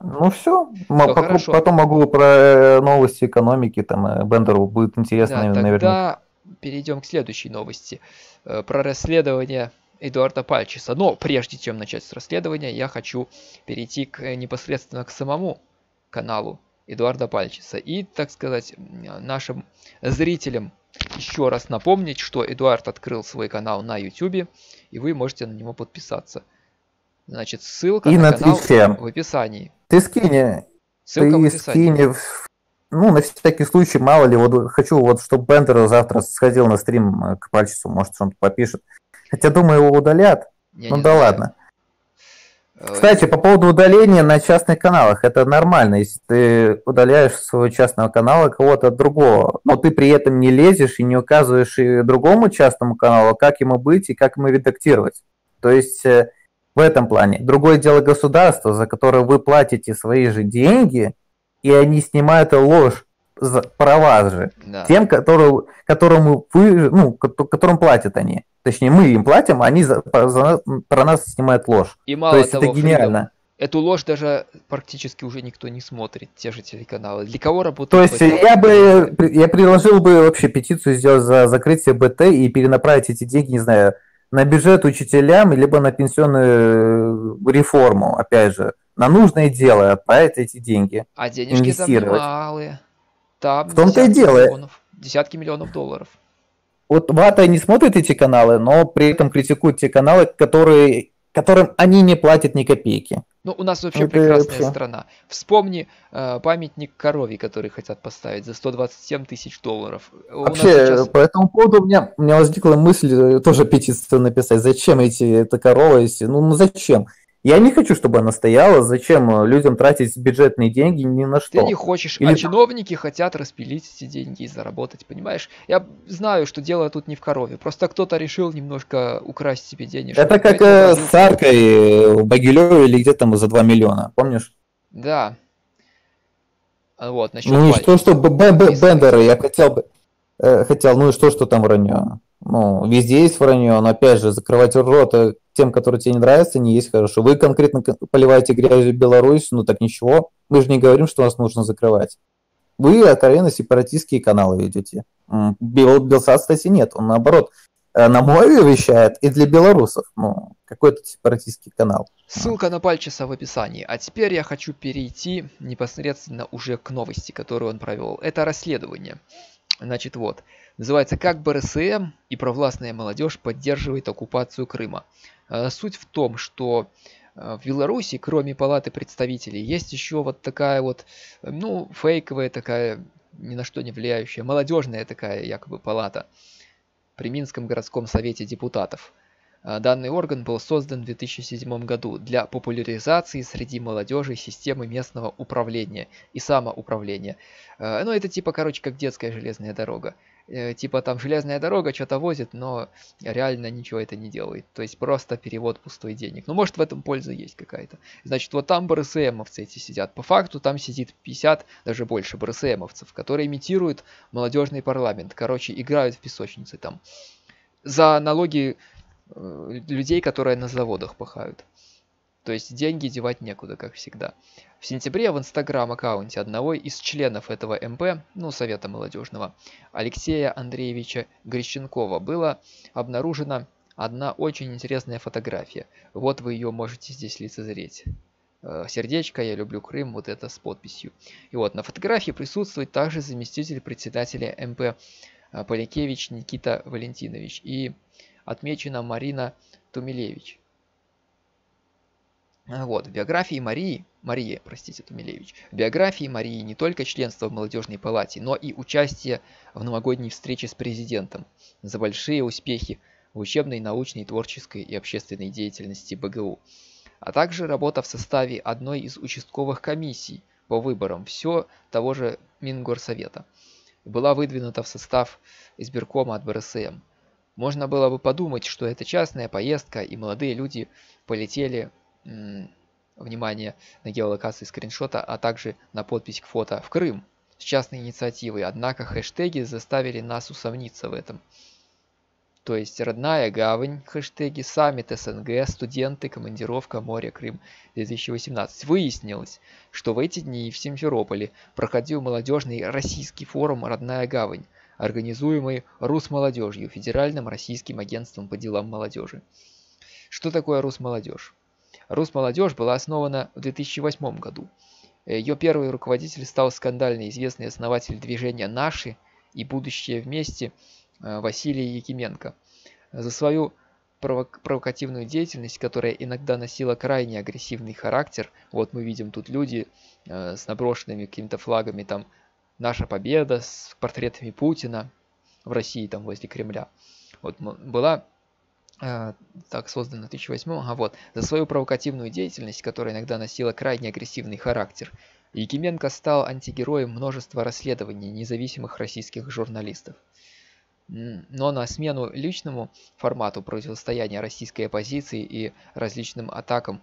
Ну все, потом могу про новости экономики, там Бендеру будет интересно, да, наверное. Тогда перейдем к следующей новости, про расследование Эдуарда Пальчиса. Но прежде чем начать с расследования, я хочу перейти непосредственно к самому каналу Эдуарда Пальчиса и, так сказать, нашим зрителям еще раз напомнить, что Эдуард открыл свой канал на YouTube, и вы можете на него подписаться. Значит, ссылка и на канал в описании. Ты скинь. Ссылка в описании. Ну, на всякий случай, мало ли, вот хочу, вот, чтобы Бендер завтра сходил на стрим к Пальчису, может, что-то попишет. Хотя, думаю, его удалят. Я ну да знаю. Ладно. Кстати, по поводу удаления на частных каналах. Это нормально, если ты удаляешь своего частного канала кого-то от другого, но ты при этом не лезешь и не указываешь и другому частному каналу, как ему быть и как ему редактировать. То есть в этом плане. Другое дело государство, за которое вы платите свои же деньги, и они снимают ложь про вас же, да. Тем, которому вы, ну, которым платят они. Точнее, мы им платим, а они про нас снимают ложь. И мало того, это гениально. Эту ложь даже практически уже никто не смотрит, те же телеканалы. Для кого работают? То есть я предложил бы вообще петицию сделать за закрытие БТ и перенаправить эти деньги, не знаю, на бюджет учителям, либо на пенсионную реформу, опять же. На нужное дело отправить эти деньги. А денежки там малые. Там в том-то и дело. Десятки миллионов долларов. Вот Вата не смотрит эти каналы, но при этом критикует те каналы, которым они не платят ни копейки. Ну, у нас вообще прекрасная страна. Вспомни памятник корове, который хотят поставить за 127 тысяч долларов. Вообще, по этому поводу у меня возникла мысль тоже петицию написать. Зачем эта корова? Если... Ну, зачем? Я не хочу, чтобы она стояла. Зачем людям тратить бюджетные деньги ни на что? Ты не хочешь, или... а чиновники хотят распилить эти деньги и заработать, понимаешь? Я знаю, что дело тут не в корове. Просто кто-то решил немножко украсть себе денежки. Это как с аркой в Могилеве или где-то там за 2 миллиона, помнишь? Да. Вот, насчет ну и что, что Бендера, я хотел, ну и что там вранье? Ну, везде есть вранье, но опять же, закрывать рот тем, которые тебе не нравятся, не есть хорошо. Вы конкретно поливаете грязью Беларусь, ну так ничего. Мы же не говорим, что нас нужно закрывать. Вы откровенно сепаратистские каналы ведете. Белсат, кстати, нет. Он, наоборот, на мове вещает и для белорусов. Ну, какой-то сепаратистский канал. Ссылка на Пальчиса в описании. А теперь я хочу перейти непосредственно уже к новости, которую он провел. Это расследование. Значит, вот. Называется «Как БРСМ и провластная молодежь поддерживает оккупацию Крыма». Суть в том, что в Беларуси, кроме Палаты представителей, есть еще вот такая вот, ну, фейковая такая, ни на что не влияющая, молодежная такая якобы палата при Минском городском совете депутатов. Данный орган был создан в 2007 году для популяризации среди молодежи системы местного управления и самоуправления. Ну, это типа, короче, как детская железная дорога. Типа там железная дорога что-то возит, но реально ничего это не делает. То есть просто перевод пустой денег. Ну, может, в этом польза есть какая-то. Значит, вот там БРСМовцы эти сидят. По факту там сидит 50, даже больше БРСМовцев, которые имитируют молодежный парламент. Короче, играют в песочницы там. За налоги... людей, которые на заводах пахают. То есть деньги девать некуда, как всегда. В сентябре в инстаграм-аккаунте одного из членов этого МП, ну, Совета молодежного, Алексея Андреевича Грищенкова, была обнаружена одна очень интересная фотография. Вот вы ее можете здесь лицезреть. Сердечко, я люблю Крым, вот это с подписью. И вот на фотографии присутствует также заместитель председателя МП Полякевич Никита Валентинович и... отмечена Марина Тумилевич. Вот, в биографии Тумилевич. В биографии Марии не только членство в Молодежной палате, но и участие в новогодней встрече с президентом за большие успехи в учебной, научной, творческой и общественной деятельности БГУ, а также работа в составе одной из участковых комиссий по выборам все того же Мингорсовета. Была выдвинута в состав избиркома от БРСМ. Можно было бы подумать, что это частная поездка, и молодые люди полетели, внимание, на геолокации скриншота, а также на подпись к фото в Крым с частной инициативой. Однако хэштеги заставили нас усомниться в этом. То есть «Родная гавань», хэштеги, «Саммит СНГ», «Студенты», «Командировка», «Море», «Крым» 2018. Выяснилось, что в эти дни в Симферополе проходил молодежный российский форум «Родная гавань», организуемый Русмолодежью, Федеральным российским агентством по делам молодежи. Что такое Русмолодежь? Русмолодежь была основана в 2008 году. Ее первый руководитель стал скандально известный основатель движения «Наши» и «Будущее вместе» Василий Якименко. За свою провокативную деятельность, которая иногда носила крайне агрессивный характер, вот мы видим тут люди с наброшенными какими-то флагами, там «Наша победа», с портретами Путина в России, там возле Кремля, вот была так создана в 2008, за свою провокативную деятельность, которая иногда носила крайне агрессивный характер, Якименко стал антигероем множества расследований независимых российских журналистов. Но на смену личному формату противостояния российской оппозиции и различным атакам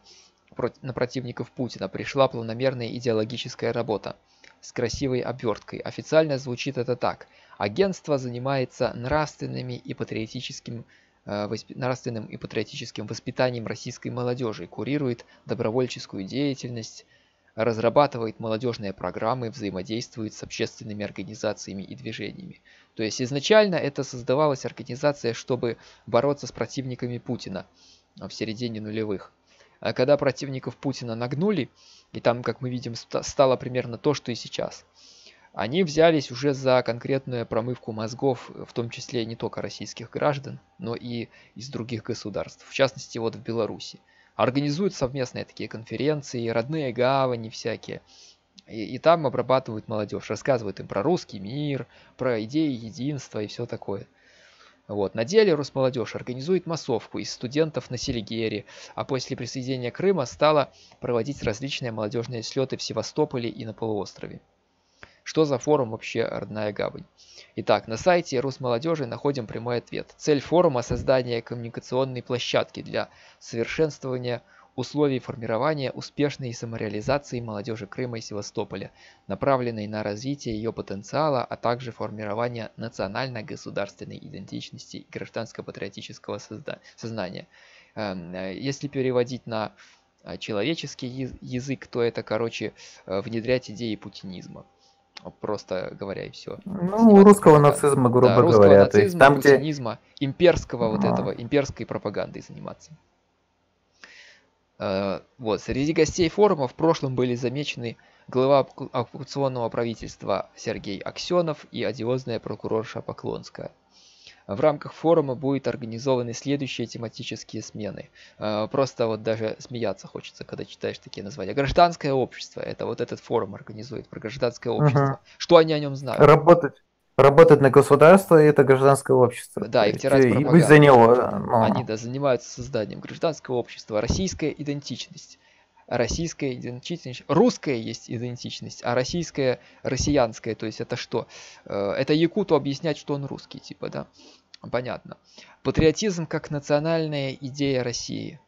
на противников Путина пришла планомерная идеологическая работа с красивой обверткой. Официально звучит это так. Агентство занимается нравственным и патриотическим воспитанием российской молодежи, курирует добровольческую деятельность, разрабатывает молодежные программы, взаимодействует с общественными организациями и движениями. То есть изначально это создавалась организация, чтобы бороться с противниками Путина в середине нулевых. А когда противников Путина нагнули, и там, как мы видим, стало примерно то, что и сейчас, они взялись уже за конкретную промывку мозгов, в том числе не только российских граждан, но и из других государств, в частности вот в Беларуси. Организуют совместные такие конференции, родные гавани всякие. И там обрабатывают молодежь, рассказывают им про русский мир, про идеи единства и все такое. Вот. На деле Русмолодежь организует массовку из студентов на Селигере, а после присоединения Крыма стала проводить различные молодежные слеты в Севастополе и на полуострове. Что за форум вообще «Родная гавань»? Итак, на сайте Русмолодежи находим прямой ответ. Цель форума – создание коммуникационной площадки для совершенствования условий формирования успешной самореализации молодежи Крыма и Севастополя, направленной на развитие ее потенциала, а также формирование национально-государственной идентичности и гражданско-патриотического сознания. Если переводить на человеческий язык, то это, короче, внедрять идеи путинизма. Просто говоря, и все. Ну, русского нацизма, грубо говоря. Русского нацизма, там, путинизма, где... имперского вот этого, имперской пропагандой заниматься. Вот, среди гостей форума в прошлом были замечены глава оккупационного правительства Сергей Аксенов и одиозная прокурорша Поклонская. В рамках форума будут организованы следующие тематические смены. Просто вот даже смеяться хочется, когда читаешь такие названия. Гражданское общество. Это вот этот форум организует про гражданское общество. Что они о нем знают? Работать на государство, и это гражданское общество. Да, и втирать пропаганду. И быть за него. Они, да, занимаются созданием гражданского общества. Российская идентичность. Российская идентичность, русская есть идентичность, а российская, россиянская, то есть это что? Это якуту объяснять, что он русский, типа, да? Понятно. Патриотизм как национальная идея России.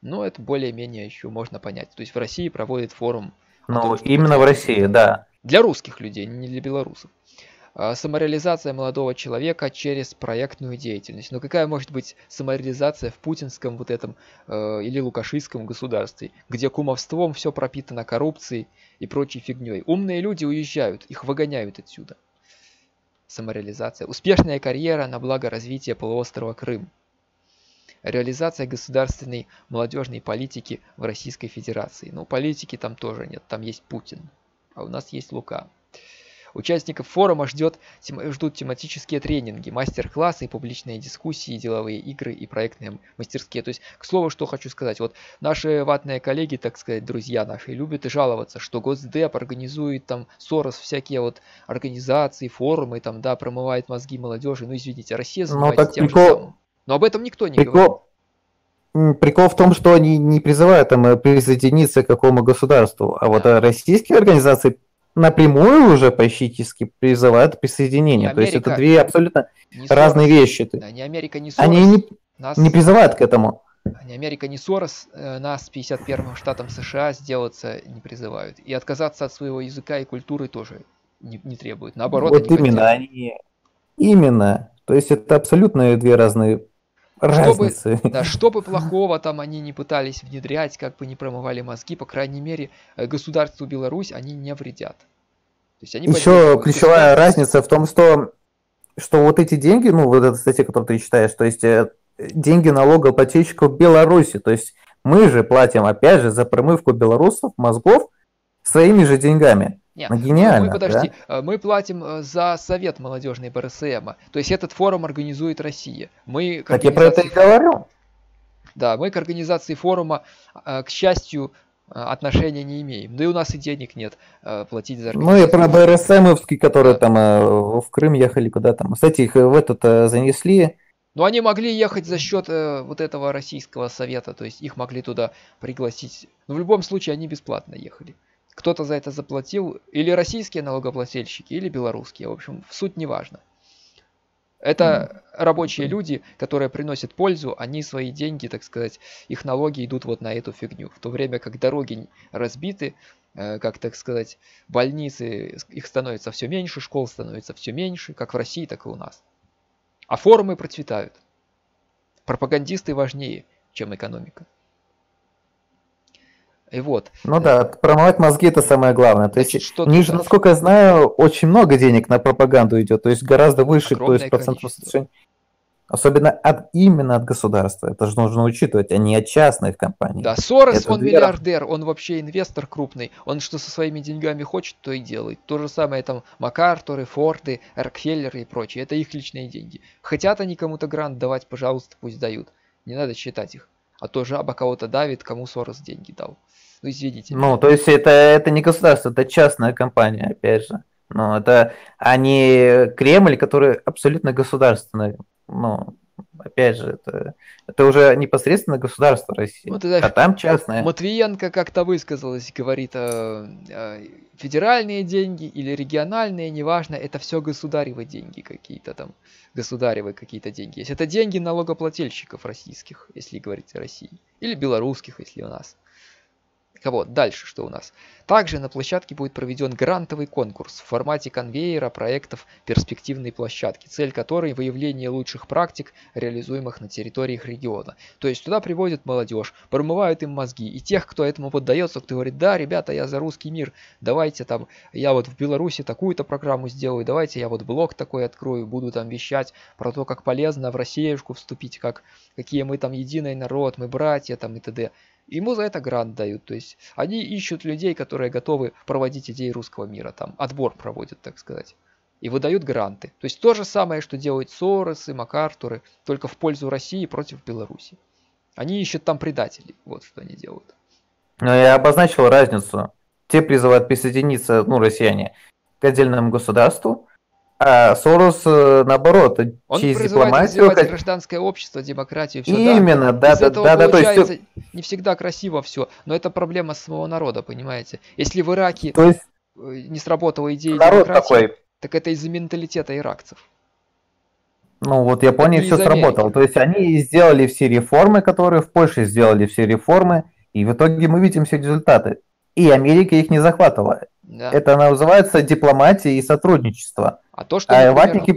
Ну, это более-менее еще можно понять. То есть в России проводит форум... Ну, именно в России, да. Для русских людей, не для белорусов. Самореализация молодого человека через проектную деятельность. Но какая может быть самореализация в путинском вот этом или лукашистском государстве, где кумовством все пропитано коррупцией и прочей фигней? Умные люди уезжают, их выгоняют отсюда. Самореализация. Успешная карьера на благо развития полуострова Крым. Реализация государственной молодежной политики в Российской Федерации. Ну, политики там тоже нет, там есть Путин, а у нас есть Лука. Участников форума ждут тематические тренинги, мастер-классы, публичные дискуссии, деловые игры и проектные мастерские. То есть, к слову, что хочу сказать. Вот наши ватные коллеги, так сказать, друзья наши, любят и жаловаться, что Госдеп организует там Сорос всякие вот организации, форумы, там, да, промывает мозги молодежи. Ну, извините, Россия занимается тем же самым. Но об этом никто не говорит. Прикол в том, что они не призывают там присоединиться к какому государству, а вот российские организации напрямую уже практически призывают присоединение. Америка, то есть это две абсолютно разные вещи. Да, ни Америка, ни Сорос, они не призывают к этому. Ни Америка, ни Сорос нас 51-м штатом США сделаться не призывают. И отказаться от своего языка и культуры тоже не требуют. Наоборот, вот они именно, именно. То есть это абсолютно две разные разницы. Что бы плохого там они не пытались внедрять, как бы не промывали мозги, по крайней мере, государству Беларусь они не вредят. То есть они еще ключевая разница в том, что вот эти деньги, ну вот эта статья, которую ты читаешь, то есть деньги налогоплательщиков Беларуси, то есть мы же платим опять же за промывку белорусов мозгов своими же деньгами. Нет, гениально, мы платим за совет молодежный БРСМ, то есть этот форум организует Россия. Мы так я про это и говорю. Да, мы к организации форума, к счастью, отношения не имеем. Да и у нас и денег нет платить за организацию. Ну и про БРСМовский, которые там в Крым ехали, куда там. Кстати, их в этот занесли. Но они могли ехать за счет вот этого российского совета, то есть их могли туда пригласить. Но в любом случае они бесплатно ехали. Кто-то за это заплатил, или российские налогоплательщики, или белорусские. В общем, в суть не важно. Это рабочие люди, которые приносят пользу, они свои деньги, так сказать, их налоги идут вот на эту фигню. В то время как дороги разбиты, как, так сказать, больницы, их становится все меньше, школ становится все меньше, как в России, так и у нас. А форумы процветают. Пропагандисты важнее, чем экономика. И вот. Ну да, промывать мозги — это самое главное. То есть, насколько я знаю, очень много денег на пропаганду идет, то есть гораздо выше, то есть процентов совершенно. Особенно именно от государства. Это же нужно учитывать, а не от частных компаний. Да, Сорос, он миллиардер, он вообще инвестор крупный. Он что со своими деньгами хочет, то и делает. То же самое там Маккарторы, Форды, Рокфеллеры и прочие. Это их личные деньги. Хотят они кому-то грант давать, пожалуйста, пусть дают. Не надо считать их. А то жаба кого-то давит, кому Сорос деньги дал. Ну, извините. Ну, то есть это не государство, это частная компания, опять же. Ну, это они Кремль, который абсолютно государственный. Ну, опять же, это уже непосредственно государство России. Вот, а там частное. Матвиенко как-то высказалась, говорит, федеральные деньги или региональные, неважно, это все государевы деньги какие-то там. Государевы какие-то деньги есть. Это деньги налогоплательщиков российских, если говорить о России. Или белорусских, если у нас. Вот, дальше что у нас? Также на площадке будет проведен грантовый конкурс в формате конвейера проектов перспективной площадки, цель которой выявление лучших практик, реализуемых на территориях региона. То есть туда приводят молодежь, промывают им мозги, и тех, кто этому поддается, кто говорит: да, ребята, я за русский мир, давайте там, я вот в Беларуси такую-то программу сделаю, давайте я вот блог такой открою, буду там вещать про то, как полезно в Россиюшку вступить, какие мы там единый народ, мы братья там и т.д. Ему за это грант дают, то есть они ищут людей, которые готовы проводить идеи русского мира, там отбор проводят, так сказать, и выдают гранты. То есть то же самое, что делают Соросы, Маккартуры, только в пользу России против Беларуси. Они ищут там предателей, вот что они делают. Но я обозначил разницу. Те призывают присоединиться, ну, россияне, к отдельному государству, а Сорос, наоборот, он через дипломатию, гражданское общество, демократию, все. Именно, да, да, да, да, то есть не всегда красиво все, но это проблема самого народа, понимаете? Если в Ираке не сработала идея демократии, так это из-за менталитета иракцев. Ну вот Япония все сработала, то есть они сделали все реформы, которые в Польше сделали все реформы, и в итоге мы видим все результаты. И Америка их не захватывала. Да. Это называется дипломатия и сотрудничество. А то, что ватники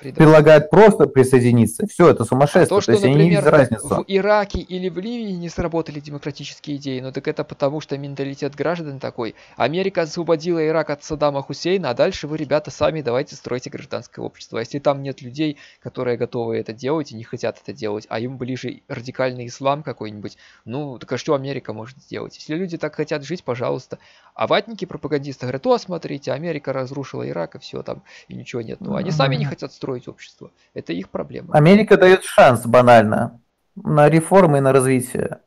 предлагают просто присоединиться. Все, это сумасшествие. А то, что, например, в Ираке или в Ливии не сработали демократические идеи, но так это потому, что менталитет граждан такой. Америка освободила Ирак от Саддама Хусейна, а дальше вы, ребята, сами давайте стройте гражданское общество. Если там нет людей, которые готовы это делать и не хотят это делать, а им ближе радикальный ислам какой-нибудь, ну, так а что Америка может сделать? Если люди так хотят жить, пожалуйста. А ватники, пропагандисты говорят: о, смотрите, Америка разрушила Ирак, и все там, и ничего нет. Ну, они сами не хотят строить общество. Это их проблема. Америка дает шанс банально на реформы и на развитие.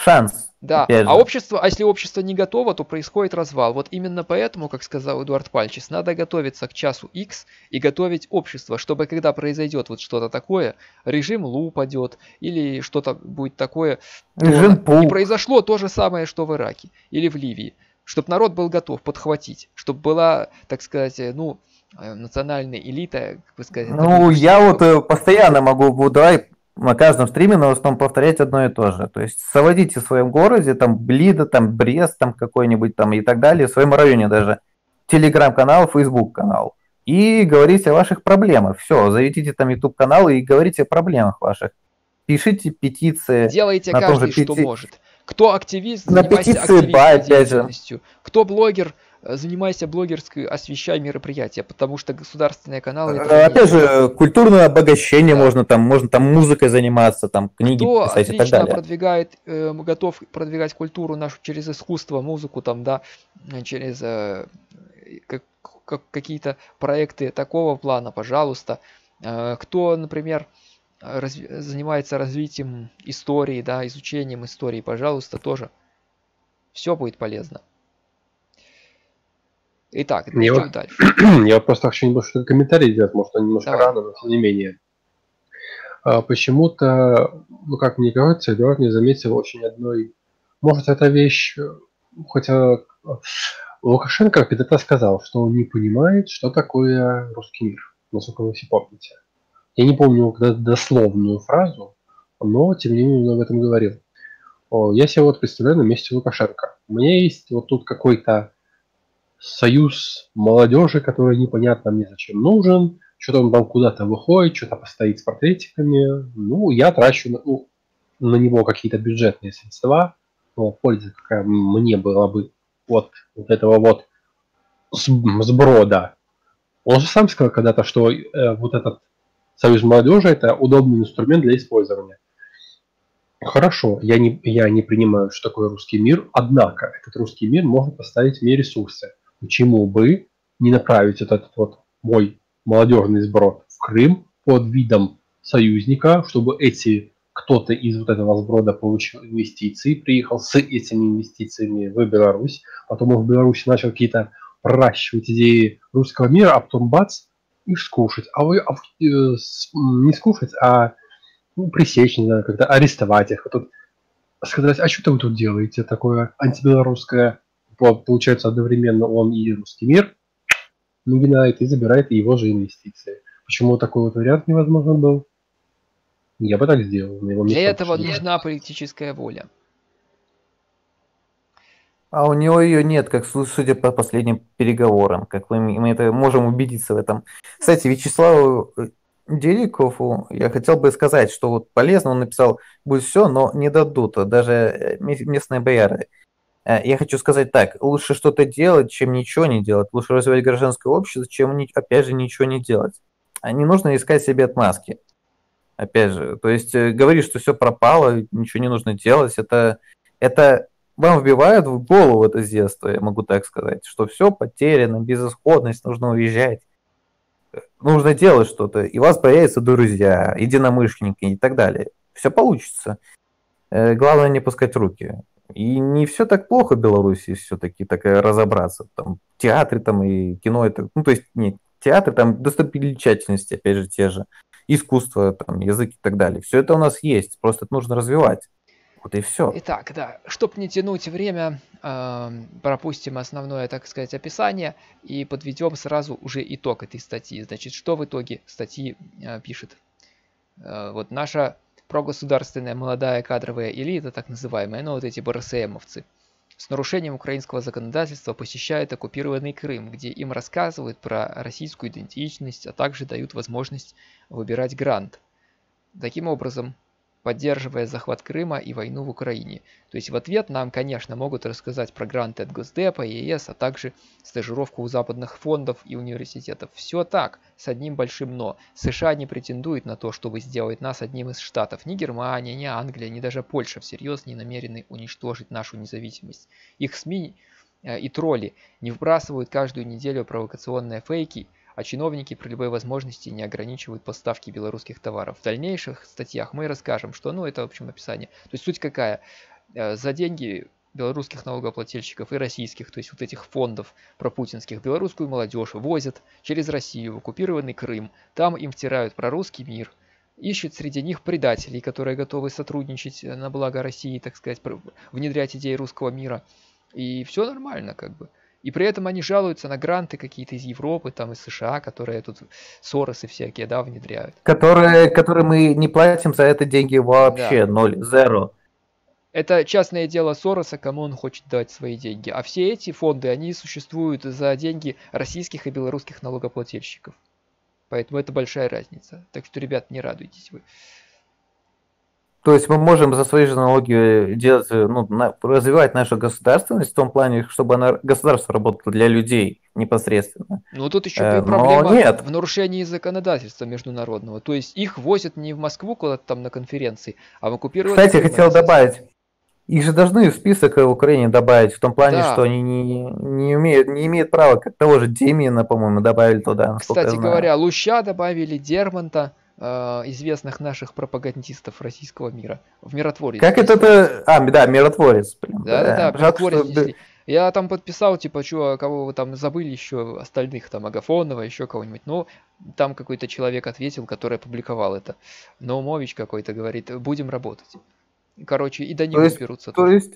шанс. Да, а общество, а если общество не готово, то происходит развал. Вот именно поэтому, как сказал Эдуард Пальчис, надо готовиться к часу X и готовить общество, чтобы когда произойдет вот что-то такое, режим Лу упадет или что-то будет такое, не произошло то же самое, что в Ираке или в Ливии, чтобы народ был готов подхватить, чтобы была, так сказать, ну, национальная элита, как бы сказать. Ну, я вот постоянно могу, давай, на каждом стриме на основном повторять одно и то же. То есть заводите в своем городе, там Блида, там Брест, там какой-нибудь там и так далее, в своем районе даже, телеграм-канал, фейсбук-канал. И говорите о ваших проблемах. Все, заведите там YouTube-канал и говорите о проблемах ваших. Пишите петиции. Делайте на каждый, что может. Кто активист, занимайся активистской деятельностью. Кто блогер, занимайся блогерской, освещай мероприятия, потому что государственные каналы... Опять же, культурное обогащение, да. можно там музыкой заниматься, там книги писать и так далее. Кто продвигает, готов продвигать культуру нашу через искусство, музыку, там, да, через какие-то проекты такого плана, пожалуйста. Кто, например, занимается развитием истории, да, изучением истории, пожалуйста, тоже. Все будет полезно. Итак, идем дальше. Я просто хочу небольшой комментарий сделать, может, немножко рано, но тем не менее. Почему-то, ну, как мне кажется, Эдуард не заметил очень одной... Может, эта вещь... Хотя Лукашенко когда-то сказал, что он не понимает, что такое русский мир, насколько вы все помните. Я не помню дословную фразу, но, тем не менее, он об этом говорил. Я себя вот представляю на месте Лукашенко. У меня есть вот тут какой-то союз молодежи, который непонятно мне зачем нужен, что-то он там куда-то выходит, что-то постоит с портретиками. Ну, я трачу на него какие-то бюджетные средства, но польза какая мне была бы от вот этого вот сброда. Он же сам сказал когда-то, что вот этот союз молодежи — это удобный инструмент для использования. Хорошо, я не принимаю, что такое русский мир, однако этот русский мир может поставить мне ресурсы. Почему бы не направить этот вот мой молодежный сброд в Крым под видом союзника, чтобы кто-то из вот этого сброда получил инвестиции, приехал с этими инвестициями в Беларусь, потом он в Беларуси начал какие-то проращивать идеи русского мира, а потом бац, их скушать. Не скушать, а пресечь, не знаю, как-то арестовать их. Тут сказать, а что вы тут делаете такое антибелорусское? Получается, одновременно он и русский мир нагинает и забирает его же инвестиции. Почему такой вот вариант невозможно был? Я бы так сделал. Для этого нужна политическая воля. А у него ее нет, как судя по последним переговорам. Как мы это можем убедиться в этом. Кстати, Вячеславу Дерикову я хотел бы сказать, что вот полезно, он написал, будет все, но не дадут, даже местные бояры. Я хочу сказать так, лучше что-то делать, чем ничего не делать, лучше развивать гражданское общество, чем, опять же, ничего не делать. Не нужно искать себе отмазки, опять же, то есть говорить, что все пропало, ничего не нужно делать, это вам вбивают в голову это с детства, я могу так сказать, что все потеряно, безысходность, нужно уезжать. Нужно делать что-то, и у вас появятся друзья, единомышленники и так далее. Все получится. Главное не пускать руки. И не все так плохо в Беларуси все-таки, так разобраться. Там театры там и кино, это, ну то есть нет, театры там достопримечательности, опять же те же, искусство, там, язык и так далее. Все это у нас есть, просто это нужно развивать. Вот и все. Итак, да, чтобы не тянуть время, пропустим основное, так сказать, описание и подведем сразу уже итог этой статьи. Значит, что в итоге статьи пишет? Вот наша прогосударственная молодая кадровая элита, так называемая, ну вот эти БРСМовцы, с нарушением украинского законодательства посещают оккупированный Крым, где им рассказывают про российскую идентичность, а также дают возможность выбирать грант. Таким образом, поддерживая захват Крыма и войну в Украине. То есть в ответ нам, конечно, могут рассказать про гранты от Госдепа, ЕС, а также стажировку у западных фондов и университетов. Все так, с одним большим «но». США не претендует на то, чтобы сделать нас одним из штатов. Ни Германия, ни Англия, ни даже Польша всерьез не намерены уничтожить нашу независимость. Их СМИ и тролли не вбрасывают каждую неделю провокационные фейки, а чиновники при любой возможности не ограничивают поставки белорусских товаров. В дальнейших статьях мы расскажем, что, ну, это, в общем, описание. То есть суть какая? за деньги белорусских налогоплательщиков и российских, то есть вот этих фондов пропутинских, белорусскую молодежь возят через Россию в оккупированный Крым. Там им втирают прорусский мир, ищут среди них предателей, которые готовы сотрудничать на благо России, так сказать, внедрять идеи русского мира. И все нормально, как бы. И при этом они жалуются на гранты какие-то из Европы, там из США, которые тут Соросы всякие, да, внедряют. Которые мы не платим за это деньги вообще, да. Ноль, зеро. Это частное дело Сороса, кому он хочет дать свои деньги. А все эти фонды, они существуют за деньги российских и белорусских налогоплательщиков. Поэтому это большая разница. Так что, ребят, не радуйтесь вы. То есть мы можем за свои же налоги делать, ну, развивать нашу государственность в том плане, чтобы она, государство работало для людей непосредственно. Ну тут еще проблема в нарушении законодательства международного. То есть их возят не в Москву куда-то там на конференции, а в оккупированные... Кстати, хотел добавить, их же должны в список в Украине добавить, в том плане, да, что они не имеют права, как того же Демина, по-моему, добавили туда. Кстати говоря, Луща добавили, Дермонта, известных наших пропагандистов российского мира. В «Миротворец». Как это? А, да, «Миротворец». Да-да-да, «Миротворец». Что... Я там подписал, типа, чё, кого вы там забыли еще, остальных, там, Агафонова, еще кого-нибудь. Ну, там какой-то человек ответил, который опубликовал это. Наумович какой-то говорит, будем работать. Короче, и до них уберутся. То есть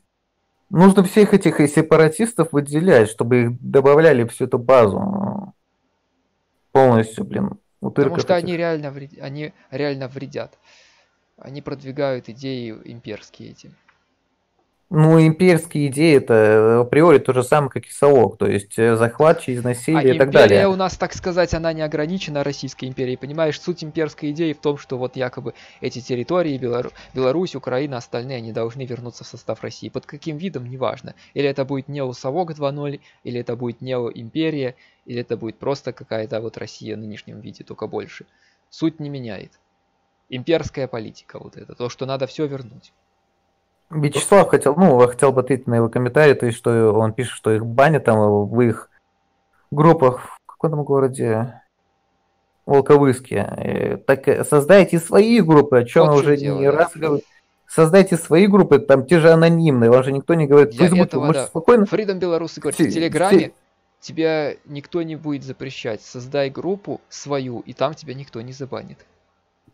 нужно всех этих сепаратистов выделять, чтобы их добавляли всю эту базу. Полностью, блин. Потому что они реально вредят. Они продвигают идеи имперские эти. Ну, имперские идеи это априори то же самое, как и совок. То есть захват через насилие и так далее. Империя у нас, так сказать, она не ограничена Российской империей. Понимаешь, суть имперской идеи в том, что вот якобы эти территории, Беларусь, Украина, остальные, они должны вернуться в состав России. Под каким видом, неважно. Или это будет нео-совок 2.0, или это будет нео-империя, или это будет просто какая-то вот Россия в нынешнем виде, только больше. Суть не меняет. Имперская политика вот это, то, что надо все вернуть. Вячеслав хотел бы ответить на его комментарий, то есть, что он пишет, что их банят там в их группах в каком городе Волковыске. Так создайте свои группы, о чем уже не раз говорил. Создайте свои группы, там те же анонимные, вам же никто не говорит. Для этого, да. Спокойно... Freedom Беларусь говорит, в Телеграме тебя никто не будет запрещать. Создай группу свою, и там тебя никто не забанит.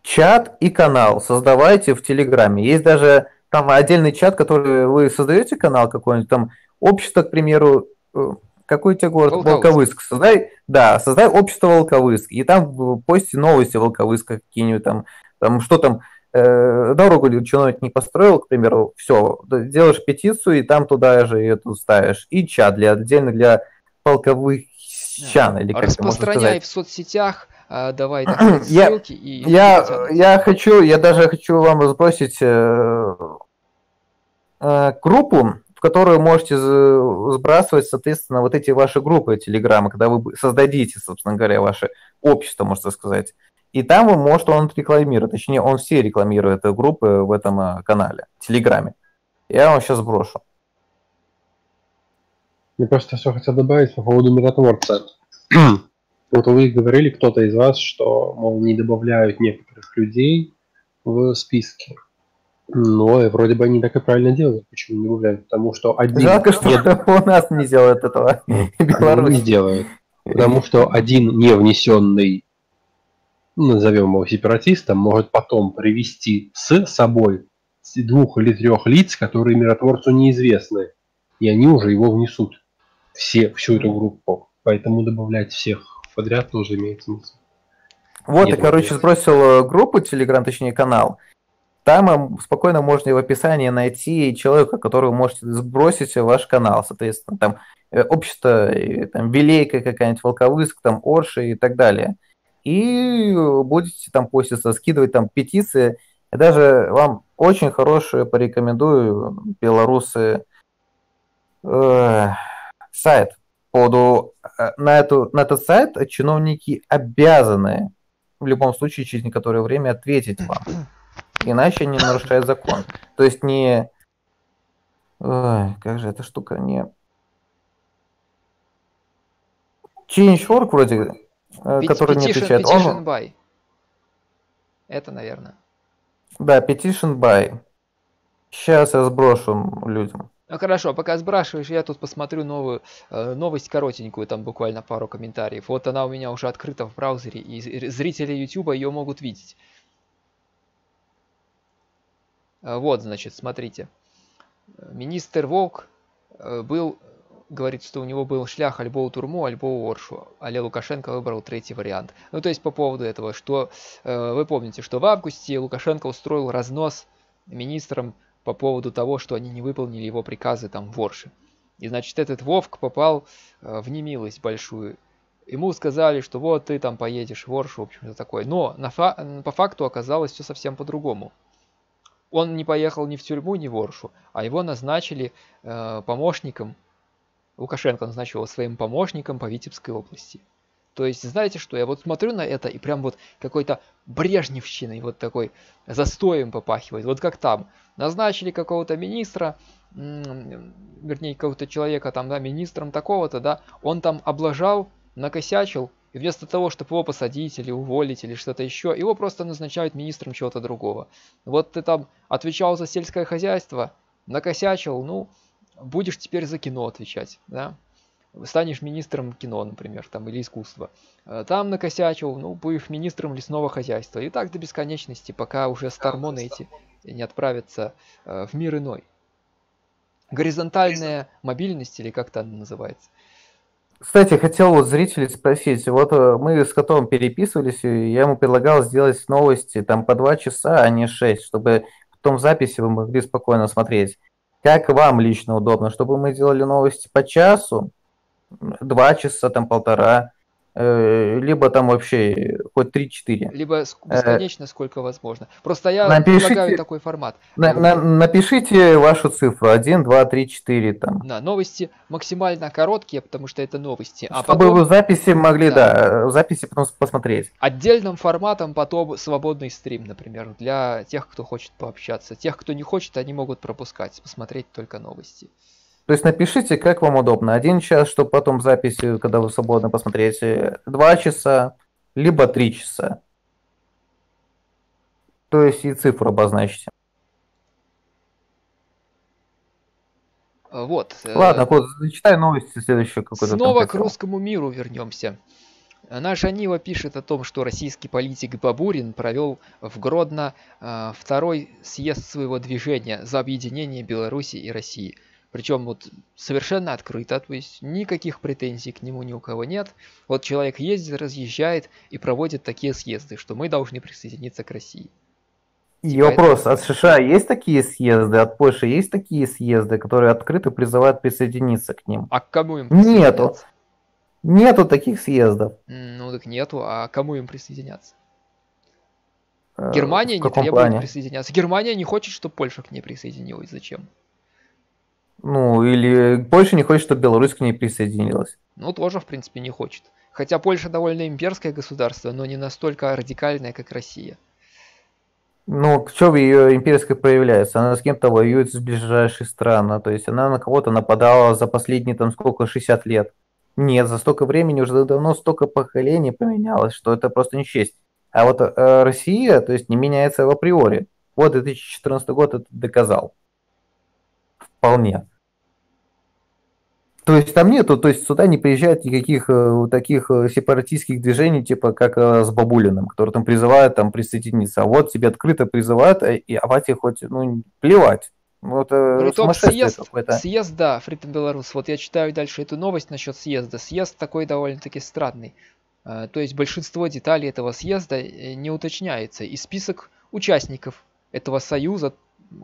Чат и канал создавайте в Телеграме. Есть даже там отдельный чат, который вы создаете канал какой-нибудь, там общество, к примеру, какой у тебя город? Волковыск. Создай общество Волковыск. И там пости новости Волковыска какие-нибудь там что там, дорогу чиновник не построил, к примеру, все, делаешь петицию и там туда же эту ставишь. И чат отдельно для полковыхчан, или как это можно сказать. Распространяй в соцсетях. Давай, так, ссылки я даже хочу вам сбросить группу, в которую можете сбрасывать, соответственно, вот эти ваши группы Телеграма, когда вы создадите, собственно говоря, ваше общество, можно сказать. И там он рекламирует, точнее, он все рекламирует группы в этом канале, Телеграме. Я вам сейчас сброшу. Мне просто все хотел добавить по поводу миротворца. Вот вы говорили, кто-то из вас, что, мол, не добавляют некоторых людей в списки. Но вроде бы они так и правильно делают. Почему не добавляют? Потому что один... Жалко, что у нас не делают этого. Беларусь не делают. Потому что один невнесенный, назовем его сепаратистом, может потом привести с собой двух или трех лиц, которые миротворцу неизвестны. И они уже его внесут. Всю эту группу. Поэтому добавлять всех подряд тоже имеет смысл. Вот, и, короче, сбросил группу Телеграм, точнее, канал. Там спокойно можно в описании найти человека, которого можете сбросить в ваш канал. Соответственно, там общество, там, Белейка какая-нибудь, Волковыск, там, Орша и так далее. И будете там поститься, скидывать там петиции. Я даже вам очень хорошую порекомендую, белорусы, сайт. Поводу на этот сайт чиновники обязаны в любом случае через некоторое время ответить вам, иначе они нарушают закон. То есть не... Ой, как же эта штука не... Change.org вроде, который не отвечает. Petition by. Это, наверное. Да, Petition by. Сейчас я сброшу людям. Хорошо, пока сбрасываешь, я тут посмотрю новую новость коротенькую, там буквально пару комментариев. Вот она у меня уже открыта в браузере, и зрители YouTube ее могут видеть. Вот, значит, смотрите. Министр Волк был, говорит, что у него был шлях альбо у турму, альбо у Оршу, але Лукашенко выбрал третий вариант. Ну, то есть по поводу этого, что вы помните, что в августе Лукашенко устроил разнос министрам по поводу того, что они не выполнили его приказы там в Орше. И, значит, этот Вовк попал в немилость большую. Ему сказали, что вот ты там поедешь в Оршу, в общем-то такое. Но по факту оказалось все совсем по-другому. Он не поехал ни в тюрьму, ни в Оршу, а его назначили помощником. Лукашенко назначил его своим помощником по Витебской области. То есть, знаете что, я вот смотрю на это, и прям вот какой-то брежневщиной, вот такой застоем попахивает. Вот как там, назначили какого-то министра, вернее, какого-то человека там, да, министром такого-то, да, он там облажал, накосячил, и вместо того, чтобы его посадить или уволить или что-то еще, его просто назначают министром чего-то другого. Вот ты там отвечал за сельское хозяйство, накосячил, ну, будешь теперь за кино отвечать, да. Станешь министром кино, например, там, или искусства. Там накосячил, ну, будешь министром лесного хозяйства. И так до бесконечности, пока уже стормоны эти не отправятся в мир иной. Горизонтальная мобильность, или как там называется. Кстати, хотел вот зрителей спросить. Вот мы с котом переписывались, и я ему предлагал сделать новости там по 2 часа, а не 6, чтобы потом в записи вы могли спокойно смотреть. Как вам лично удобно, чтобы мы делали новости по часу, 2 часа, там полтора, либо там вообще хоть 3-4. Либо бесконечно, сколько возможно. Просто я предлагаю такой формат. Напишите вашу цифру, 1, 2, 3, 4. Там. Да, новости максимально короткие, потому что это новости. А чтобы потом... вы в записи могли, да, в записи потом посмотреть. Отдельным форматом потом свободный стрим, например, для тех, кто хочет пообщаться. Тех, кто не хочет, они могут пропускать, посмотреть только новости. То есть напишите, как вам удобно. 1 час, чтобы потом записи, когда вы свободно посмотрите, 2 часа, либо 3 часа. То есть и цифру обозначите. Вот. Ладно, вот, зачитай новости следующую какую-то. Снова к русскому миру вернемся. Наша Нива пишет о том, что российский политик Бабурин провел в Гродно второй съезд своего движения за объединение Беларуси и России. Причем вот совершенно открыто, то есть никаких претензий к нему ни у кого нет. Вот человек ездит, разъезжает и проводит такие съезды, что мы должны присоединиться к России. И типа вопрос, это... от США есть такие съезды, от Польши есть такие съезды, которые открыто призывают присоединиться к ним? А к кому им присоединяться? Нету. Нету таких съездов. Ну так нету, а кому им присоединяться? Германия не требует присоединяться. Германия не хочет, чтобы Польша к ней присоединилась. Зачем? Ну, или Польша не хочет, чтобы Беларусь к ней присоединилась. Ну, тоже, в принципе, не хочет. Хотя Польша довольно имперское государство, но не настолько радикальное, как Россия. Ну, в чем ее имперская проявляется? Она с кем-то воюет с ближайших стран. То есть она на кого-то нападала за последние, там, сколько, 60 лет. Нет, за столько времени уже давно столько поколений поменялось, что это просто не честь. А вот Россия, то есть, не меняется в априори. Вот 2014 год это доказал. Вполне. То есть там нету, то есть сюда не приезжает никаких таких сепаратистских движений, типа как с Бабулиным, которые там призывают там присоединиться. А вот тебе открыто призывают, и авати хоть, ну, плевать. Вот, ну, съезд, да, Freedom Беларусь. Вот я читаю дальше эту новость насчет съезда. Съезд такой довольно-таки странный. То есть большинство деталей этого съезда не уточняется. И список участников этого союза,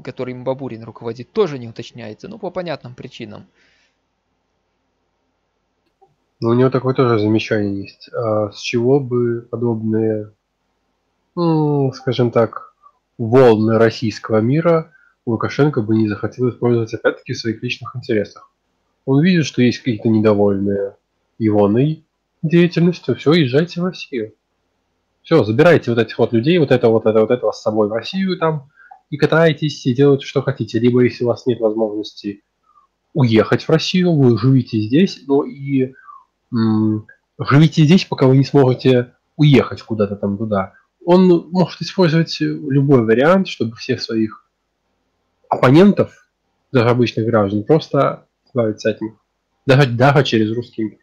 которым Бабурин руководит, тоже не уточняется, ну, по понятным причинам. Но у него такое тоже замечание есть. А с чего бы подобные, ну, скажем так, волны российского мира Лукашенко бы не захотел использовать опять-таки в своих личных интересах? Он видит, что есть какие-то недовольные егоной деятельностью, все, езжайте в Россию. Все, забирайте вот этих вот людей, вот этого с собой в Россию там, и катаетесь, и делаете, что хотите. Либо, если у вас нет возможности уехать в Россию, вы живите здесь, но и живите здесь, пока вы не сможете уехать куда-то там туда. Он может использовать любой вариант, чтобы всех своих оппонентов, даже обычных граждан, просто избавиться от них. Даже через русский мир.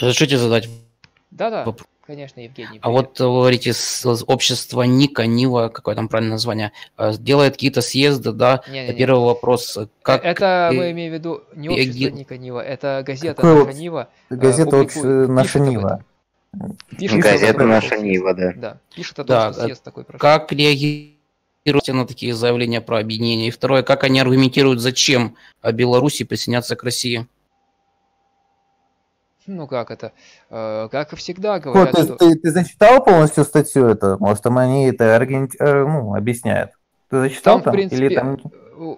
Разрешите задать вопрос? Конечно, Евгений. А вот вы говорите, общество Ника, Нива, какое там правильное название, делает какие-то съезды, да? Это первый вопрос. Как это мы имеем в виду не общество Ника, Нива, это газета Наша Нива. Газета Наша Нива. Газета Наша Нива, да. Пишет о том, что съезд такой прошел. Как реагируете на такие заявления про объединение? И второе, как они аргументируют, зачем Беларуси присоединяться к России? Ну как это? Как и всегда говорят... Вот, что... ты зачитал полностью статью эту? Может, там они это объясняют? Ты зачитал там? В принципе, или там...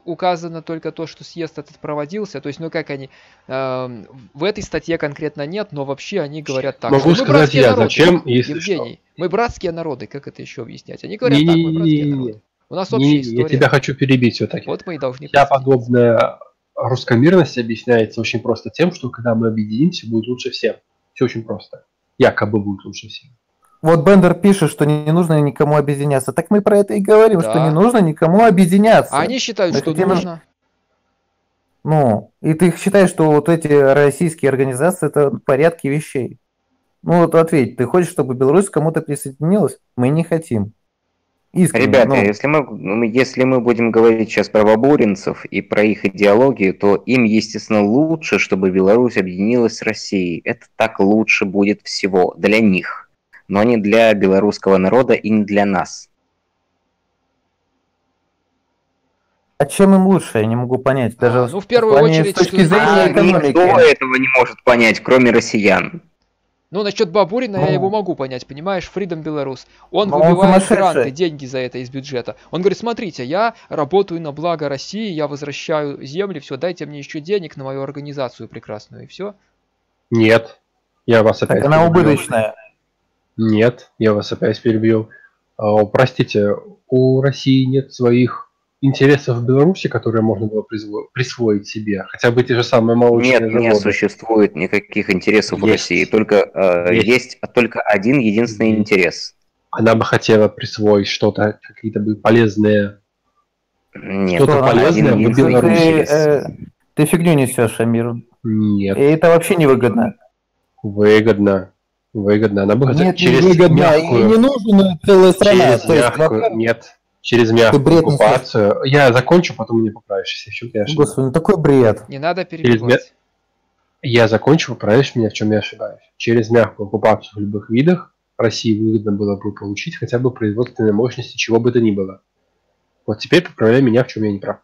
указано только то, что съезд этот проводился. То есть, ну как они... в этой статье конкретно нет, но вообще они говорят так. Могу сказать я, народы, зачем, если Евгений, что? Мы братские народы, как это еще объяснять? Они говорят так, мы братские народы. У нас общая история. Я тебя хочу перебить все-таки. Вот мы и должны... Я подобное... Русскомирность объясняется очень просто тем, что когда мы объединимся, будет лучше всем. Все очень просто. Якобы будет лучше всем. Вот Бендер пишет, что не нужно никому объединяться. Так мы про это и говорим, да. Что не нужно никому объединяться. А они считают, так что нужно. Ну, и ты считаешь, что вот эти российские организации – это в порядке вещей. Ну вот ответь, ты хочешь, чтобы Беларусь кому-то присоединилась? Мы не хотим. Искренне, ребята, если мы будем говорить сейчас про бабуринцев и про их идеологию, то им, естественно, лучше, чтобы Беларусь объединилась с Россией. Это так лучше будет всего для них, но не для белорусского народа и не для нас. А чем им лучше, я не могу понять. Даже в первую очередь, с точки зрения экономики. Никто этого не может понять, кроме россиян. Ну, насчет Бабурина я его могу понять, понимаешь, Freedom Беларус. Он выбивает гранты, деньги за это из бюджета. Он говорит, смотрите, я работаю на благо России, я возвращаю земли, все, дайте мне еще денег на мою организацию прекрасную, и все. Нет, я вас опять перебью. Она убыточная. Нет, я вас опять перебью. Простите, у России нет своих интересов в Беларуси, которые можно было присвоить себе, хотя бы те же самые молочные животные. Нет, не существует никаких интересов в России, только есть только один единственный интерес. Она бы хотела присвоить что-то, какие-то бы полезные. Нет, что-то полезное в Беларуси. Ты фигню несешь, Амир. Нет. И это вообще невыгодно. Выгодно. Она бы хотела через мягкую. И не нужно целая страна. Нет. Через мягкую оккупацию. Я закончу, потом мне поправишься. В чем я ошибаюсь. Господи, ну такой бред. Не надо перебивать. Я закончу, поправишь меня, в чем я ошибаюсь. Через мягкую оккупацию в любых видах России выгодно было бы получить хотя бы производственные мощности, чего бы то ни было. Вот теперь поправляй меня, в чем я не прав.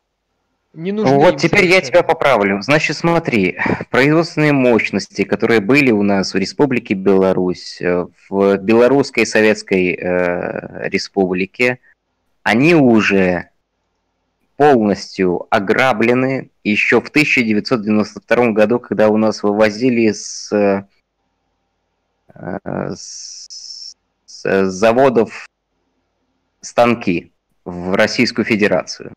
Не нужно вот теперь я тебя поправлю. Значит, смотри, производственные мощности, которые были у нас в Республике Беларусь, в Белорусской Советской Республике, они уже полностью ограблены еще в 1992 году, когда у нас вывозили с заводов станки в Российскую Федерацию.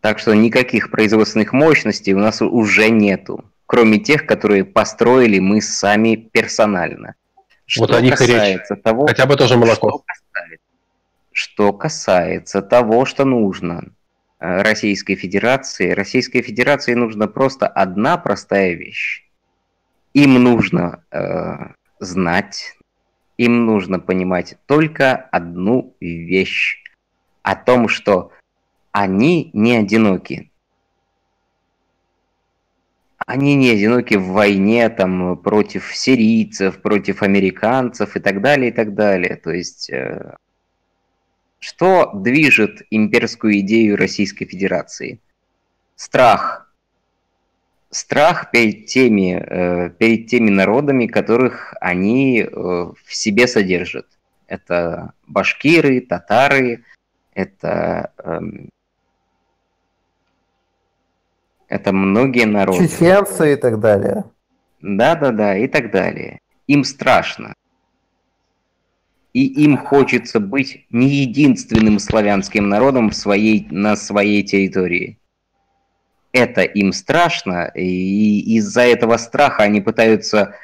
Так что никаких производственных мощностей у нас уже нету, кроме тех, которые построили мы сами персонально. Вот о них и речь. Хотя бы тоже молоко. Что касается того, что нужно Российской Федерации нужна просто одна простая вещь. Им нужно знать, им нужно понимать только одну вещь. О том, что они не одиноки. Они не одиноки в войне там, против сирийцев, против американцев и так далее, и так далее. То есть... Что движет имперскую идею Российской Федерации? Страх. Страх перед теми народами, которых они в себе содержат. Это башкиры, татары, это многие народы. Чеченцы и так далее. Да, и так далее. Им страшно. И им хочется быть не единственным славянским народом на своей территории. Это им страшно, и из-за этого страха они пытаются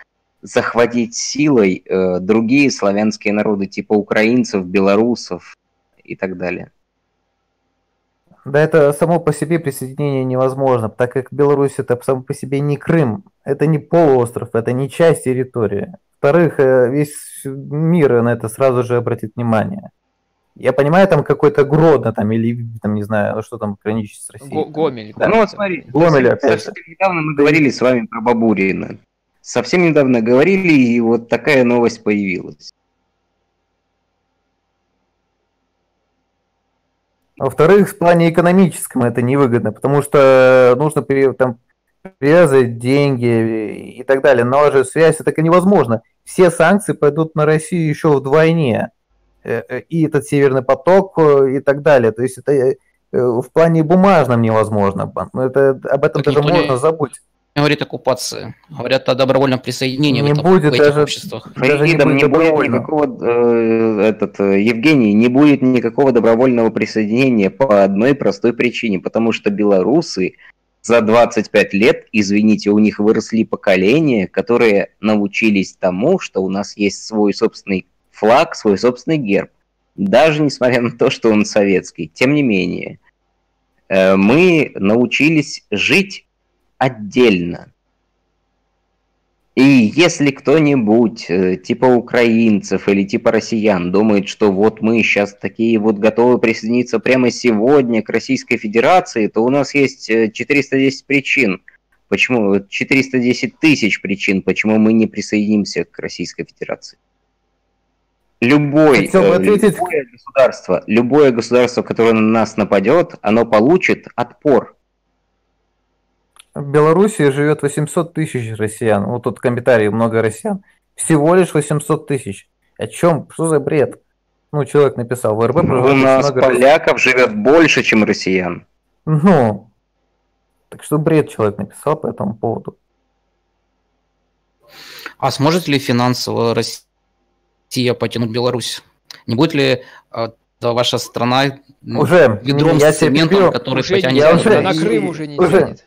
захватить силой другие славянские народы, типа украинцев, белорусов и так далее. Да, это само по себе присоединение невозможно, так как Беларусь это само по себе не Крым, это не полуостров, это не часть территории. Во-вторых, весь мир на это сразу же обратит внимание. Я понимаю, там какой-то Гродно, там, или, там, не знаю, что там граничит с Россией. Гомель. Да. Ну вот смотри, совсем недавно мы говорили с вами про Бабурина. Совсем недавно говорили, и вот такая новость появилась. Во-вторых, в плане экономическом это невыгодно, потому что нужно привязывать деньги и так далее. Наложить связь, это невозможно. Все санкции пойдут на Россию еще вдвойне. И этот Северный поток и так далее. То есть это в плане бумажном невозможно. Это, об этом так даже можно забыть. Говорит оккупации, говорят о добровольном присоединении не в, этом, будет в этих даже, обществах. Даже не будет никакого, Евгений, не будет никакого добровольного присоединения по одной простой причине, потому что белорусы за 25 лет, извините, у них выросли поколения, которые научились тому, что у нас есть свой собственный флаг, свой собственный герб, даже несмотря на то, что он советский. Тем не менее, мы научились жить отдельно. И если кто-нибудь, типа украинцев или типа россиян, думает, что вот мы сейчас такие вот готовы присоединиться прямо сегодня к Российской Федерации, то у нас есть 410 причин, почему 410 тысяч причин, почему мы не присоединимся к Российской Федерации. Любое государство, которое на нас нападет, оно получит отпор. В Беларуси живет 800 тысяч россиян. Вот тут комментарии, много россиян. Всего лишь 800 тысяч. О чем? Что за бред? Ну, человек написал. В РБ у нас много поляков живет больше, чем россиян. Ну, так что бред человек написал по этому поводу. А сможет ли финансово Россия потянуть Беларусь? Не будет ли ваша страна уже ведром с цементом, который потянет? На Крым уже не тянет.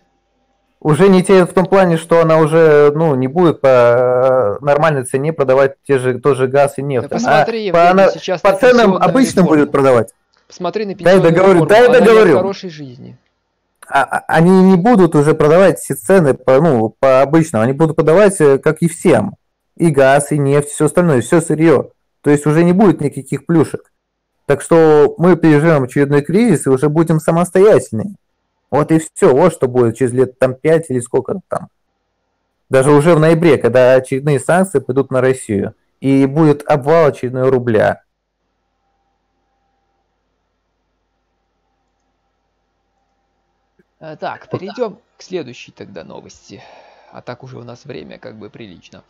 Уже не тянет в том плане, что она уже не будет по нормальной цене продавать тот же газ и нефть. Да посмотри, по ценам обычным будет продавать. Посмотри на пенсионную реформу, она в хорошей жизни. Они не будут уже продавать все цены по обычным, они будут продавать, как и всем. И газ, и нефть, все остальное, все сырье. То есть уже не будет никаких плюшек. Так что мы переживем очередной кризис и уже будем самостоятельны. Вот и все, вот что будет через лет 5 или сколько там. Даже уже в ноябре, когда очередные санкции пойдут на Россию. И будет обвал очередного рубля. Так, перейдем к следующей тогда новости. А так уже у нас время как бы прилично.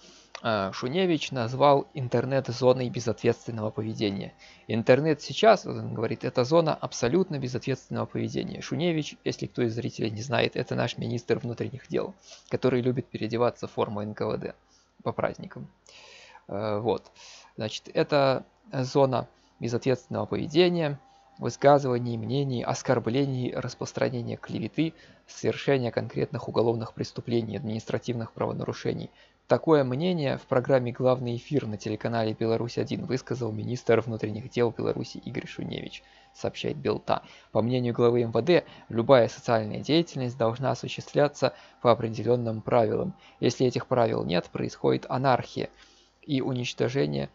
Шуневич назвал интернет зоной безответственного поведения. Интернет сейчас, он говорит, это зона абсолютно безответственного поведения. Шуневич, если кто из зрителей не знает, это наш министр внутренних дел, который любит переодеваться в форму НКВД по праздникам. Вот. Значит, это зона безответственного поведения, высказываний, мнений, оскорблений, распространения клеветы, совершения конкретных уголовных преступлений, административных правонарушений. Такое мнение в программе «Главный эфир» на телеканале «Беларусь-1» высказал министр внутренних дел Беларуси Игорь Шуневич, сообщает Белта. По мнению главы МВД, любая социальная деятельность должна осуществляться по определенным правилам. Если этих правил нет, происходит анархия и уничтожение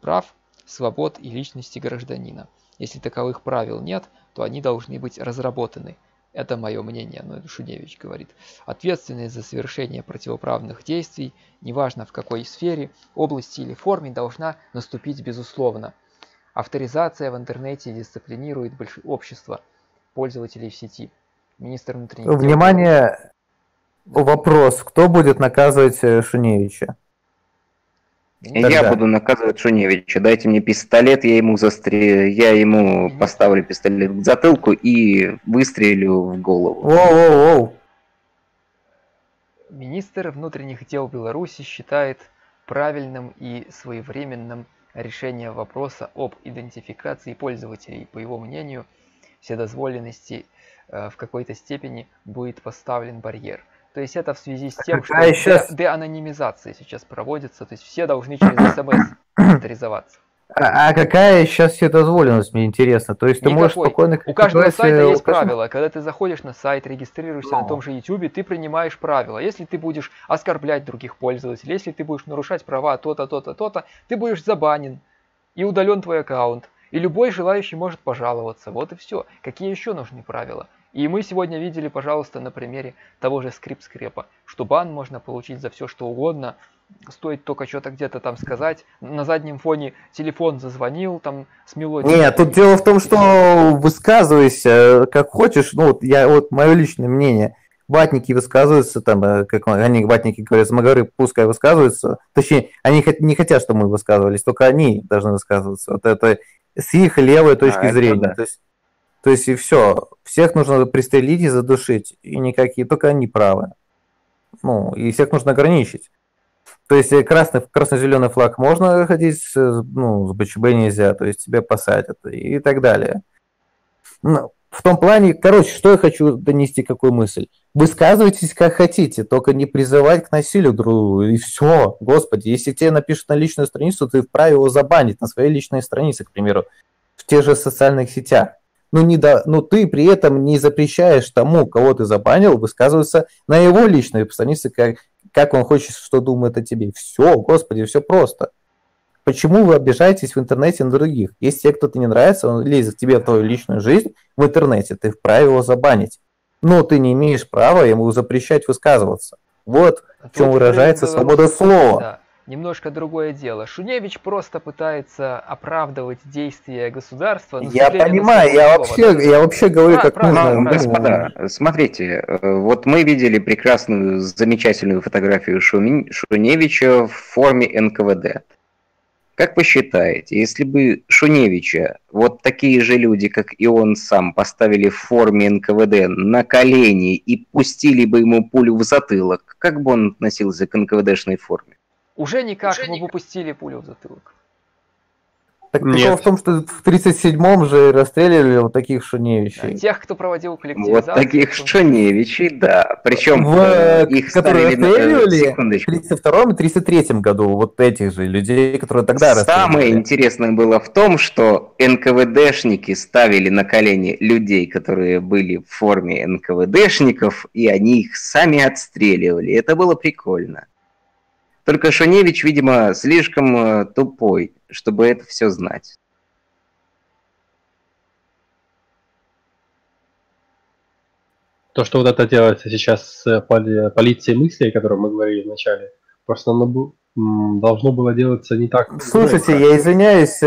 прав, свобод и личности гражданина. Если таковых правил нет, то они должны быть разработаны. Это мое мнение, но Шуневич говорит. Ответственность за совершение противоправных действий, неважно в какой сфере, области или форме, должна наступить безусловно. Авторизация в интернете дисциплинирует общество пользователей в сети. Министр внутренних дел... Внимание! Вопрос. Кто будет наказывать Шуневича? Я буду наказывать Шуневича. Дайте мне пистолет, я ему поставлю пистолет к затылку и выстрелю в голову. Воу-воу-воу. Министр внутренних дел Беларуси считает правильным и своевременным решение вопроса об идентификации пользователей. По его мнению, вседозволенности в какой-то степени будет поставлен барьер. То есть это в связи с тем, что сейчас... деанонимизация сейчас проводится, то есть все должны через СМС авторизоваться. А какая сейчас все дозволенность, мне интересно? То есть ты можешь спокойно... У каждого сайта есть правила. Когда ты заходишь на сайт, регистрируешься на том же YouTube, ты принимаешь правила. Если ты будешь оскорблять других пользователей, если ты будешь нарушать права то-то, то-то, то-то, ты будешь забанен и удален твой аккаунт. И любой желающий может пожаловаться. Вот и все. Какие еще нужны правила? И мы сегодня видели, пожалуйста, на примере того же скрип-скрепа, что бан можно получить за все, что угодно. Стоит только что-то где-то там сказать. На заднем фоне телефон зазвонил, там с мелодией... Нет, тут дело в том, что высказывайся как хочешь. Ну, вот, мое личное мнение. Ватники высказываются, там, как они, ватники говорят, смогары, пускай высказываются. Точнее, они не хотят, чтобы мы высказывались, только они должны высказываться. Вот это с их левой точки зрения. Да. То есть и все. Всех нужно пристрелить и задушить. И никакие, только они правы. Ну, и всех нужно ограничить. То есть красно-зеленый флаг можно ходить, ну, с БЧБ нельзя, то есть тебя посадят и так далее. Ну, в том плане, короче, что я хочу донести, какую мысль. Высказывайтесь как хотите, только не призывать к насилию другу, и все. Господи, если тебе напишут на личную страницу, ты вправе его забанить на своей личной странице, к примеру, в тех же социальных сетях. Но ты при этом не запрещаешь тому, кого ты забанил, высказываться на его личной странице, как он хочет, что думает о тебе. Все, господи, все просто. Почему вы обижаетесь в интернете на других? Если тебе кто-то не нравится, он лезет к тебе в твою личную жизнь в интернете, ты вправе его забанить. Но ты не имеешь права ему запрещать высказываться. Вот в чем выражается свобода слова. Да. Немножко другое дело. Шуневич просто пытается оправдывать действия государства. Я понимаю, я вообще говорю, как нужно. Господа, смотрите, вот мы видели прекрасную, замечательную фотографию Шуневича в форме НКВД. Как вы считаете, если бы Шуневича вот такие же люди, как и он сам, поставили в форме НКВД на колени и пустили бы ему пулю в затылок, как бы он относился к НКВДшной форме? Уже никак. Вы пустили пулю в затылок. Так дело в том, что в 37-м же расстреливали вот таких Шуневичей. Да, тех, кто проводил коллективизацию. Вот таких Шуневичей, да. Причем их которые расстреливали в 32-м и 33-м году. Вот этих же людей, которые тогда расстреливали. Самое интересное было в том, что НКВДшники ставили на колени людей, которые были в форме НКВДшников, и они их сами отстреливали. Это было прикольно. Только Шуневич, видимо, слишком тупой, чтобы это все знать. То, что вот это делается сейчас с полицией мыслей, о которой мы говорили вначале, просто оно должно было делаться не так. Слушайте, я извиняюсь,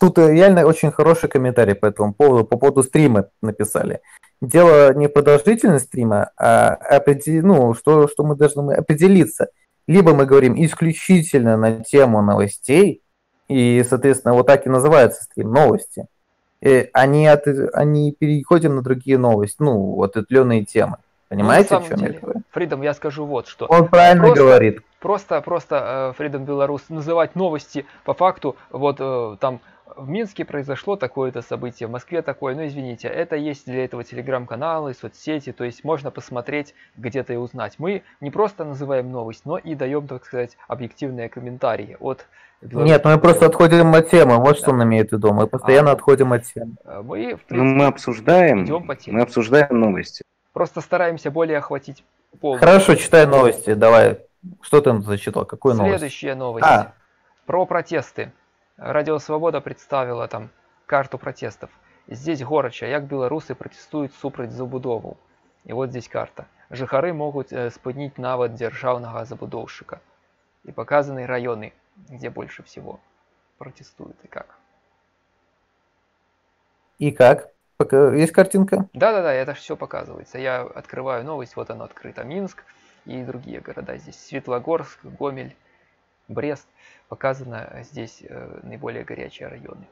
тут реально очень хороший комментарий по этому поводу, по поводу стрима написали. Дело не продолжительность стрима, а что мы должны определиться. Либо мы говорим исключительно на тему новостей, и, соответственно, вот так и называется стрим «Новости». Они переходим на другие новости, ответвленные темы. Понимаете, о чем я говорю? Фридом, я скажу вот что. Он правильно говорит. Просто Фридом Беларус называть новости по факту, там... В Минске произошло такое-то событие, в Москве такое, но извините, это есть для этого телеграм-каналы, соцсети, то есть можно посмотреть где-то и узнать. Мы не просто называем новость, но и даем, так сказать, объективные комментарии от... Нет, мы просто отходим от темы, вот что он имеет в виду, мы постоянно отходим от темы. Мы, в принципе, мы обсуждаем новости. Просто стараемся более охватить полностью. Хорошо, читай новости, давай. Что ты зачитал, какую новость? Следующая новость. Про протесты. Радио Свобода представила там карту протестов. Здесь горача, як беларусы протестуют супраць забудову. И вот здесь карта. Жыхары могут спыніць нават державного забудовщика. И показаны районы, где больше всего протестуют и как. И как? Есть картинка? Да, это все показывается. Я открываю новость, вот она открыта. Минск и другие города здесь. Светлогорск, Гомель, Брест. Показано здесь наиболее горячие районы.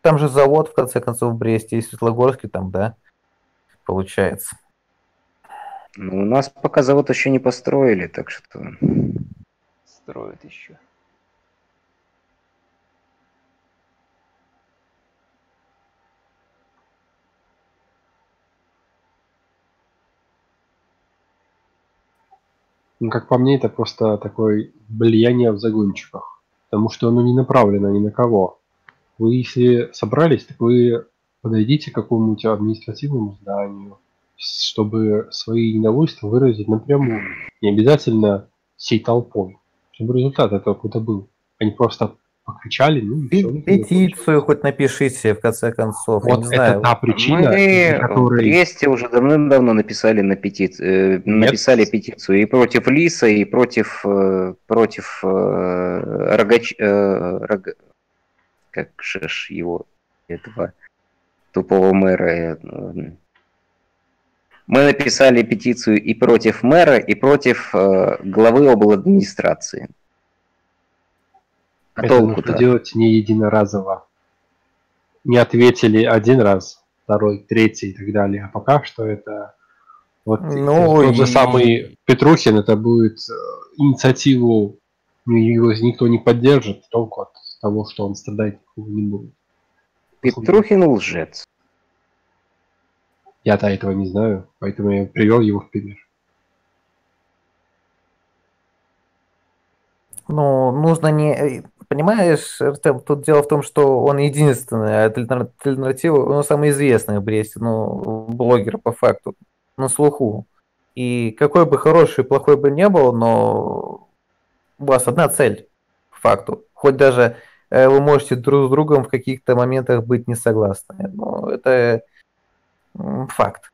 Там же завод, в конце концов, в Бресте и Светлогорске там, да, получается. У нас пока завод еще не построили, так что... Строят еще. Ну, как по мне, это просто такое влияние в загончиках, потому что оно не направлено ни на кого. Вы, если собрались, так вы подойдите к какому-нибудь административному зданию, чтобы свои недовольства выразить напрямую, не обязательно всей толпой, чтобы результат этого какой-то был. Они просто покричали, ну, петицию хоть напишите, в конце концов. Вот это та причина, которая... Мы в Бресте уже давным-давно написали на петицию и против Лиса, и против как же его, этого тупого мэра. Мы написали петицию и против мэра, и против главы обладминистрации. А это нужно делать не единоразово. Не ответили один раз, второй, третий и так далее. А пока что это... Вот ну, тот же самый Петрухин, это будет инициативу, его никто не поддержит, толку от того, что он страдать не будет. Петрухин лжец. Я-то этого не знаю, поэтому я привел его в пример. Ну, нужно не... Понимаешь, Артем, тут дело в том, что он единственный, а альтернатива, он самый известный в Бресте, ну, блогер по факту, на слуху. И какой бы хороший, плохой бы не был, но у вас одна цель, по факту. Хоть даже вы можете друг с другом в каких-то моментах быть не согласны, но это факт.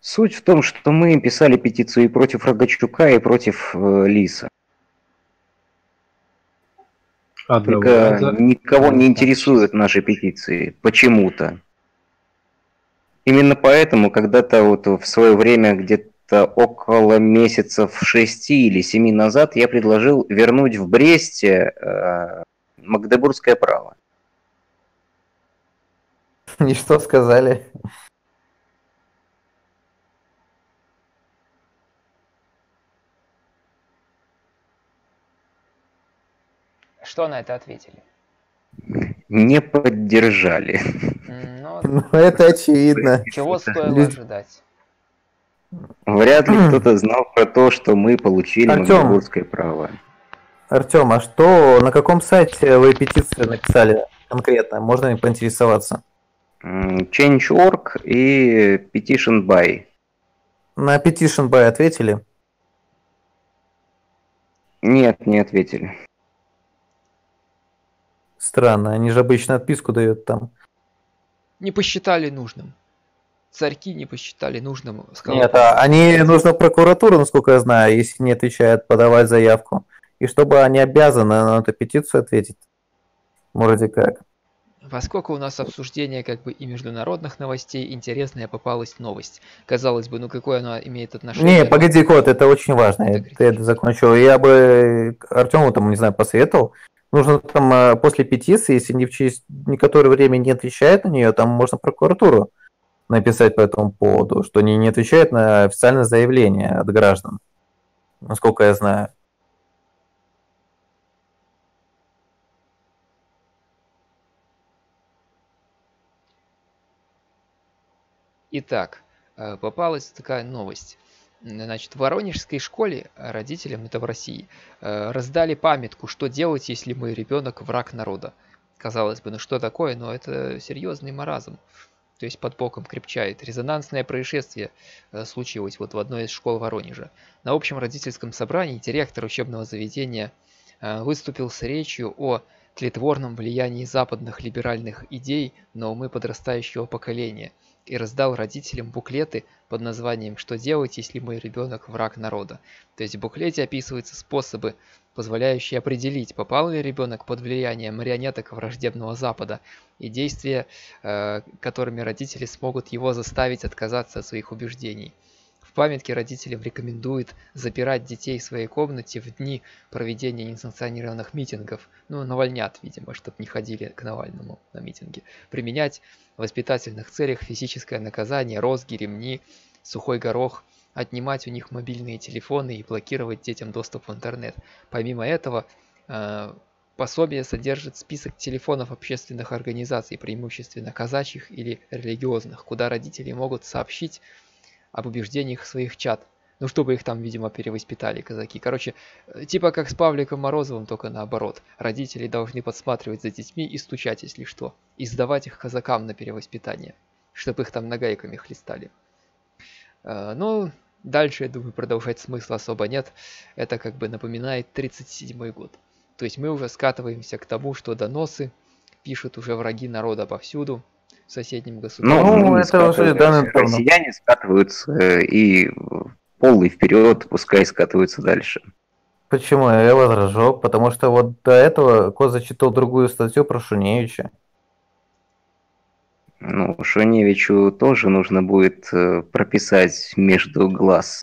Суть в том, что мы писали петицию и против Рогачука, и против Лиса. Только никого не интересуют наши петиции, почему-то. Именно поэтому когда-то вот в свое время, где-то около месяцев 6 или 7 назад, я предложил вернуть в Бресте магдебургское право. И что сказали? Что на это ответили? Не поддержали. Ну, это очевидно. Чего стоило ожидать? Вряд ли кто-то знал про то, что мы получили магдебургское право. Артем, а что, на каком сайте вы петицию написали конкретно? Можно ли поинтересоваться? Change.org и Petition By. На Petition By ответили? Нет, не ответили. Странно, они же обычно отписку дают там. Не посчитали нужным. Царьки не посчитали нужным. Нет, они нужно прокуратуру, насколько я знаю, если не отвечают, подавать заявку. И чтобы они обязаны на эту петицию ответить. Вроде как. Поскольку у нас обсуждение как бы и международных новостей, интересная попалась новость. Казалось бы, ну какое она имеет отношение... Не, погоди, Кот, это очень важно. Ты это закончил. Я бы Артему там, не знаю, посоветовал. Нужно там после петиции, если не в через некоторое время не отвечает на нее, там можно прокуратуру написать по этому поводу, что они не отвечают на официальное заявление от граждан, насколько я знаю. Итак, попалась такая новость. Значит, в воронежской школе родителям, это в России, раздали памятку, что делать, если мой ребенок враг народа. Казалось бы, ну что такое, но это серьезный маразм. То есть под боком крепчает. Резонансное происшествие случилось вот в одной из школ Воронежа. На общем родительском собрании директор учебного заведения выступил с речью о тлетворном влиянии западных либеральных идей на умы подрастающего поколения и раздал родителям буклеты под названием «Что делать, если мой ребенок враг народа?». То есть в буклете описываются способы, позволяющие определить, попал ли ребенок под влияние марионеток враждебного Запада, и действия, которыми родители смогут его заставить отказаться от своих убеждений. В памятке родителям рекомендует запирать детей в своей комнате в дни проведения несанкционированных митингов. Ну, навальнят, видимо, чтобы не ходили к Навальному на митинги. Применять в воспитательных целях физическое наказание, розги, ремни, сухой горох, отнимать у них мобильные телефоны и блокировать детям доступ в интернет. Помимо этого, Пособие содержит список телефонов общественных организаций, преимущественно казачьих или религиозных, куда родители могут сообщить об убеждениях своих чад. Ну, чтобы их там, видимо, перевоспитали казаки. Короче, типа как с Павликом Морозовым, только наоборот. Родители должны подсматривать за детьми и стучать, если что. И сдавать их казакам на перевоспитание, чтобы их там нагайками хлестали. Ну, дальше, я думаю, продолжать смысла особо нет. Это как бы напоминает 37-й год. То есть мы уже скатываемся к тому, что доносы пишут уже враги народа повсюду. В соседнем государстве. Ну, это уже данные россияне скатываются и полный вперед, пускай скатываются дальше. Почему? Я возражу, потому что вот до этого Коза читал другую статью про Шуневича. Ну, Шуневичу тоже нужно будет прописать между глаз.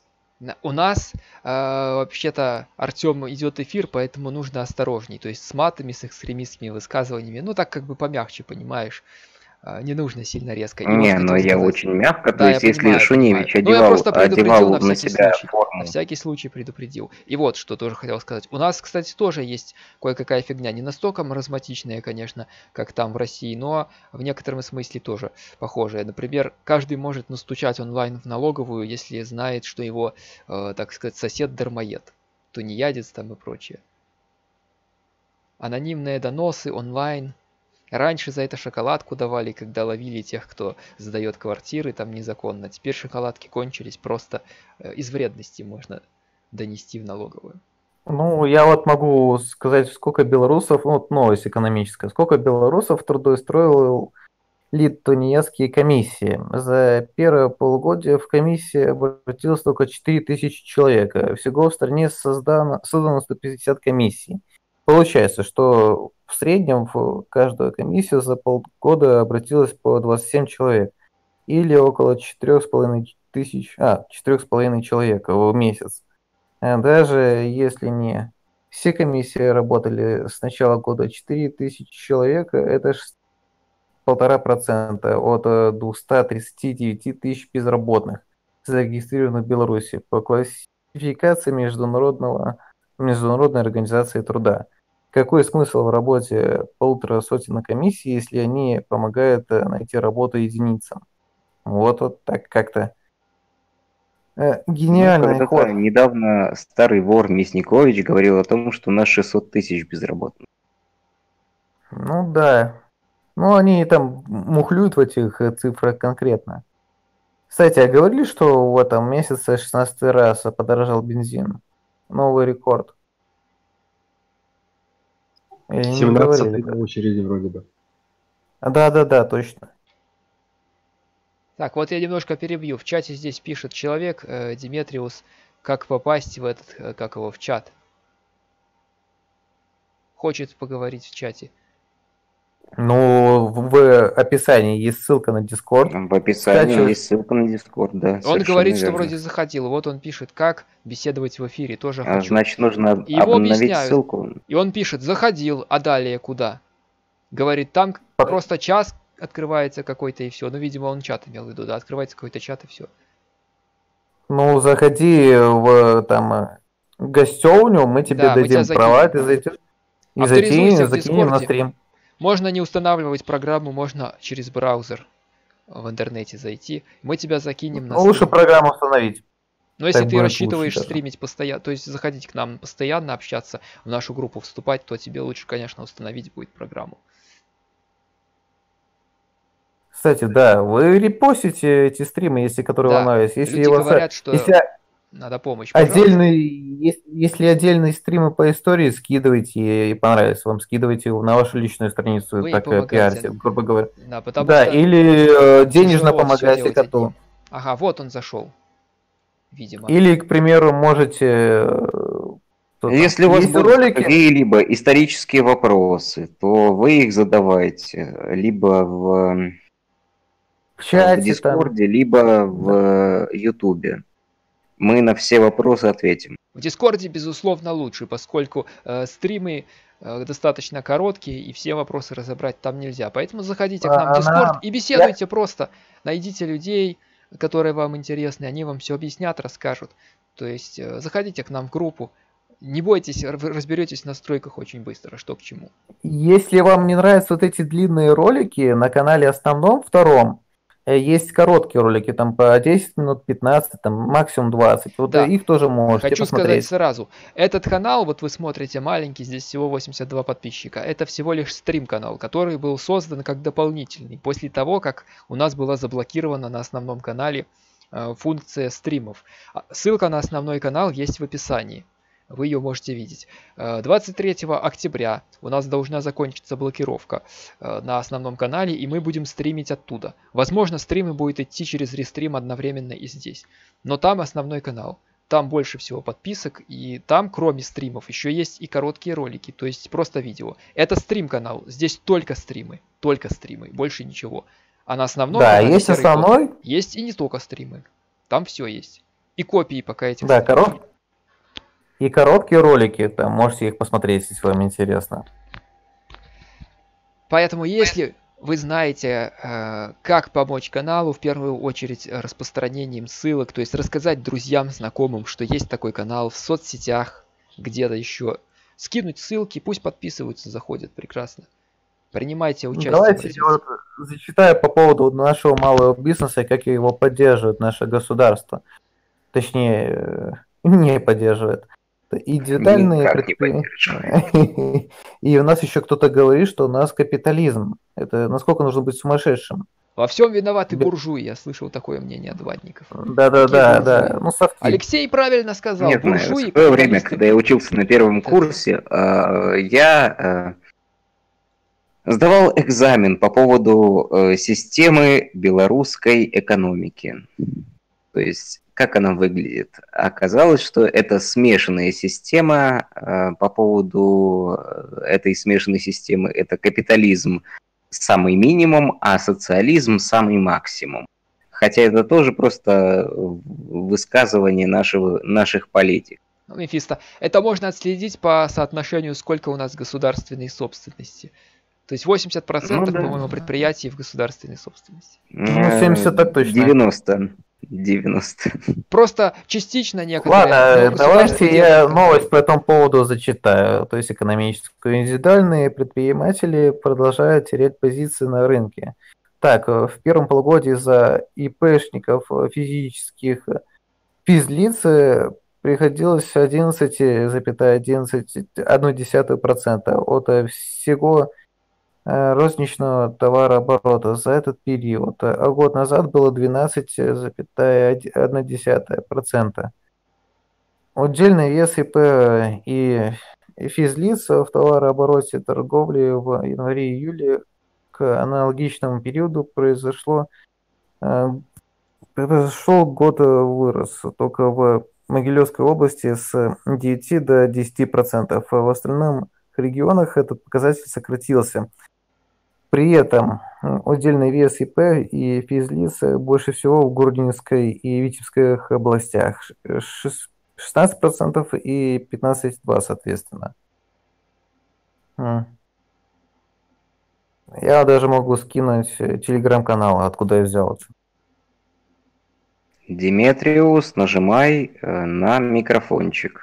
У нас вообще-то, Артем, идет эфир, поэтому нужно осторожней. То есть с матами, с экстремистскими высказываниями, ну так как бы помягче, понимаешь. Не нужно сильно резко. Не, но я очень мягко, да, то есть если понимаю, Шуневич одевал на себя форму. На всякий случай предупредил. И вот, что тоже хотел сказать. У нас, кстати, тоже есть кое-какая фигня. Не настолько маразматичная, конечно, как там в России, но в некотором смысле тоже похожая. Например, каждый может настучать онлайн в налоговую, если знает, что его, так сказать, сосед дармоед, тунеядец там и прочее. Анонимные доносы онлайн. Раньше за это шоколадку давали, когда ловили тех, кто сдает квартиры там незаконно. Теперь шоколадки кончились, просто из вредности можно донести в налоговую. Ну, я вот могу сказать, сколько белорусов, вот новость экономическая, сколько белорусов трудоустроил литванецкие комиссии. За первое полугодие в комиссии обратилось только 4000 человек. Всего в стране создано 150 комиссий. Получается, что в среднем в каждую комиссию за полгода обратилось по 27 человек, или около 4,5 человека в месяц. Даже если не все комиссии работали с начала года, 4000 человек – это 1,5% от 239 тысяч безработных, зарегистрированных в Беларуси по классификации Международной организации труда. Какой смысл в работе 1,5 сотен комиссий, если они помогают найти работу единицам? Вот так как-то. Гениальный ход. Недавно старый вор Мясникович говорил о том, что у нас 600 тысяч безработных. Ну да. Ну они там мухлюют в этих цифрах конкретно. Кстати, а говорили, что в этом месяце 16 раз подорожал бензин. Новый рекорд. 17 в очереди вроде бы. Да, точно. Так, вот я немножко перебью. В чате здесь пишет человек, Диметриус, как попасть в этот, в чат. Хочет поговорить в чате. Ну, в описании есть ссылка на Discord. В описании есть ссылка на Discord, да. Он говорит, что вроде захотел. Вот он пишет, как беседовать в эфире. Тоже хочу. Значит, нужно обновить ссылку. И он пишет, заходил, а далее куда? Говорит, там просто час открывается какой-то и все. Ну, видимо, он чат имел в виду, да, открывается какой-то чат и все. Ну, заходи в там гостевню, мы тебе дадим права, ты зайдешь. И закинем на стрим. Можно не устанавливать программу, можно через браузер в интернете зайти. Мы тебя закинем на стрим. Лучше программу установить. Но если ты рассчитываешь стримить постоянно, то есть заходить к нам постоянно, общаться, в нашу группу вступать, то тебе лучше, конечно, установить будет программу. Кстати, да, вы репостите эти стримы, если которые ломаются. Если люди говорят, что надо помощь. Если отдельные стримы по истории, скидывайте, и понравится вам, скидывайте на вашу личную страницу, вы так пиарьте, грубо говоря. Да, или денежно помогайте коту. Ага, вот он зашел, видимо. Или, к примеру, можете... Если у вас будут какие-либо исторические вопросы, то вы их задавайте либо в чате, в Discord, либо в YouTube. Мы на все вопросы ответим. В Дискорде, безусловно, лучше, поскольку стримы достаточно короткие, и все вопросы разобрать там нельзя. Поэтому заходите к нам в Дискорд и беседуйте просто. Найдите людей, которые вам интересны, они вам все объяснят, расскажут. То есть заходите к нам в группу, Не бойтесь, разберетесь в настройках очень быстро, что к чему. Если вам не нравятся вот эти длинные ролики, на канале основном, втором, есть короткие ролики, там по 10 минут, 15, там максимум 20. Вот да. Их тоже можете Хочу посмотреть. Сказать сразу, этот канал, вот вы смотрите, маленький, здесь всего 82 подписчика. Это всего лишь стрим-канал, который был создан как дополнительный, после того, как у нас была заблокирована на основном канале функция стримов. Ссылка на основной канал есть в описании. Вы ее можете видеть. 23 октября у нас должна закончиться блокировка на основном канале, и мы будем стримить оттуда. Возможно, стримы будут идти через рестрим одновременно и здесь. Но там основной канал. Там больше всего подписок, и там, кроме стримов, еще есть и короткие ролики, то есть просто видео. Это стрим-канал, здесь только стримы, больше ничего. А на основном канале есть основной. Есть и не только стримы. Там все есть. И копии пока этих стримов. И короткие ролики, там можете их посмотреть, если вам интересно. Поэтому, если вы знаете, как помочь каналу, в первую очередь распространением ссылок, то есть рассказать друзьям, знакомым, что есть такой канал в соцсетях, где-то еще, скинуть ссылки, пусть подписываются, заходят, прекрасно. Принимайте участие. Давайте я вот зачитаю по поводу нашего малого бизнеса, как его поддерживает наше государство. Точнее, не поддерживает. Индивидуальные предприятия. И у нас еще кто-то говорит, что у нас капитализм. Это насколько нужно быть сумасшедшим. Во всем виноваты буржуи. Я слышал такое мнение от ватников. Да. Ну, Алексей правильно сказал. Нет, буржуи, в свое время, когда я учился на первом курсе, я сдавал экзамен по поводу системы белорусской экономики. То есть как она выглядит? Оказалось, что это смешанная система. По поводу этой смешанной системы, это капитализм самый минимум, а социализм самый максимум. Хотя это тоже просто высказывание наших политик. Мефисто, это можно отследить по соотношению, сколько у нас государственной собственности. То есть 80%, по-моему, предприятий в государственной собственности. Ну, 70 так точно. 90. Просто частично некоторые... Ладно, давайте я новость по этому поводу зачитаю. То есть экономическую. Индивидуальные предприниматели продолжают терять позиции на рынке. Так, в первом полугодии за ИПшников физических физлиц приходилось 11,1% от всего розничного товарооборота за этот период, а год назад было 12,1%. Удельный вес ИП и физлиц в товарообороте торговли в январе-июле к аналогичному периоду произошел год вырос только в Могилевской области с 9 до 10%, а в остальном регионах этот показатель сократился. При этом удельный вес ИП и физлиц больше всего в Гродненской и Витебской областях. 16% и 15,2% соответственно. Я даже могу скинуть телеграм-канал, откуда я взял это. Диметриус, нажимай на микрофончик.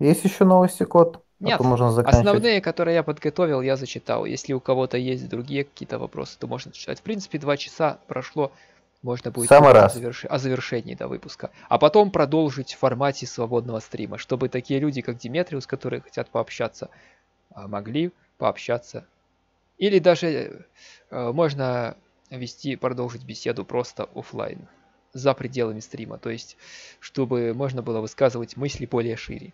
Есть еще новости, Кот? Нет, основные, которые я подготовил, я зачитал. Если у кого-то есть другие какие-то вопросы, то можно зачитать. В принципе, 2 часа прошло, можно будет о завершении выпуска. А потом продолжить в формате свободного стрима, чтобы такие люди, как Диметриус, которые хотят пообщаться, могли пообщаться. Или даже можно продолжить беседу просто офлайн, за пределами стрима. То есть, чтобы можно было высказывать мысли более шире.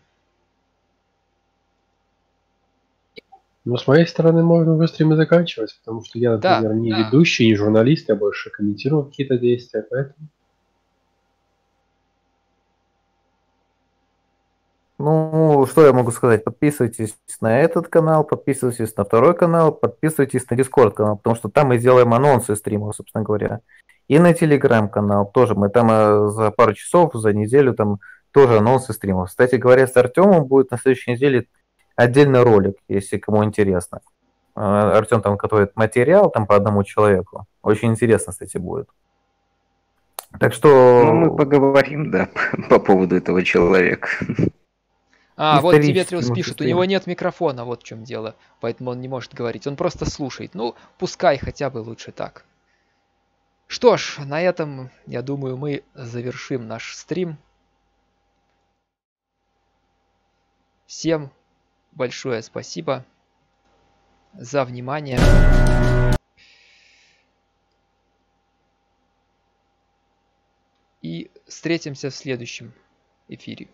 Ну, с моей стороны, можно быстро и заканчивать, потому что я, например, не ведущий, не журналист, я больше комментирую какие-то действия, поэтому... Ну, что я могу сказать? Подписывайтесь на этот канал, подписывайтесь на второй канал, подписывайтесь на Discord канал, потому что там мы сделаем анонсы стримов, собственно говоря. И на Telegram канал тоже. Мы там за пару часов, за неделю там тоже анонсы стримов. Кстати говоря, с Артемом будет на следующей неделе отдельный ролик, если кому интересно. Артем там готовит материал там по одному человеку. Очень интересно, кстати, будет. Так что... Ну, мы поговорим, да, по поводу этого человека. А, вот Диметриус пишет, у него нет микрофона, вот в чем дело. Поэтому он не может говорить, он просто слушает. Ну, пускай хотя бы лучше так. Что ж, на этом, я думаю, мы завершим наш стрим. Всем большое спасибо за внимание. И встретимся в следующем эфире.